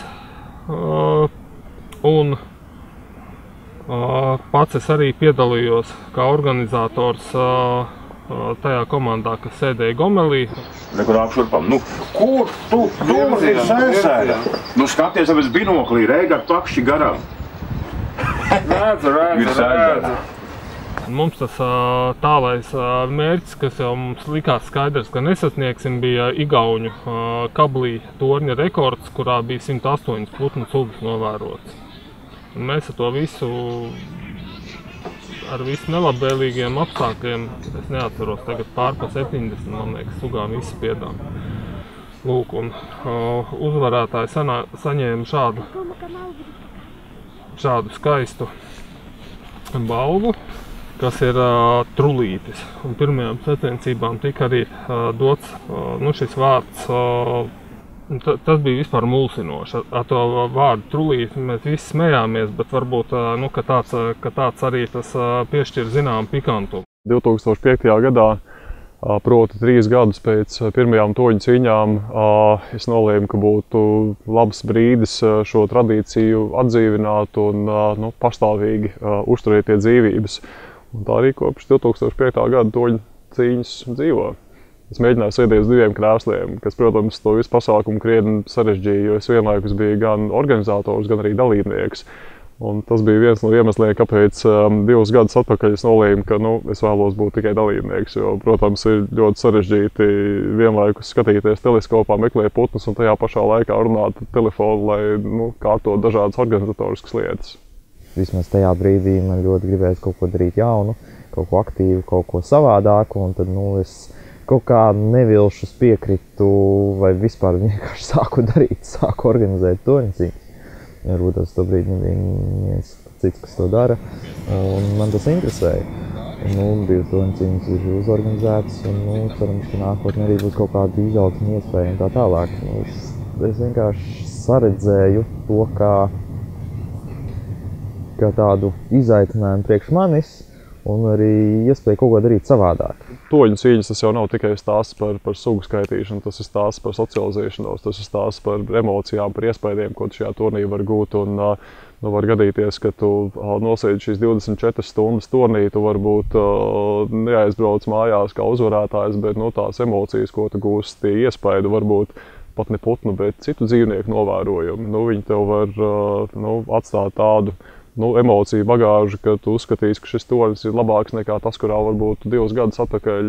un pats es arī piedalījos kā organizators tajā komandā, kas sēdēja Gomelī. Neko nāk šurpam. Nu, kur tu dūzies sēsēdā? Nu, skaties, tāpēc binoklī, Reigard pakši garām. Redzu, redzu, redzu. Mums tas tālais mērķis, kas jau mums likās skaidrs, ka nesasniegsim, bija Igauņu kablī torņa rekords, kurā bija 108 putnu sugas novērots. Mēs ar visu nelabvēlīgiem apstākļiem, es neatceros, tagad pārpa 70, man liekas, sugām izspiedām. Lūk, un uzvarētāji saņēma šādu skaistu balvu, kas ir trulītis. Un pirmajām sacensībām tika arī dots šis vārds. Tas bija vispār mulsinoši. Ar to vārdu trulīt mēs visi smējāmies, bet varbūt tāds arī tas piešķir zinām pikantu. 2005. gadā, proti 3 gadus pēc pirmajām toņu cīņām, es nolēmu, ka būtu labs brīdis šo tradīciju atdzīvināt un pastāvīgi uzturēt tie dzīvības. Un tā arī kopš 2005. gada toņu cīņas dzīvo. Es mēģināju sēdēt uz 2 krēsliem, kas, protams, to visu pasākumu krietni sarežģīja, jo es vienlaikus biju gan organizators, gan arī dalībnieks. Un tas bija viens no iemesliem, kāpēc 2 gadus atpakaļ es nolēmu, ka es vēlos būt tikai dalībnieks, jo, protams, ir ļoti sarežģīti vienlaikus skatīties teleskopā, meklēt putnus un tajā pašā laikā runāt telefonu, lai kārtot dažādas organizatoriskas lietas. Vismaz tajā brīdī man ļoti gribējās kaut ko darīt jaunu, kaut ko aktīvu, kaut ko savādāku, un tad, es kaut kā nevilšus piekritu, vai vispār vienkārši sāku darīt, sāku organizēt torņcīņas. Varbūt tas to brīdi nebija viens cits, kas to dara, un man tas interesēja. 2 torņcīņas ir uzorganizētas, un cerams, ka nākotnē arī būs kaut kāda izaugsmes iespēja un tā tālāk. Es vienkārši saredzēju to kā tādu izaicinājumu priekš manis, un arī iespēja kaut ko darīt savādāk. Toļņu cīņas tas jau nav tikai stāsts par sugu skaitīšanu, tas ir stāsts par socializēšanos, tas ir stāsts par emocijām, par iespējām, ko šajā turnī var gūt. Un, nu, var gadīties, ka tu nosēdi šīs 24 stundas turnī, tu varbūt neaizbrauc mājās kā uzvarētājs, bet no tās emocijas, ko tu gūsti, tie iespēju varbūt pat ne putnu, bet citu dzīvnieku novērojumi. Nu, viņi tev var atstāt tādu emociju bagāžu, ka tu uzskatīsi, ka šis tornis ir labāks nekā tas, kurā varbūt 2 gadus atpakaļ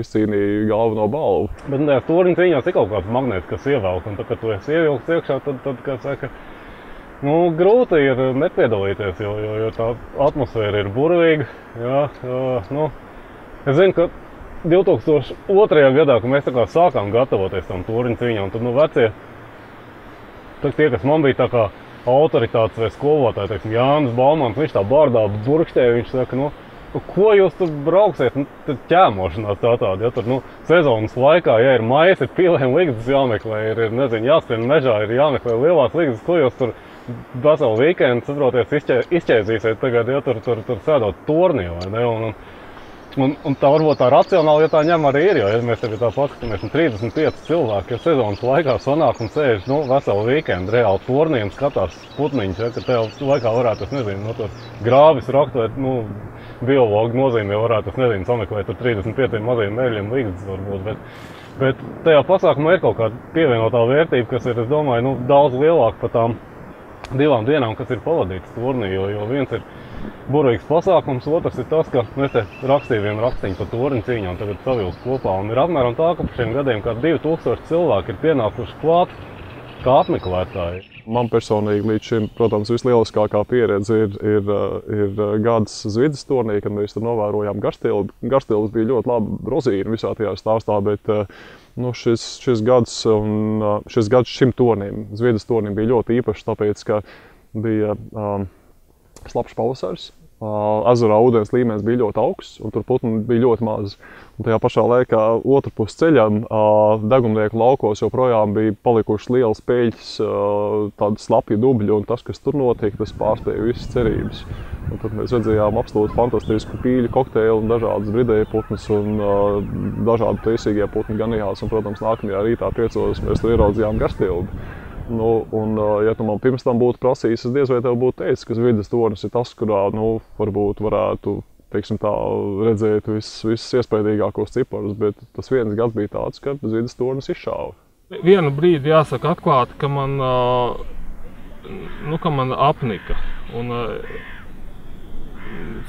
izcīnīja galveno balvu. Bet tajā torņu cīņās ir kaut kāds magnēts, kas ievelk, un tad, kad tu esi ievilkts iekšā, tad kā saka, grūti ir nepiedalīties, jo tā atmosfēra ir burvīga. Jā, es zinu, ka 2002. gadā, kad mēs tā kā sākām gatavoties tam torņu cīņām, tad vecie, tie, kas man bija tā kā autoritātes vai skolotāji, teiksim, Jānis Baumans, viņš tā bārdā burkštēja, viņš saka, ko jūs tur brauksiet, tad ķēmošanās tādi, ja, tur, sezonas laikā, ja ir maisi, ir pīlēm ligzdas jāmeklē, ir, nezinu, jāskrien mežā, ir jāmeklē lielās ligzdas, ko jūs tur veselu vīkendu, saproties, izķēzīsiet tagad, ja, tur sēdot tornī, vai ne, un tā varbūt tā racionāli, ja tā ņem arī ir, jo, ja mēs tagad tā paskatāmies, 35 cilvēki, ja sezonas laikā sanāk un sēž, veselu vīkendu reāli tornī un skatās putniņus, ja, ka tev laikā varētu, es nezinu, grāvis rakt vai, biologu nozīmē varētu, es nezinu, sameklēt ar 35 maziem mēļiem līgzdas varbūt, bet tajā pasākumā ir kaut kāda pievienotā vērtība, kas ir, es domāju, daudz lielāka par tām 2 dienām, kas ir pavadītas tornī, jo viens ir burvīgs pasākums, otrs ir tas, ka mēs te rakstījām vienu rakstiņu par torņu cīņām, tagad savilst kopā, un ir apmēram tā, ka par šiem gadiem kā 2000 cilvēki ir pienākuši klāt kā apmeklētāji. Man personīgi līdz šim, protams, vislieliskākā pieredze ir gads Zvidas tornī, kad mēs tur novērojām garstilbi. Garstilbis bija ļoti laba rozīna visā tajā stāstā, bet šis gads šim tornim, Zvidas tornim, bija ļoti īpašs, tāpēc, ka bija slapšs pavasars, ezerā ūdens līmenis bija ļoti augsts un tur putni bija ļoti maz. Un tajā pašā laikā otru pusi ceļam degumnieku laukos joprojām bija palikušas lielas peļķes, tādi slapji dubļi, un tas, kas tur notiek, tas pārspēja visas cerības. Un tad mēs redzējām absolūti fantastisku pīļu kokteili un dažādas bridēja putnes un dažādi taisīgie putni ganījās, un, protams, nākamajā rītā 5 mēs tur ieraudzījām garstilbi. Un, ja tu man pirms tam būtu prasījis, es diez vai tev būtu teicis, ka Zvidas tornis ir tas, kurā, varbūt varētu, teiksim tā, redzēt visus iespējīgākos ciparus, bet tas viens gads bija tāds, ka Zvidas tornis izšāva. Vienu brīdi jāsaka atklāti, ka man apnika un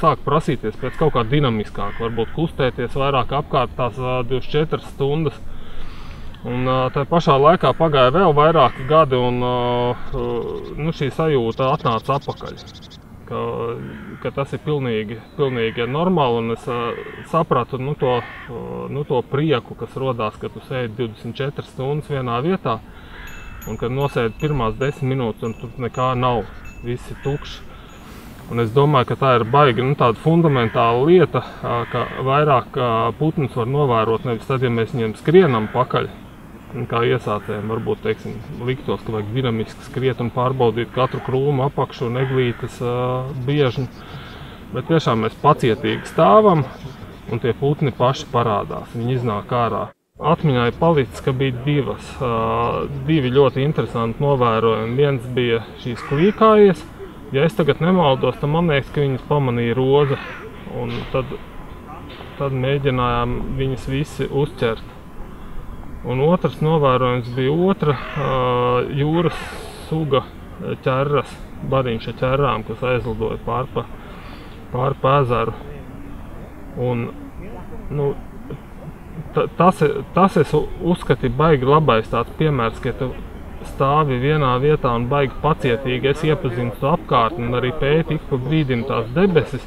sāk prasīties pēc kaut kā dinamiskāk, varbūt kustēties vairāk apkārt tās 24 stundas. Un tajā pašā laikā pagāja vēl vairāki gadi, un šī sajūta atnāca atpakaļ, ka tas ir pilnīgi normāli, un es sapratu to prieku, kas rodās, kad tu sēdi 24 stundas vienā vietā, un kad nosēdi pirmās 10 minūtes, un tur nekā nav, viss ir tukšs. Un es domāju, ka tā ir baigi, tāda fundamentāla lieta, ka vairāk putnus var novērot nevis tad, ja mēs viņiem skrienam pakaļ, kā iesācējiem varbūt, teiksim, liktos, ka vajag dinamiski skriet un pārbaudīt katru krūmu, apakšu un eglītes biežņu, bet tiešām mēs pacietīgi stāvam un tie putni paši parādās, viņi iznāk ārā. Atmiņā ir palicis, ka bija divi ļoti interesanti novērojumi. Viens bija šīs klīkājies. Ja es tagad nemaldos, tad man liekas, ka viņas pamanīja roze, un tad mēģinājām viņas visi uzķert. Un otrs novērojums bija otra jūras suga ķerras, bariņš ar ķerrām, kas aizlidoja pārpa ezeru. Un, tas es uzskatīju baigi labais tāds piemērs, ka tu stāvi vienā vietā un baigi pacietīgi es iepazinu to apkārtni un arī pēti ik pa brīdim tās debesis.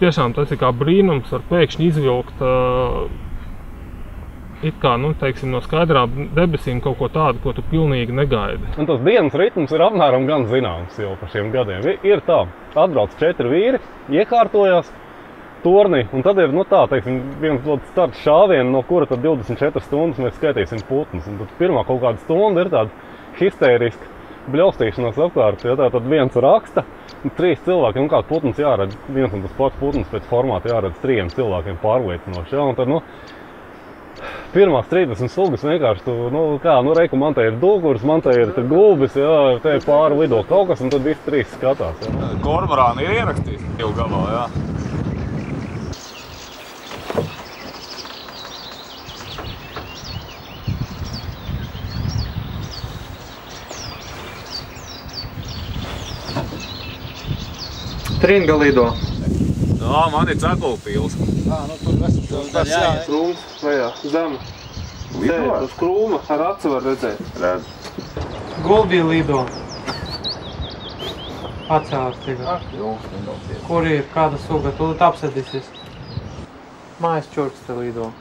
Tiešām tas ir kā brīnums, var pēkšņi izvilkt it kā, teiksim, no skaidrām debesīm kaut ko tādu, ko tu pilnīgi negaidi. Un tas dienas ritms ir apmēram gan zināms jau par šiem gadiem. Ir tā, atbrauc 4 vīri, iekārtojās torni, un tad ir, tā, teiksim, viens starts šāvienu, no kura tad 24 stundas mēs skaitīsim putnus, un tad pirmā kaut kāda stunda ir tāda histēriska bļaustīšanās apkārt, ja tā tad viens raksta, trīs cilvēki, nu kāds putns jāredz, viens un tas pats putns pēc formāta jāredz trijiem cilvēkiem pārliecinoši, ja, un tad, nu, pirmās 30 sugas vienkārši, tu, nu, kā, nu, reiku, man te ir dūguris, man te ir gulbis, jā, te ir pāri lido kaut kas, un tad visi trīs skatās, jā. Kormorāni ir ierakstījis Jelgavā, jā. Tringa lido. Jā, man ir cekulpils. Jā, nu tur esmu šo. Tas jāiet krūmas, vajā, zema. Lido? Uz krūma ar aci var redzēt. Redz. Gulbī lido. Atsāvars tikai. Kur ir? Kāda suga? Tu apsedīsies. Mājas čurks te lido.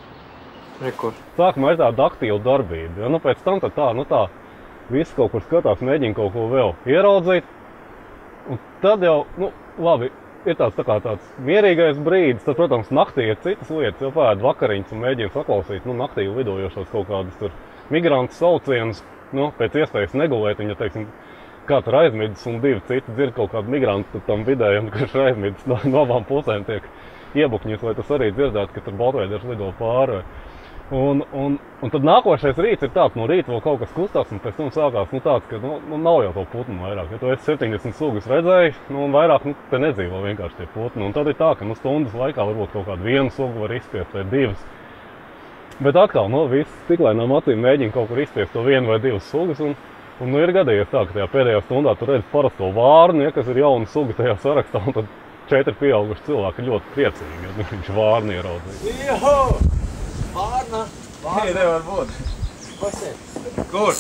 Rekur. Sākumā ir tāda aktīva darbība. Ja, nu pēc tam tad tā, nu tā, visi kaut kur skatās, mēģina kaut ko vēl ieraudzīt. Un tad jau, nu, labi, ir tāds tā kā tāds mierīgais brīdis, tad, protams, naktī ir citas lietas, jau pēd vakariņas un mēģina saklausīt, nu, naktī lidojošos kaut kādas tur migrantu saucienus, nu, pēc iespējas negulēt, ja, teiksim, kā tur aizmidzis un divi citi dzird kaut kādu migrantu, tad tam vidēji, un kurš aizmidzis no abām pusēm tiek iebukņīts, lai tas arī dzirdētu, ka tur baltveidieši lido pāri. Un tad nākošais rīts ir tāds, no rīta vēl kaut kas kustās, un pēc tam sākās, nu, tāds, ka, nu, nav jau to putnu vairāk. Ja tu esi 70 sugas redzējis, nu, un vairāk, nu, te nedzīvo vienkārši tie putni. Un tad ir tā, ka, nu, stundas laikā varbūt kaut kādu vienu sugu var izspiest vai divas. Bet atkal, nu, viss stiklainām acīm mēģina kaut kur izspiest to vienu vai divas sugas, un nu, ir gadījies tā, ka tajā pēdējā stundā tu redzi parasto vārnu, ja, kas ir jauna suga tajā sarakstā, un tad 4 pieauguši cilvēki ļoti priecīgi, ja, nu, viņš vārni ieraudzīja. Vārna! Nē, nevar būt! Pasiet! Kur?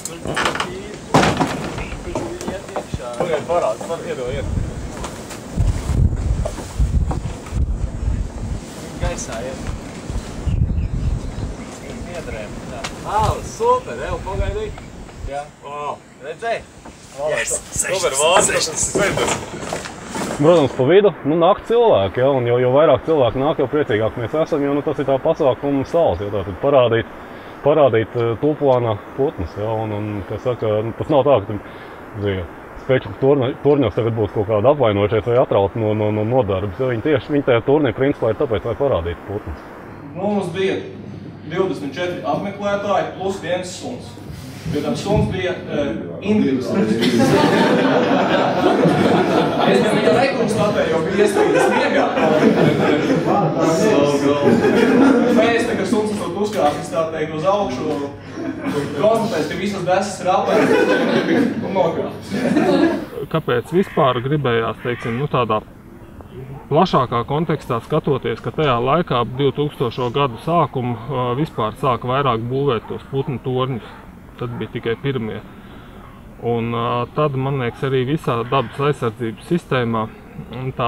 Iet iekšā! Pagaidu parāds, man iedojiet! Gaisā iet! Piedrēm! Super! Evo, pagaidī! Jā! Redzēji? Yes! Super vārna! Sveitas! Protams, pa vidu, nu, nāk cilvēki, ja, un jo vairāk cilvēki nāk, jau priecīgāk mēs esam, jo, nu, tas ir tā pasākuma sals, jo tā tad parādīt tūplānā putnes, ja, un, kā saka, nu, tas nav tā, ka zinu, spēču turņos tagad būtu kaut kāda apvainojušies vai atrauti no nodarbes, jo viņi tieši, viņi tajā turnī, principā, ir tāpēc, lai parādītu putnes. Mums bija 24 apmeklētāji plus 1 suns. Jo tam suns bija individuāls. Es gan viņu reikums latēju, jo bija iestājies miegā. Mēs tā, ka suns esot uzkāpis, tā teikt, uz augšu, konstatēs, ka visas desas rāpēs un nokāps. Kāpēc vispār gribējās, teiksim, nu tādā plašākā kontekstā skatoties, ka tajā laikā 2000. Gadu sākumu vispār sāka vairāk būvēt tos putnu torņus. Tad bija tikai pirmie. Un tad, man liekas, arī visā dabas aizsardzības sistēmā tā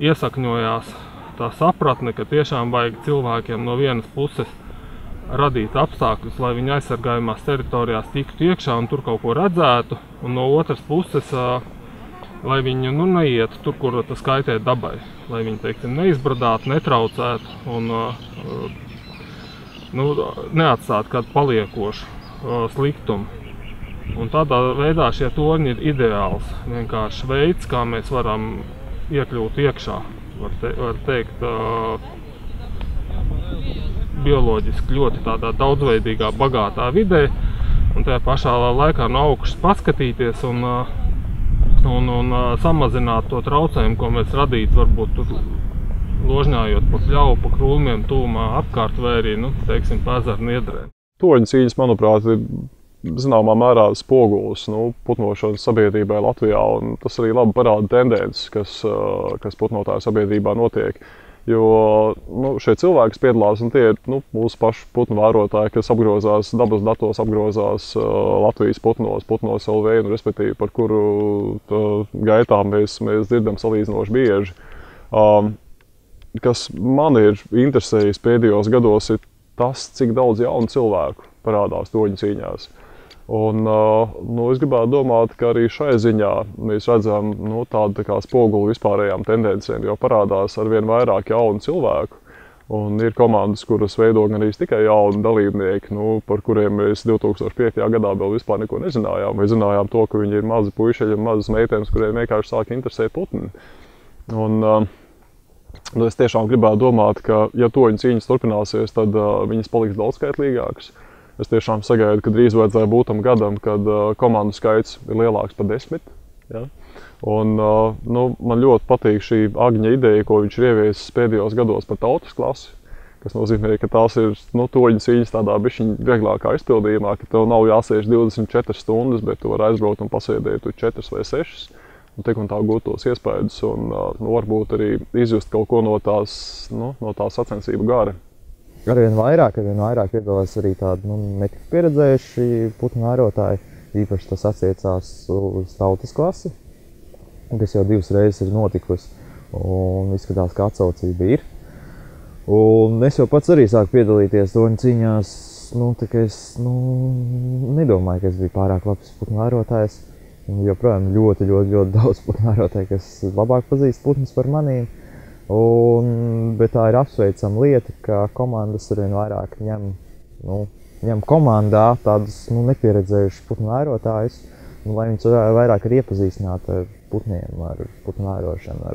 iesakņojās tā sapratne, ka tiešām vajag cilvēkiem no vienas puses radīt apstākļus, lai viņi aizsargājumās teritorijās tiktu iekšā un tur kaut ko redzētu, un no otras puses, lai viņi, nu, neiet tur, kur tas kaitē dabai, lai viņi, teiksim, neizbradātu, netraucētu un, nu, neatstātu kādu paliekošu sliktumu. Un tādā veidā šie torņi ir ideāls vienkārši veids, kā mēs varam iekļūt iekšā, var teikt, bioloģiski ļoti tādā daudzveidīgā, bagātā vidē, un tajā pašā laikā no augšas paskatīties un samazināt to traucējumu, ko mēs radītu, varbūt tur ložņājot pa pļauju, pa krūmiem, tūmā apkārt vai arī, nu, teiksim, pēzaru niedrēm. Torņu cīņas, manuprāt, ir zināmā mērā spogulis, nu, putnošanas sabiedrībai Latvijā, un tas arī labi parāda tendences, kas putnotāju sabiedrībā notiek. Jo, nu, šie cilvēki piedalās, un tie ir, nu, mūsu pašu putnu vērotāji, kas apgrozās dabas datos, apgrozās Latvijas putnos LV, nu, respektīvi, par kuru gaitā mēs dzirdam salīdzinoši bieži. Kas man ir interesējis pēdējos gados, ir tas, cik daudz jaunu cilvēku parādās torņu cīņās. Un, nu, es gribētu domāt, ka arī šai ziņā mēs redzam, nu, tādu tā kā spoguli vispārējām tendencēm, jo parādās arvien vairāk jaunu cilvēku, Un ir komandas, kuras veido arī tikai jauni dalībnieki, par kuriem mēs 2005. gadā vēl vispār neko nezinājām. Mēs zinājām to, ka viņi ir mazi puišeļi un mazas meitenes, kuriem vienkārši sāk interesēt putni. Un es tiešām gribētu domāt, ka ja to viņas cīņas turpināsies, tad viņas paliks daudzskaitlīgākas. Es tiešām sagaidu, ka drīz vajadzēja būt tam gadam, kad komandu skaits ir lielāks par 10. Ja? Un, man ļoti patīk šī Agņa ideja, ko viņš ir ieviesis pēdējos gados par tautas klasi, kas nozīmē, ka tās ir toļņas viņas tādā bišķiņa vieglākā aizpildījumā, ka tev nav jāsēž 24 stundas, bet tu var aizbraukt un pasēdēt 4 vai 6 un tik un tā gūt tos iespējas un varbūt arī izjust kaut ko no tās, no tā sacensību gara. Arvien vairāk piedalās arī tādi netik pieredzējuši putnu vērotāji, īpaši tas attiecās uz tautas klasi, kas jau 2 reizes ir notikusi, un izskatās, ka atsaucība ir. Un es jau pats arī sāku piedalīties toņu cīņās, nedomāju, ka es biju pārāk labs putnu vērotājs. Joprojām ļoti daudz putnu vērotāju, kas labāk pazīst putnus par manīm. Bet tā ir apsveicama lieta, ka komandas arvien vairāk ņem komandā tādus nepieredzējušus putnu vērotājus, lai viņus vairāk ir iepazīstināt ar putniem, ar putnu vērošanu.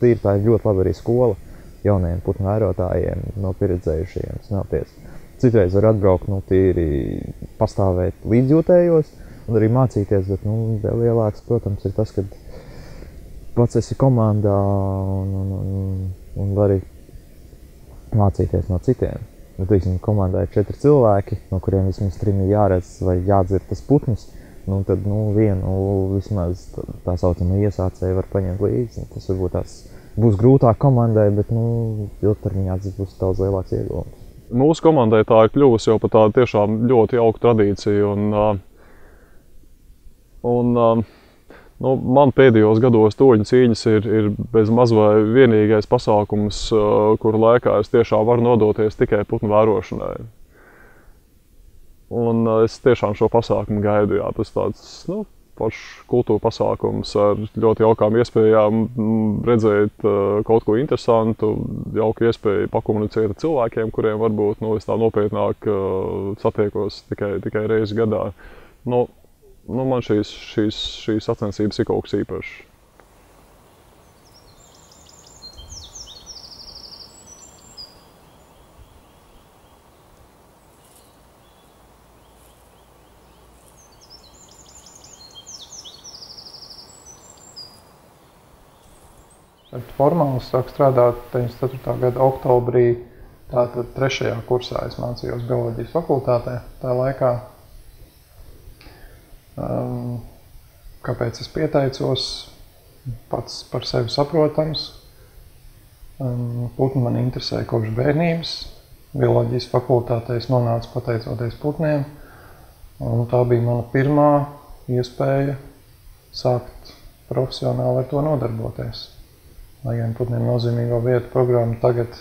Tīri tā ir ļoti labi arī skola jaunajiem putnu vērotājiem no pieredzējušajiem smelties. Citreiz var atbraukt tīri pastāvēt līdzjūtējos un arī mācīties, bet vēl lielāks, protams, ir tas, ka pats esi komandā un vari mācīties no citiem. Teiksim, komandā ir 4 cilvēki, no kuriem vismaz 3 ir jāredz vai jādzird tas putnis. Tad vienu vismaz tā saucamā iesācēju var paņemt līdzi. Tas varbūt tās būs grūtāk komandai, bet ilgtermiņā tas būs daudz lielāks ieguvums. Mūsu komandai tā ir kļuvusi jau par tādu tiešām ļoti jauku tradīciju. Man pēdējos gados toņu cīņas ir bez mazvai vienīgais pasākums, kuru laikā es tiešām varu nodoties tikai putnu vērošanai. Un es tiešām šo pasākumu gaidu, jā, tas tāds, pašs kultūra pasākums ar ļoti jaukām iespējām redzēt kaut ko interesantu, jauku iespēju pakomunicēt ar cilvēkiem, kuriem varbūt, es tā nopietnāk satiekos tikai reizi gadā. Man šīs sacensības ir kaut kas īpašs. Formāli sāku strādāt 94. gada oktobrī, tātad 3. kursā es mācījos bioloģijas fakultātē tajā laikā. Kāpēc es pieteicos, pats par sevi saprotams. Putni man interesēja kopš bērnības. Bioloģijas fakultātē es nonācu pateicoties putniem. Un tā bija mana pirmā iespēja sākt profesionāli ar to nodarboties. Lai gan putniem nozīmīgo vietu programma tagad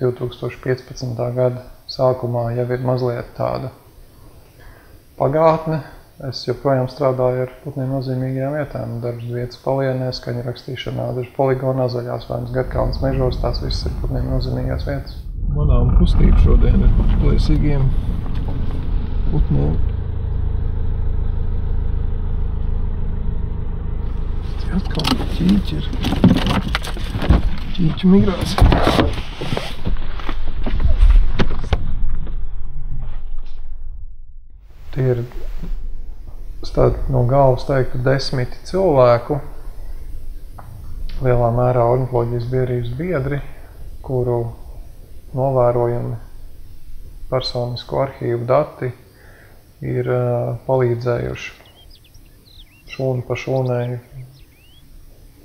2015. Gada sākumā jau ir mazliet tāda pagātne. Es joprojām strādāju ar putniem nozīmīgajām vietām. Darbs vietas palienē, skaņu rakstīšanā, dažu poligonā, zaļās vainas Gatkalnas mežos, tās visas ir putniem nozīmīgās vietas. Manā kustība šodien ir par plēsīgiem putniem. Atkal ķīķu migrācija. Tie ir no galvas teiktu 10 cilvēku, lielā mērā ornitoloģijas biedrības biedri, kuru novērojami personisko arhīvu dati ir palīdzējuši šūnu pa šūnēju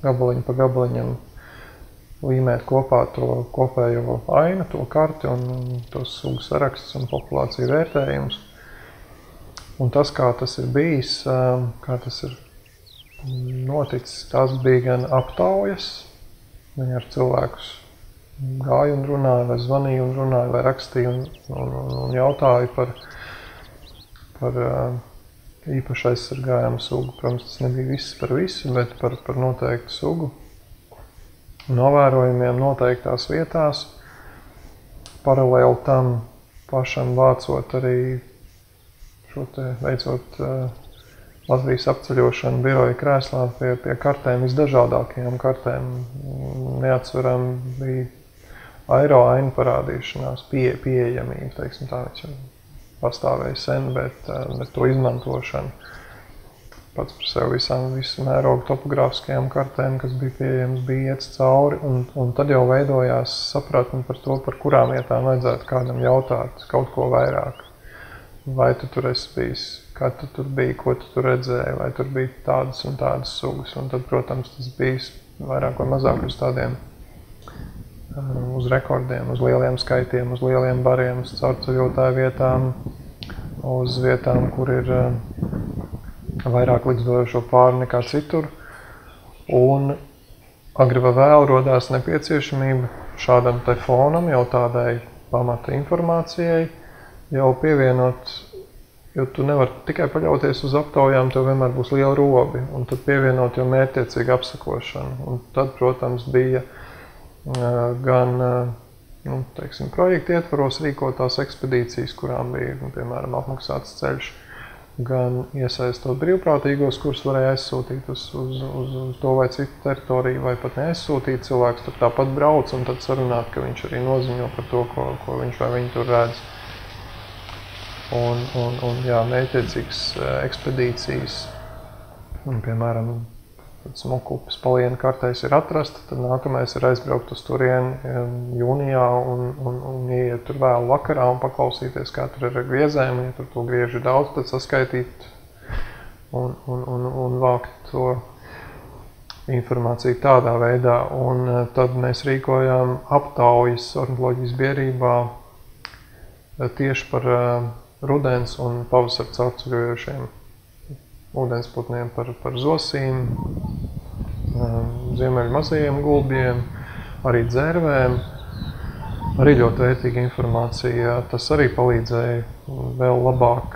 gabaliņu pa gabaliņam līmēt kopā to kopējo ainu, to karti un tos sugu sarakstus un populāciju vērtējumus. Un tas, kā tas ir bijis, kā tas ir noticis, tās bija gan aptaujas. Viņi ar cilvēkus gāja un runāja, vai zvanīja un runāja, vai rakstīja un jautāja par īpaši aizsargājumu sugu. Protams, tas nebija viss par visu, bet par noteiktu sugu. Novērojumiem noteiktās vietās paralēli tam pašam vācot arī šo te veicot Latvijas apceļošanu biroja krēslā pie kartēm, visdažādākajām kartēm. Neatsveram bija aeroainu parādīšanās, pieejamība, teiksim tā, viņš pastāvēja sen, bet to izmantošanu. Pats par sevi visu mērogu topogrāfiskajām kartēm, kas bija pieejams, bija iet cauri, un tad jau veidojās sapratni par to, par kurām vietām vajadzētu kādam jautāt kaut ko vairāk. Vai tu tur esi bijis, kā tu tur biji, ko tu tur redzēji, vai tur bija tādas un tādas sugas, un tad, protams, tas bijis vairāk vai mazāk uz tādiem, uz rekordiem, uz lieliem skaitiem, uz lieliem bariem, uz caurceļotāju vietām, uz vietām, kur ir vairāk likstojošo pāri nekā citur, un agri vai vēl rodās nepieciešamība šādam te fonam, jau tādai pamata informācijai, jau pievienot, jo tu nevar tikai paļauties uz aptaujām, tev vienmēr būs liela robi, un tad pievienot jau mērķtiecīgu apsakošanu. Un tad, protams, bija gan, nu, teiksim, projekta ietvaros rīkotās ekspedīcijas, kurām bija, piemēram, apmaksāts ceļš, gan iesaistot brīvprātīgos, kurus varēja aizsūtīt uz to vai citu teritoriju, vai pat neaizsūtīt cilvēks, tur tāpat brauc un tad sarunāt, ka viņš arī noziņo par to, ko viņš vai viņa tur redz. Un jā, mērķtiecīgas ekspedīcijas, un, piemēram, Svētes paliene kartais ir atrasta, tad nākamais ir aizbraukt uz turieni jūnijā un ieiet tur vēl vakarā un paklausīties, kā tur ir ar griezēm, ja tur to grieži daudz, tad saskaitīt un vākt to informāciju tādā veidā. Un tad mēs rīkojām aptaujas ornitoloģijas biedrībā tieši par rudens un pavasar caurceļojošiem ūdensputniem, par zosīm, ziemeļu mazajiem gulbjiem, arī dzērvēm. Arī ļoti vērtīga informācija. Tas arī palīdzēja vēl labāk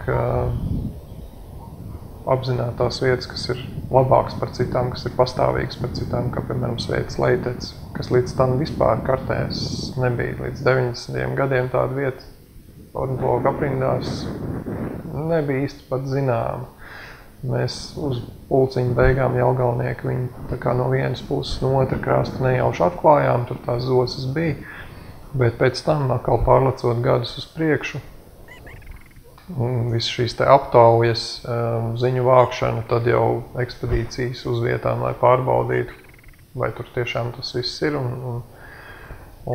apzināt tās vietas, kas ir labāks par citām, kas ir pastāvīgs par citām, kā, piemēram, Svētes leitec, kas līdz tam vispār kartēs nebija. Līdz 90. gadiem tāda vieta ornitologa aprindās nebija īsti pat zināma. Mēs uz pulciņu beigām jelgavnieki viņu tā kā no vienas puses no otra krāsta nejauši atklājām, tur tās zosas bija, bet pēc tam atkal pārlecot gadus uz priekšu, visas šīs te aptaujas, ziņu vākšana, tad jau ekspedīcijas uz vietām, lai pārbaudītu, vai tur tiešām tas viss ir,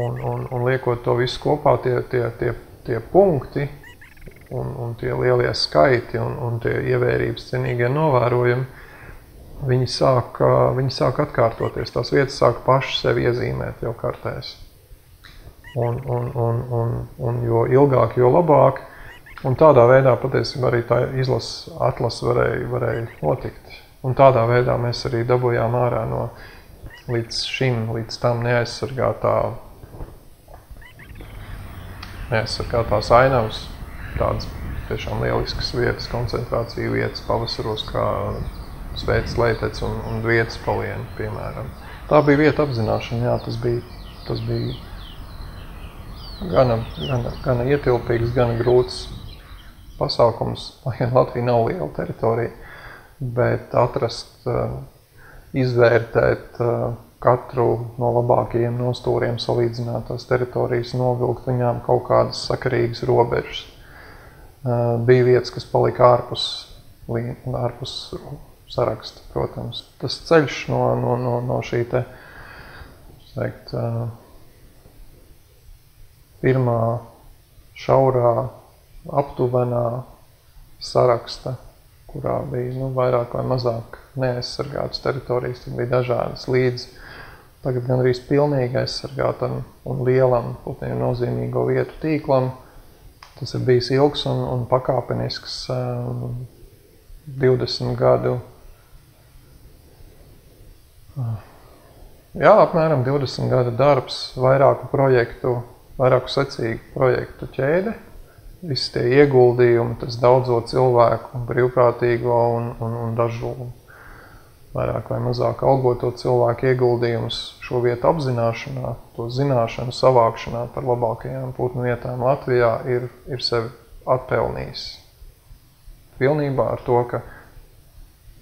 un liekot to visu kopā, tie punkti, un tie lielie skaiti un tie ievērības cienīgie novērojumi, viņi sāk atkārtoties. Tās vietas sāk paši sevi iezīmēt jau kartēs. Un jo ilgāk, jo labāk. Un tādā veidā, patiesībā, arī tā atlase varēja notikt. Un tādā veidā mēs arī dabūjām ārā no līdz tam neaizsargātās ainavas. Tādas tiešām lieliskas vietas, koncentrācija vietas pavasaros, kā Svētes leitec un Dabas paliene, piemēram. Tā bija vieta apzināšana, jā, tas bija gana ietilpīgs, gana grūts pasākums, lai gan Latvija nav liela teritorija, bet atrast, izvērtēt katru no labākajiem nostūriem salīdzinātās teritorijas, novilkt viņām kaut kādas sakarīgas robežas. Bija vietas, kas palika ārpus saraksta, protams. Tas ceļš no šī te, teikt, pirmā šaurā, aptuvenā saraksta, kurā bija, nu, vairāk vai mazāk neaizsargātas teritorijas, tad bija dažādas līdz tagad gandrīz pilnīgi aizsargātam un lielam putniem nozīmīgo vietu tīklam. Tas ir bijis ilgs un pakāpenisks 20 gadu, jā, apmēram 20 gadu darbs, vairāku secīgu projektu ķēde. Visi tie ieguldījumi, tas daudzo cilvēku, brīvprātīgo un dažu vairāk vai mazāk algoto cilvēku ieguldījums šo vietu apzināšanā, to zināšanu savākšanā par labākajām putnu vietām Latvijā ir sevi atpelnījis. Pilnībā ar to, ka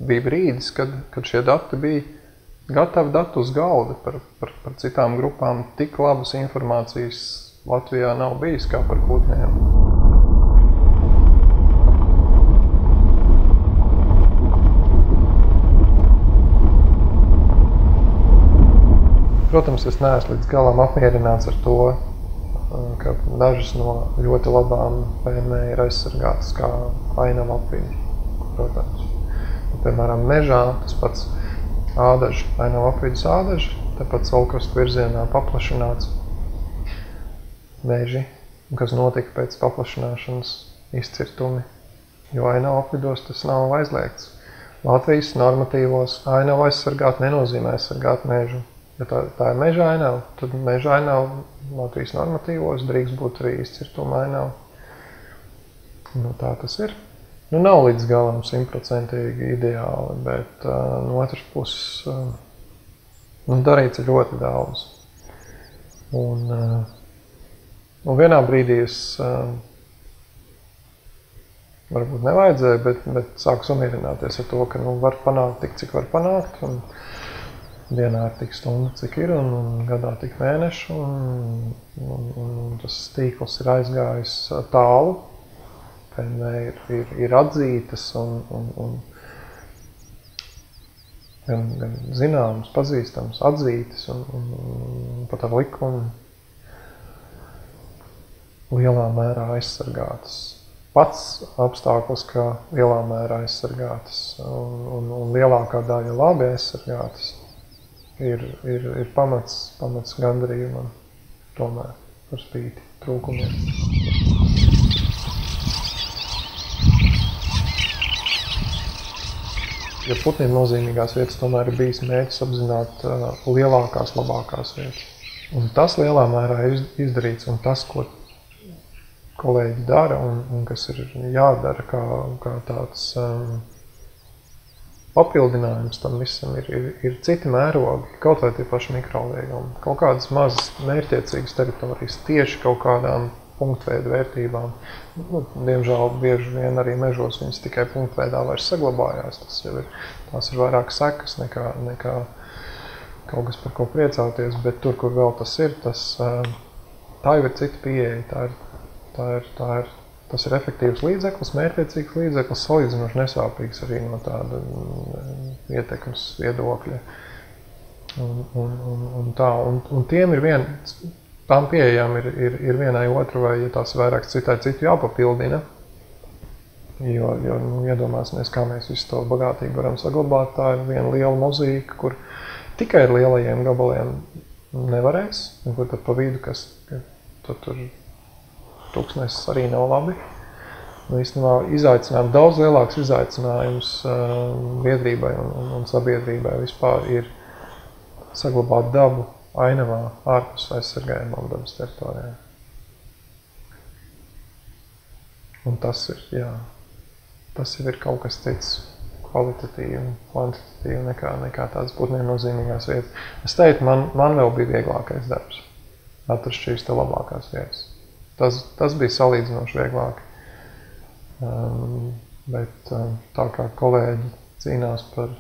bija brīdis, kad šie dati bija gatavi datu uz galda par citām grupām, tik labas informācijas Latvijā nav bijis kā par putniem. Protams, es neesmu līdz galam apmierināts ar to, ka dažas no ļoti labām PME ir aizsargātas kā ainava apiņa. Protams, piemēram, mežā tas pats ādaži, ainava apiņas ādaži, tāpat saulkrastu virzienā paplašināts meži, kas notika pēc paplašināšanas izcirtumi, jo ainava apiņos tas nav aizliegts. Latvijas normatīvos ainava aizsargāt nenozīmē aizsargāt mežu. Ja tā ir meža ainava, tad meža ainava Latvijas normatīvos drīkst būt arī izcirtuma ainava. Nu, tā tas ir. Nu, nav līdz galam 100% ideāli, bet no otras puses darīts ir ļoti daudz. Un vienā brīdī es varbūt nevajadzēju, bet sāku samierināties ar to, ka var panākt tik, cik var panākt. Dienā ir tik stundu, cik ir, un gadā tik mēnešu, un tas tīkls ir aizgājis tālu. PME ir atzītas un gan zināmas, pazīstamas, atzītas un pat ar likumu lielā mērā aizsargātas. Pats apstākļus, ka lielā mērā aizsargātas un lielākā daļa labi aizsargātas. Ir pamats gandarījumam, tomēr par spīti trūkumiem. Ja putniem nozīmīgās vietas tomēr ir bijis mērķis apzināt lielākās, labākās vietas. Un tas lielā mērā izdarīts, un tas, ko kolēģi dara un kas ir jādara kā tāds papildinājums tam visam ir citi mērogi, kaut vai tie paši mikroviegumi, kaut kādas mazas mērķiecīgas teritorijas tieši kaut kādām punktveidu vērtībām. Nu, diemžēl bieži vien arī mežos viņas tikai punktveidā vairs saglabājās. Tās ir vairāk sekas nekā kaut kas par ko priecāties, bet tur, kur vēl tas ir, tā jau ir cita pieeja, tas ir efektīvs līdzeklis, mērķiecīgs līdzeklis, salīdzinoši nesāpīgs arī no tāda ietekmes viedokļa. Un tiem ir tām pieejām ir vienai otru, vai ja tās vairākas citai citu jāpapildina, jo iedomāsimies, kā mēs visu to bagātību varam saglabāt. Tā ir viena liela mozaika, kur tikai ar lielajiem gabaliem nevarēs, un kur tad pa vidu, kas tur tūkstnesis arī nav labi. Īstenībā izaicinājums, daudz lielāks izaicinājums biedrībai un sabiedrībai vispār ir saglabāt dabu ainavā ārpus aizsargājumām dabas teritorijām. Un tas ir kaut kas cits kvalitatīvi un kvantitatīvi nekā tāds putniem nozīmīgās vietas. Es teiktu, man vēl bija vieglākais darbs atrast šīs te labākās vietas. Tas bija salīdzinoši vieglāk, bet tā kā kolēģi cīnās par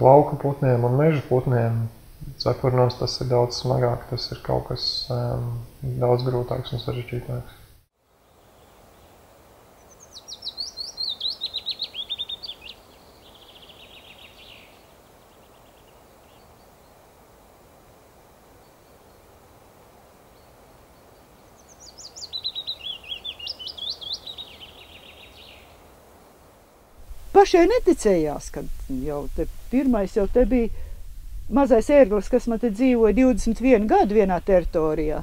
lauku putniem un mežu putniem, cepurnos tas ir daudz smagāk, tas ir kaut kas daudz grūtāks un sarežģītāks. Pašai neticējās, kad jau pirmais jau te bija mazais ērglis, kas man te dzīvoja 21 gadu vienā teritorijā.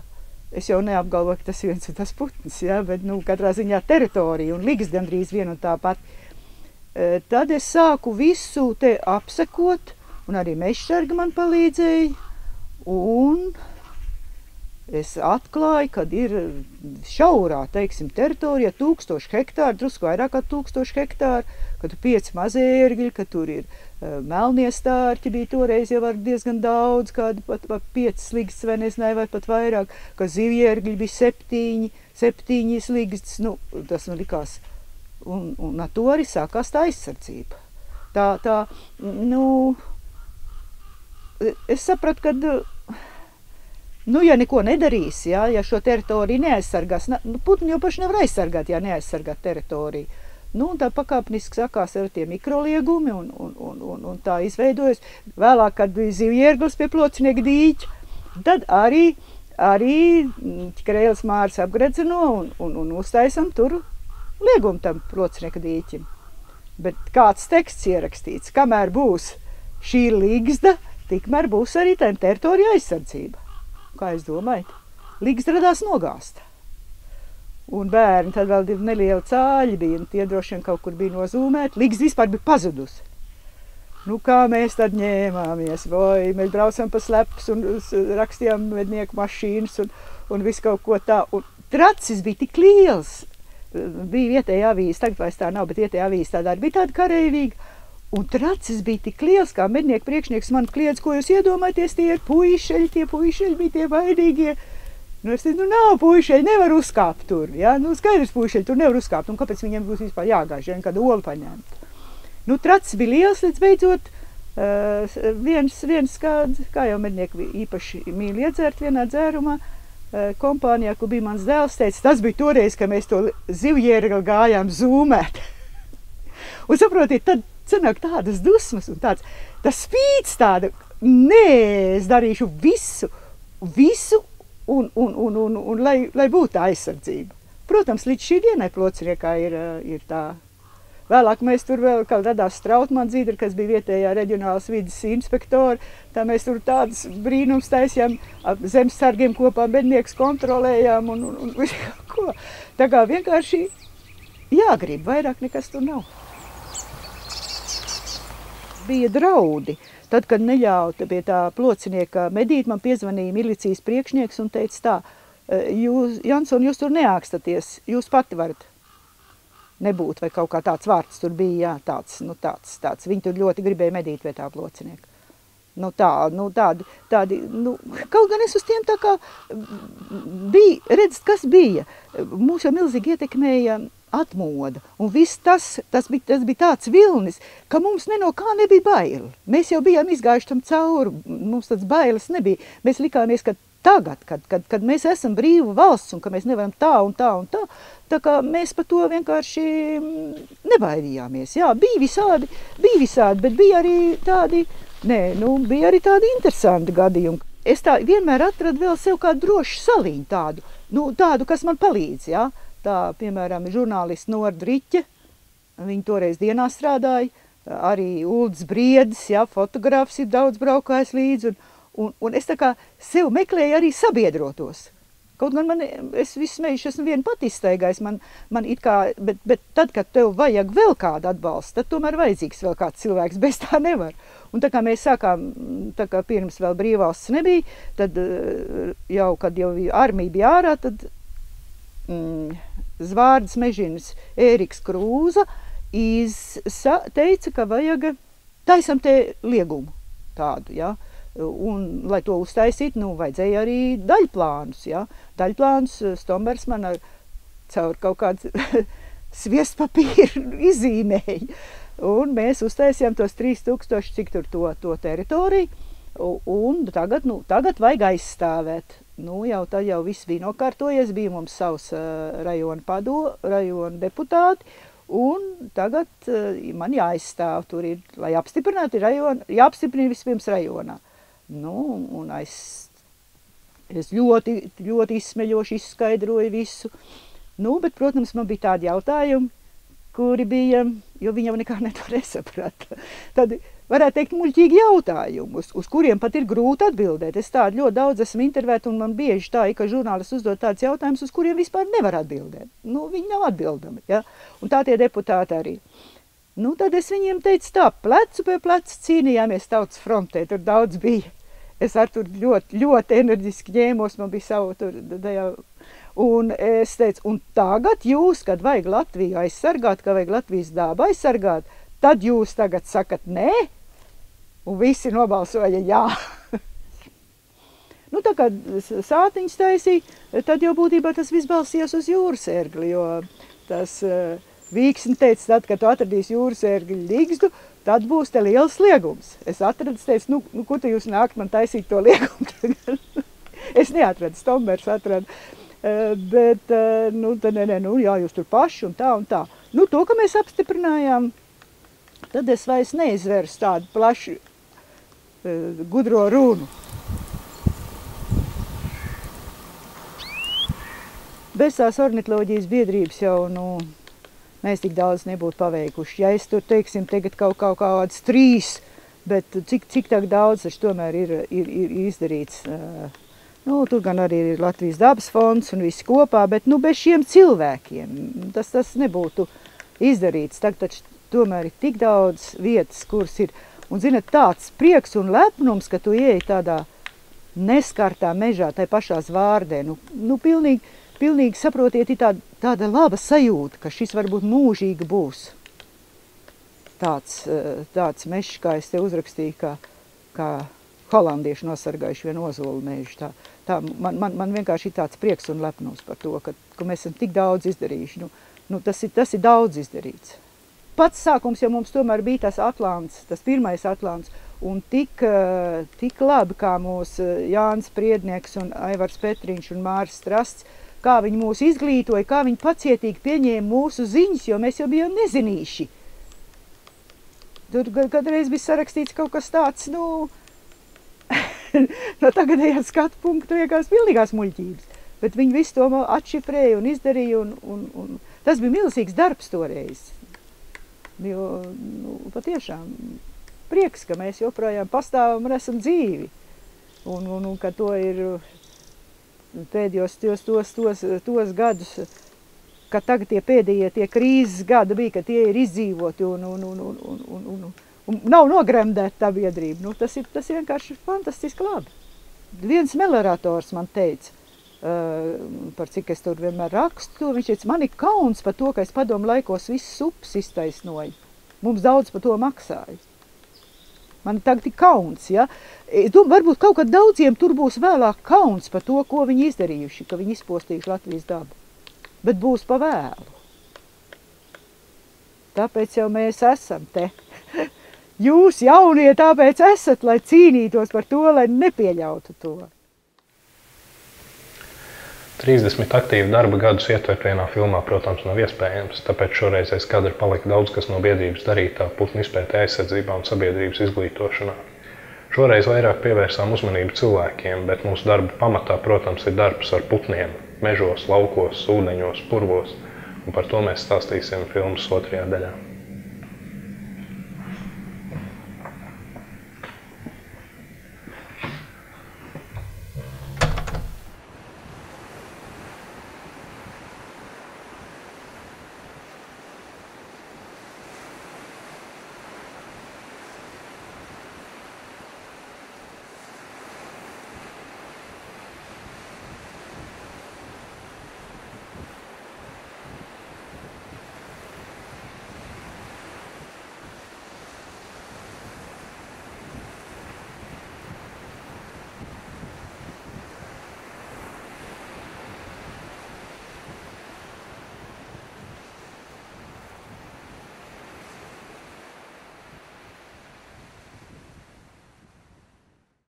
Es jau neapgalvoju, ka tas viens un tas putns, ja, bet katrā ziņā teritorija un liks gandrīz vien un tāpat. Tad es sāku visu te apsekot, un arī mežsarga man palīdzēja, un es atklāju, kad ir šaurā, teiksim, teritorija 1000 hektāru, drusku vairāk kā 1000 hektāru, kad tur 5 mazie ērgļi, kad tur ir melnie stārķi, bija toreiz jau diezgan daudz, kādi pat 5 sligstas, vai nezināju, vai pat vairāk, ka zivjērgļi bija 7 sligstas, nu, tas man likās, un ar to arī sākās tā aizsardzība. Tā, nu, es sapratu, kad nu, ja neko nedarīs, ja šo teritoriju neaizsargās, nu, putni jau paši nevar aizsargāt, ja neaizsargā teritoriju. Nu, un tā pakāpeniski sākās ar tie mikroliegumi, un tā izveidojas. Vēlāk, kad bija zivjērglis pie Plocinieka dīķa, tad arī Krēles Māris apgredzino un uztaisam tur liegumu tam Plocinieka dīķim. Bet kāds teksts ierakstīts, kamēr būs šī ligzda, tikmēr būs arī tā teritorija aizsardzība. Kā jūs domājat? Līgas radās nogāsta. Un bērni, tad vēl divi nelieli cāļi bija, un tie droši vien kaut kur bija nozīmēti. Līgas vispār bija pazudusi. Nu, kā mēs tad ņēmāmies? Vai mēs braucam pa slepus un rakstījām mednieku mašīnas un visu kaut ko tā. Un tracis bija tik liels. Bija vietējā avīze, tagad vairs tā nav, bet vietējā avīze tādā arī bija tāda kareivīga. Un tracis bija tik liels, kā mednieku priekšnieks man kliedz, ko jūs iedomājaties, tie puišeļi bija tie vainīgie. Nu, es teicu, nu nav puišeļi, nevar uzkāpt tur, ja? Nu, skaidrs puišeļi tur nevar uzkāpt, un kāpēc viņiem būs vispār jāgāž, ja nekādu olu paņemt. Nu, tracis bija liels, līdz beidzot viens kāds, kā jau mednieki īpaši mīli iedzert vienā dzērumā, kompānijā, kur bija mans dēls, teica, tas bija toreiz, ka mēs to zivjērgli gājām zūmēt. Un saprotiet, tad sanāk tādas dusmas un tāds, tas spīts tāda, nē, es darīšu visu, un lai būtu tā aizsardzība. Protams, līdz šī dienai Plociniekā ir tā. Vēlāk mēs tur vēl, kad radās Strautmana Dzīdra, kas bija vietējā reģionālas vides inspektori, tā mēs tur tādas brīnums taisījām, zemesargiem kopā medniekus kontrolējām un ko. Tā kā vienkārši jāgrib, vairāk nekas tur nav. Bija draudi. Tad, kad neļauta pie tā Plocinieka medīt, man piezvanīja milicijas priekšnieks un teica tā, Janson, jūs tur neākstaties, jūs pati varat nebūt, vai kaut kā tāds vārds tur bija, jā, tāds. Viņi tur ļoti gribēja medīt pie tā Plocinieka. Nu tādi, nu, kaut gan es uz tiem tā kā bija, redzat, kas bija. Mūs jau milzīgi ietekmēja atmoda. Un viss tas bija tāds vilnis, ka mums ne no kā nebija baili. Mēs jau bijām izgājuši tam cauri, mums tāds bailes nebija. Mēs likāmies, ka tagad, kad mēs esam brīva valsts un ka mēs nevaram tā, tā kā mēs par to vienkārši nebaidījāmies. Jā, bija visādi, bet bija arī tādi, bija arī tādi interesanti gadījumi. Es tā vienmēr atradu vēl sev kādu drošu saliņu tādu, kas man palīdz, jā. Tā, piemēram, žurnālisti Norda Riķe, viņi toreiz dienā strādāja, arī Ulds Briedis, jā, fotogrāfs ir daudz braukājis līdzi, un es tā kā sev meklēju arī sabiedrotos. Kaut gan es visu mēģināju, esmu vienu pat izstaigājis, man it kā, bet tad, kad tev vajag vēl kādu atbalstu, tad tomēr vajadzīgs vēl kāds cilvēks, bez tā nevar. Un tā kā mēs sākām, tā kā pirms vēl brīvvalsts nebija, tad jau, kad jau armija bija ārā, tad Zvārdas Mežinas Ēriks Krūza teica, ka vajag taisam te liegumu tādu, ja? Un, lai to uztaisītu, nu, vajadzēja arī daļplānus, ja? Daļplānus Stombers man caur kaut kādu sviestpapīru izīmēja. Un mēs uztaisījām tos 3000, cik tur to teritoriju, un tagad vajag aizstāvēt. Nu, jau tad jau viss bija nokārtojies, bija mums savs rajona deputāti, un tagad man jāaizstāv tur ir, lai apstiprinātu rajonu, jāapstiprina vispirms rajonā. Nu, un es ļoti izsmeļoši izskaidroju visu. Nu, bet, protams, man bija tādi jautājumi, kuri bija, jo viņi jau nekā to nesaprata. Tad varētu teikt muļķīgi jautājumus, uz kuriem pat ir grūti atbildēt. Es tādu ļoti daudz esmu intervēta, un man bieži tā ir, ka žurnālisti uzdod tādus jautājumus, uz kuriem vispār nevar atbildēt. Nu, viņi nav atbildami, ja? Un tā tie deputāti arī. Nu, tad es viņiem teicu tā, plecu pie plecu cīnījāmies Tautas frontē, tur daudz bija. Es ar tur ļoti, ļoti enerģiski ņēmos, man bija savu tur, un es teicu, un tagad jūs, kad vajag Latviju aizsargāt, kad vajag Latvijas dabu aizsargāt, tad jūs tagad sakat nē, un visi nobalsoja jā. Nu, tā kā sātiņas taisīja, tad jau būtībā tas viss balsījās uz jūras ērgli, jo tas Vīksne teica, tad, kad tu atradīsi jūras ērgļu ligzdu, tad būs te liels liegums. Es atradu, teicu, nu kur te jūs nākt man taisīt to liegumu? Es neatradu, Stombers atradu. Bet, nu, jā, jūs tur paši un tā un tā. Nu, to, ka mēs apstiprinājām, tad es vairs neizvērstu tādu plašu gudro runu. Bez tās ornitoloģijas biedrības jau, nu, mēs tik daudz nebūtu paveikuši. Ja es tur, teiksim, tagad kaut kāds 3, bet cik tā daudz tomēr ir izdarīts. Nu, tur gan arī ir Latvijas dabas fonds un viss kopā, bet, nu, bez šiem cilvēkiem tas nebūtu izdarīts. Tagad tomēr ir tik daudz vietas, kuras ir, un, zinat, tāds prieks un lepnums, ka tu ieej tādā neskartā mežā, tai pašās vārdē, nu, pilnīgi saprotiet, ir tāda laba sajūta, ka šis varbūt mūžīgi būs tāds mežs, kā es te uzrakstīju, kā holandieši nosargājuši vienu ozolu mežu. Man vienkārši ir tāds prieks un lepnums par to, ka mēs esam tik daudz izdarījuši. Nu, tas ir daudz izdarīts. Pats sākums, ja mums tomēr bija tas atlants, tas pirmais atlants, un tik labi, kā mūs Jānis Priednieks un Aivars Petriņš un Māris Strazds, kā viņi mūs izglītoja, kā viņi pacietīgi pieņēma mūsu ziņas, jo mēs jau bijām nezinīši. Tur kādreiz bija sarakstīts kaut kas tāds, nu, no tagadējā skatu punktu vienkārši pilnīgās muļķības. Bet viņi visu to atšifrēja un izdarīja, un tas bija milzīgs darbs toreiz. Jo, nu, patiešām prieks, ka mēs joprojām pastāvam un esam dzīvi, un ka to ir... Pēdējos tos gadus, kad tagad tie pēdējie, tie krīzes gadi bija, ka tie ir izdzīvoti un nav nogremdēta tā biedrība. Nu, tas ir vienkārši fantastiski labi. Viens meliorators man teica, par cik es tur vienmēr rakstu, viņš teica, man ir kauns par to, ka es padomu laikos visus upes iztaisnoju. Mums daudz par to maksāja. Man tagad ir kauns, ja? Varbūt kaut kad daudziem tur būs vēlāk kauns par to, ko viņi izdarījuši, ka viņi izpostījuši Latvijas dabu. Bet būs pa vēlu. Tāpēc jau mēs esam te. Jūs jaunie tāpēc esat, lai cīnītos par to, lai nepieļautu to. 30 aktīvu darba gadus ietvert vienā filmā, protams, nav iespējams, tāpēc šoreizais kadri palika daudz, kas no biedrības darītā putnu izpētē aizsardzībā un sabiedrības izglītošanā. Šoreiz vairāk pievērsām uzmanību cilvēkiem, bet mūsu darba pamatā, protams, ir darbs ar putniem, mežos, laukos, ūdeņos, purvos, un par to mēs stāstīsim filmas 2. daļā.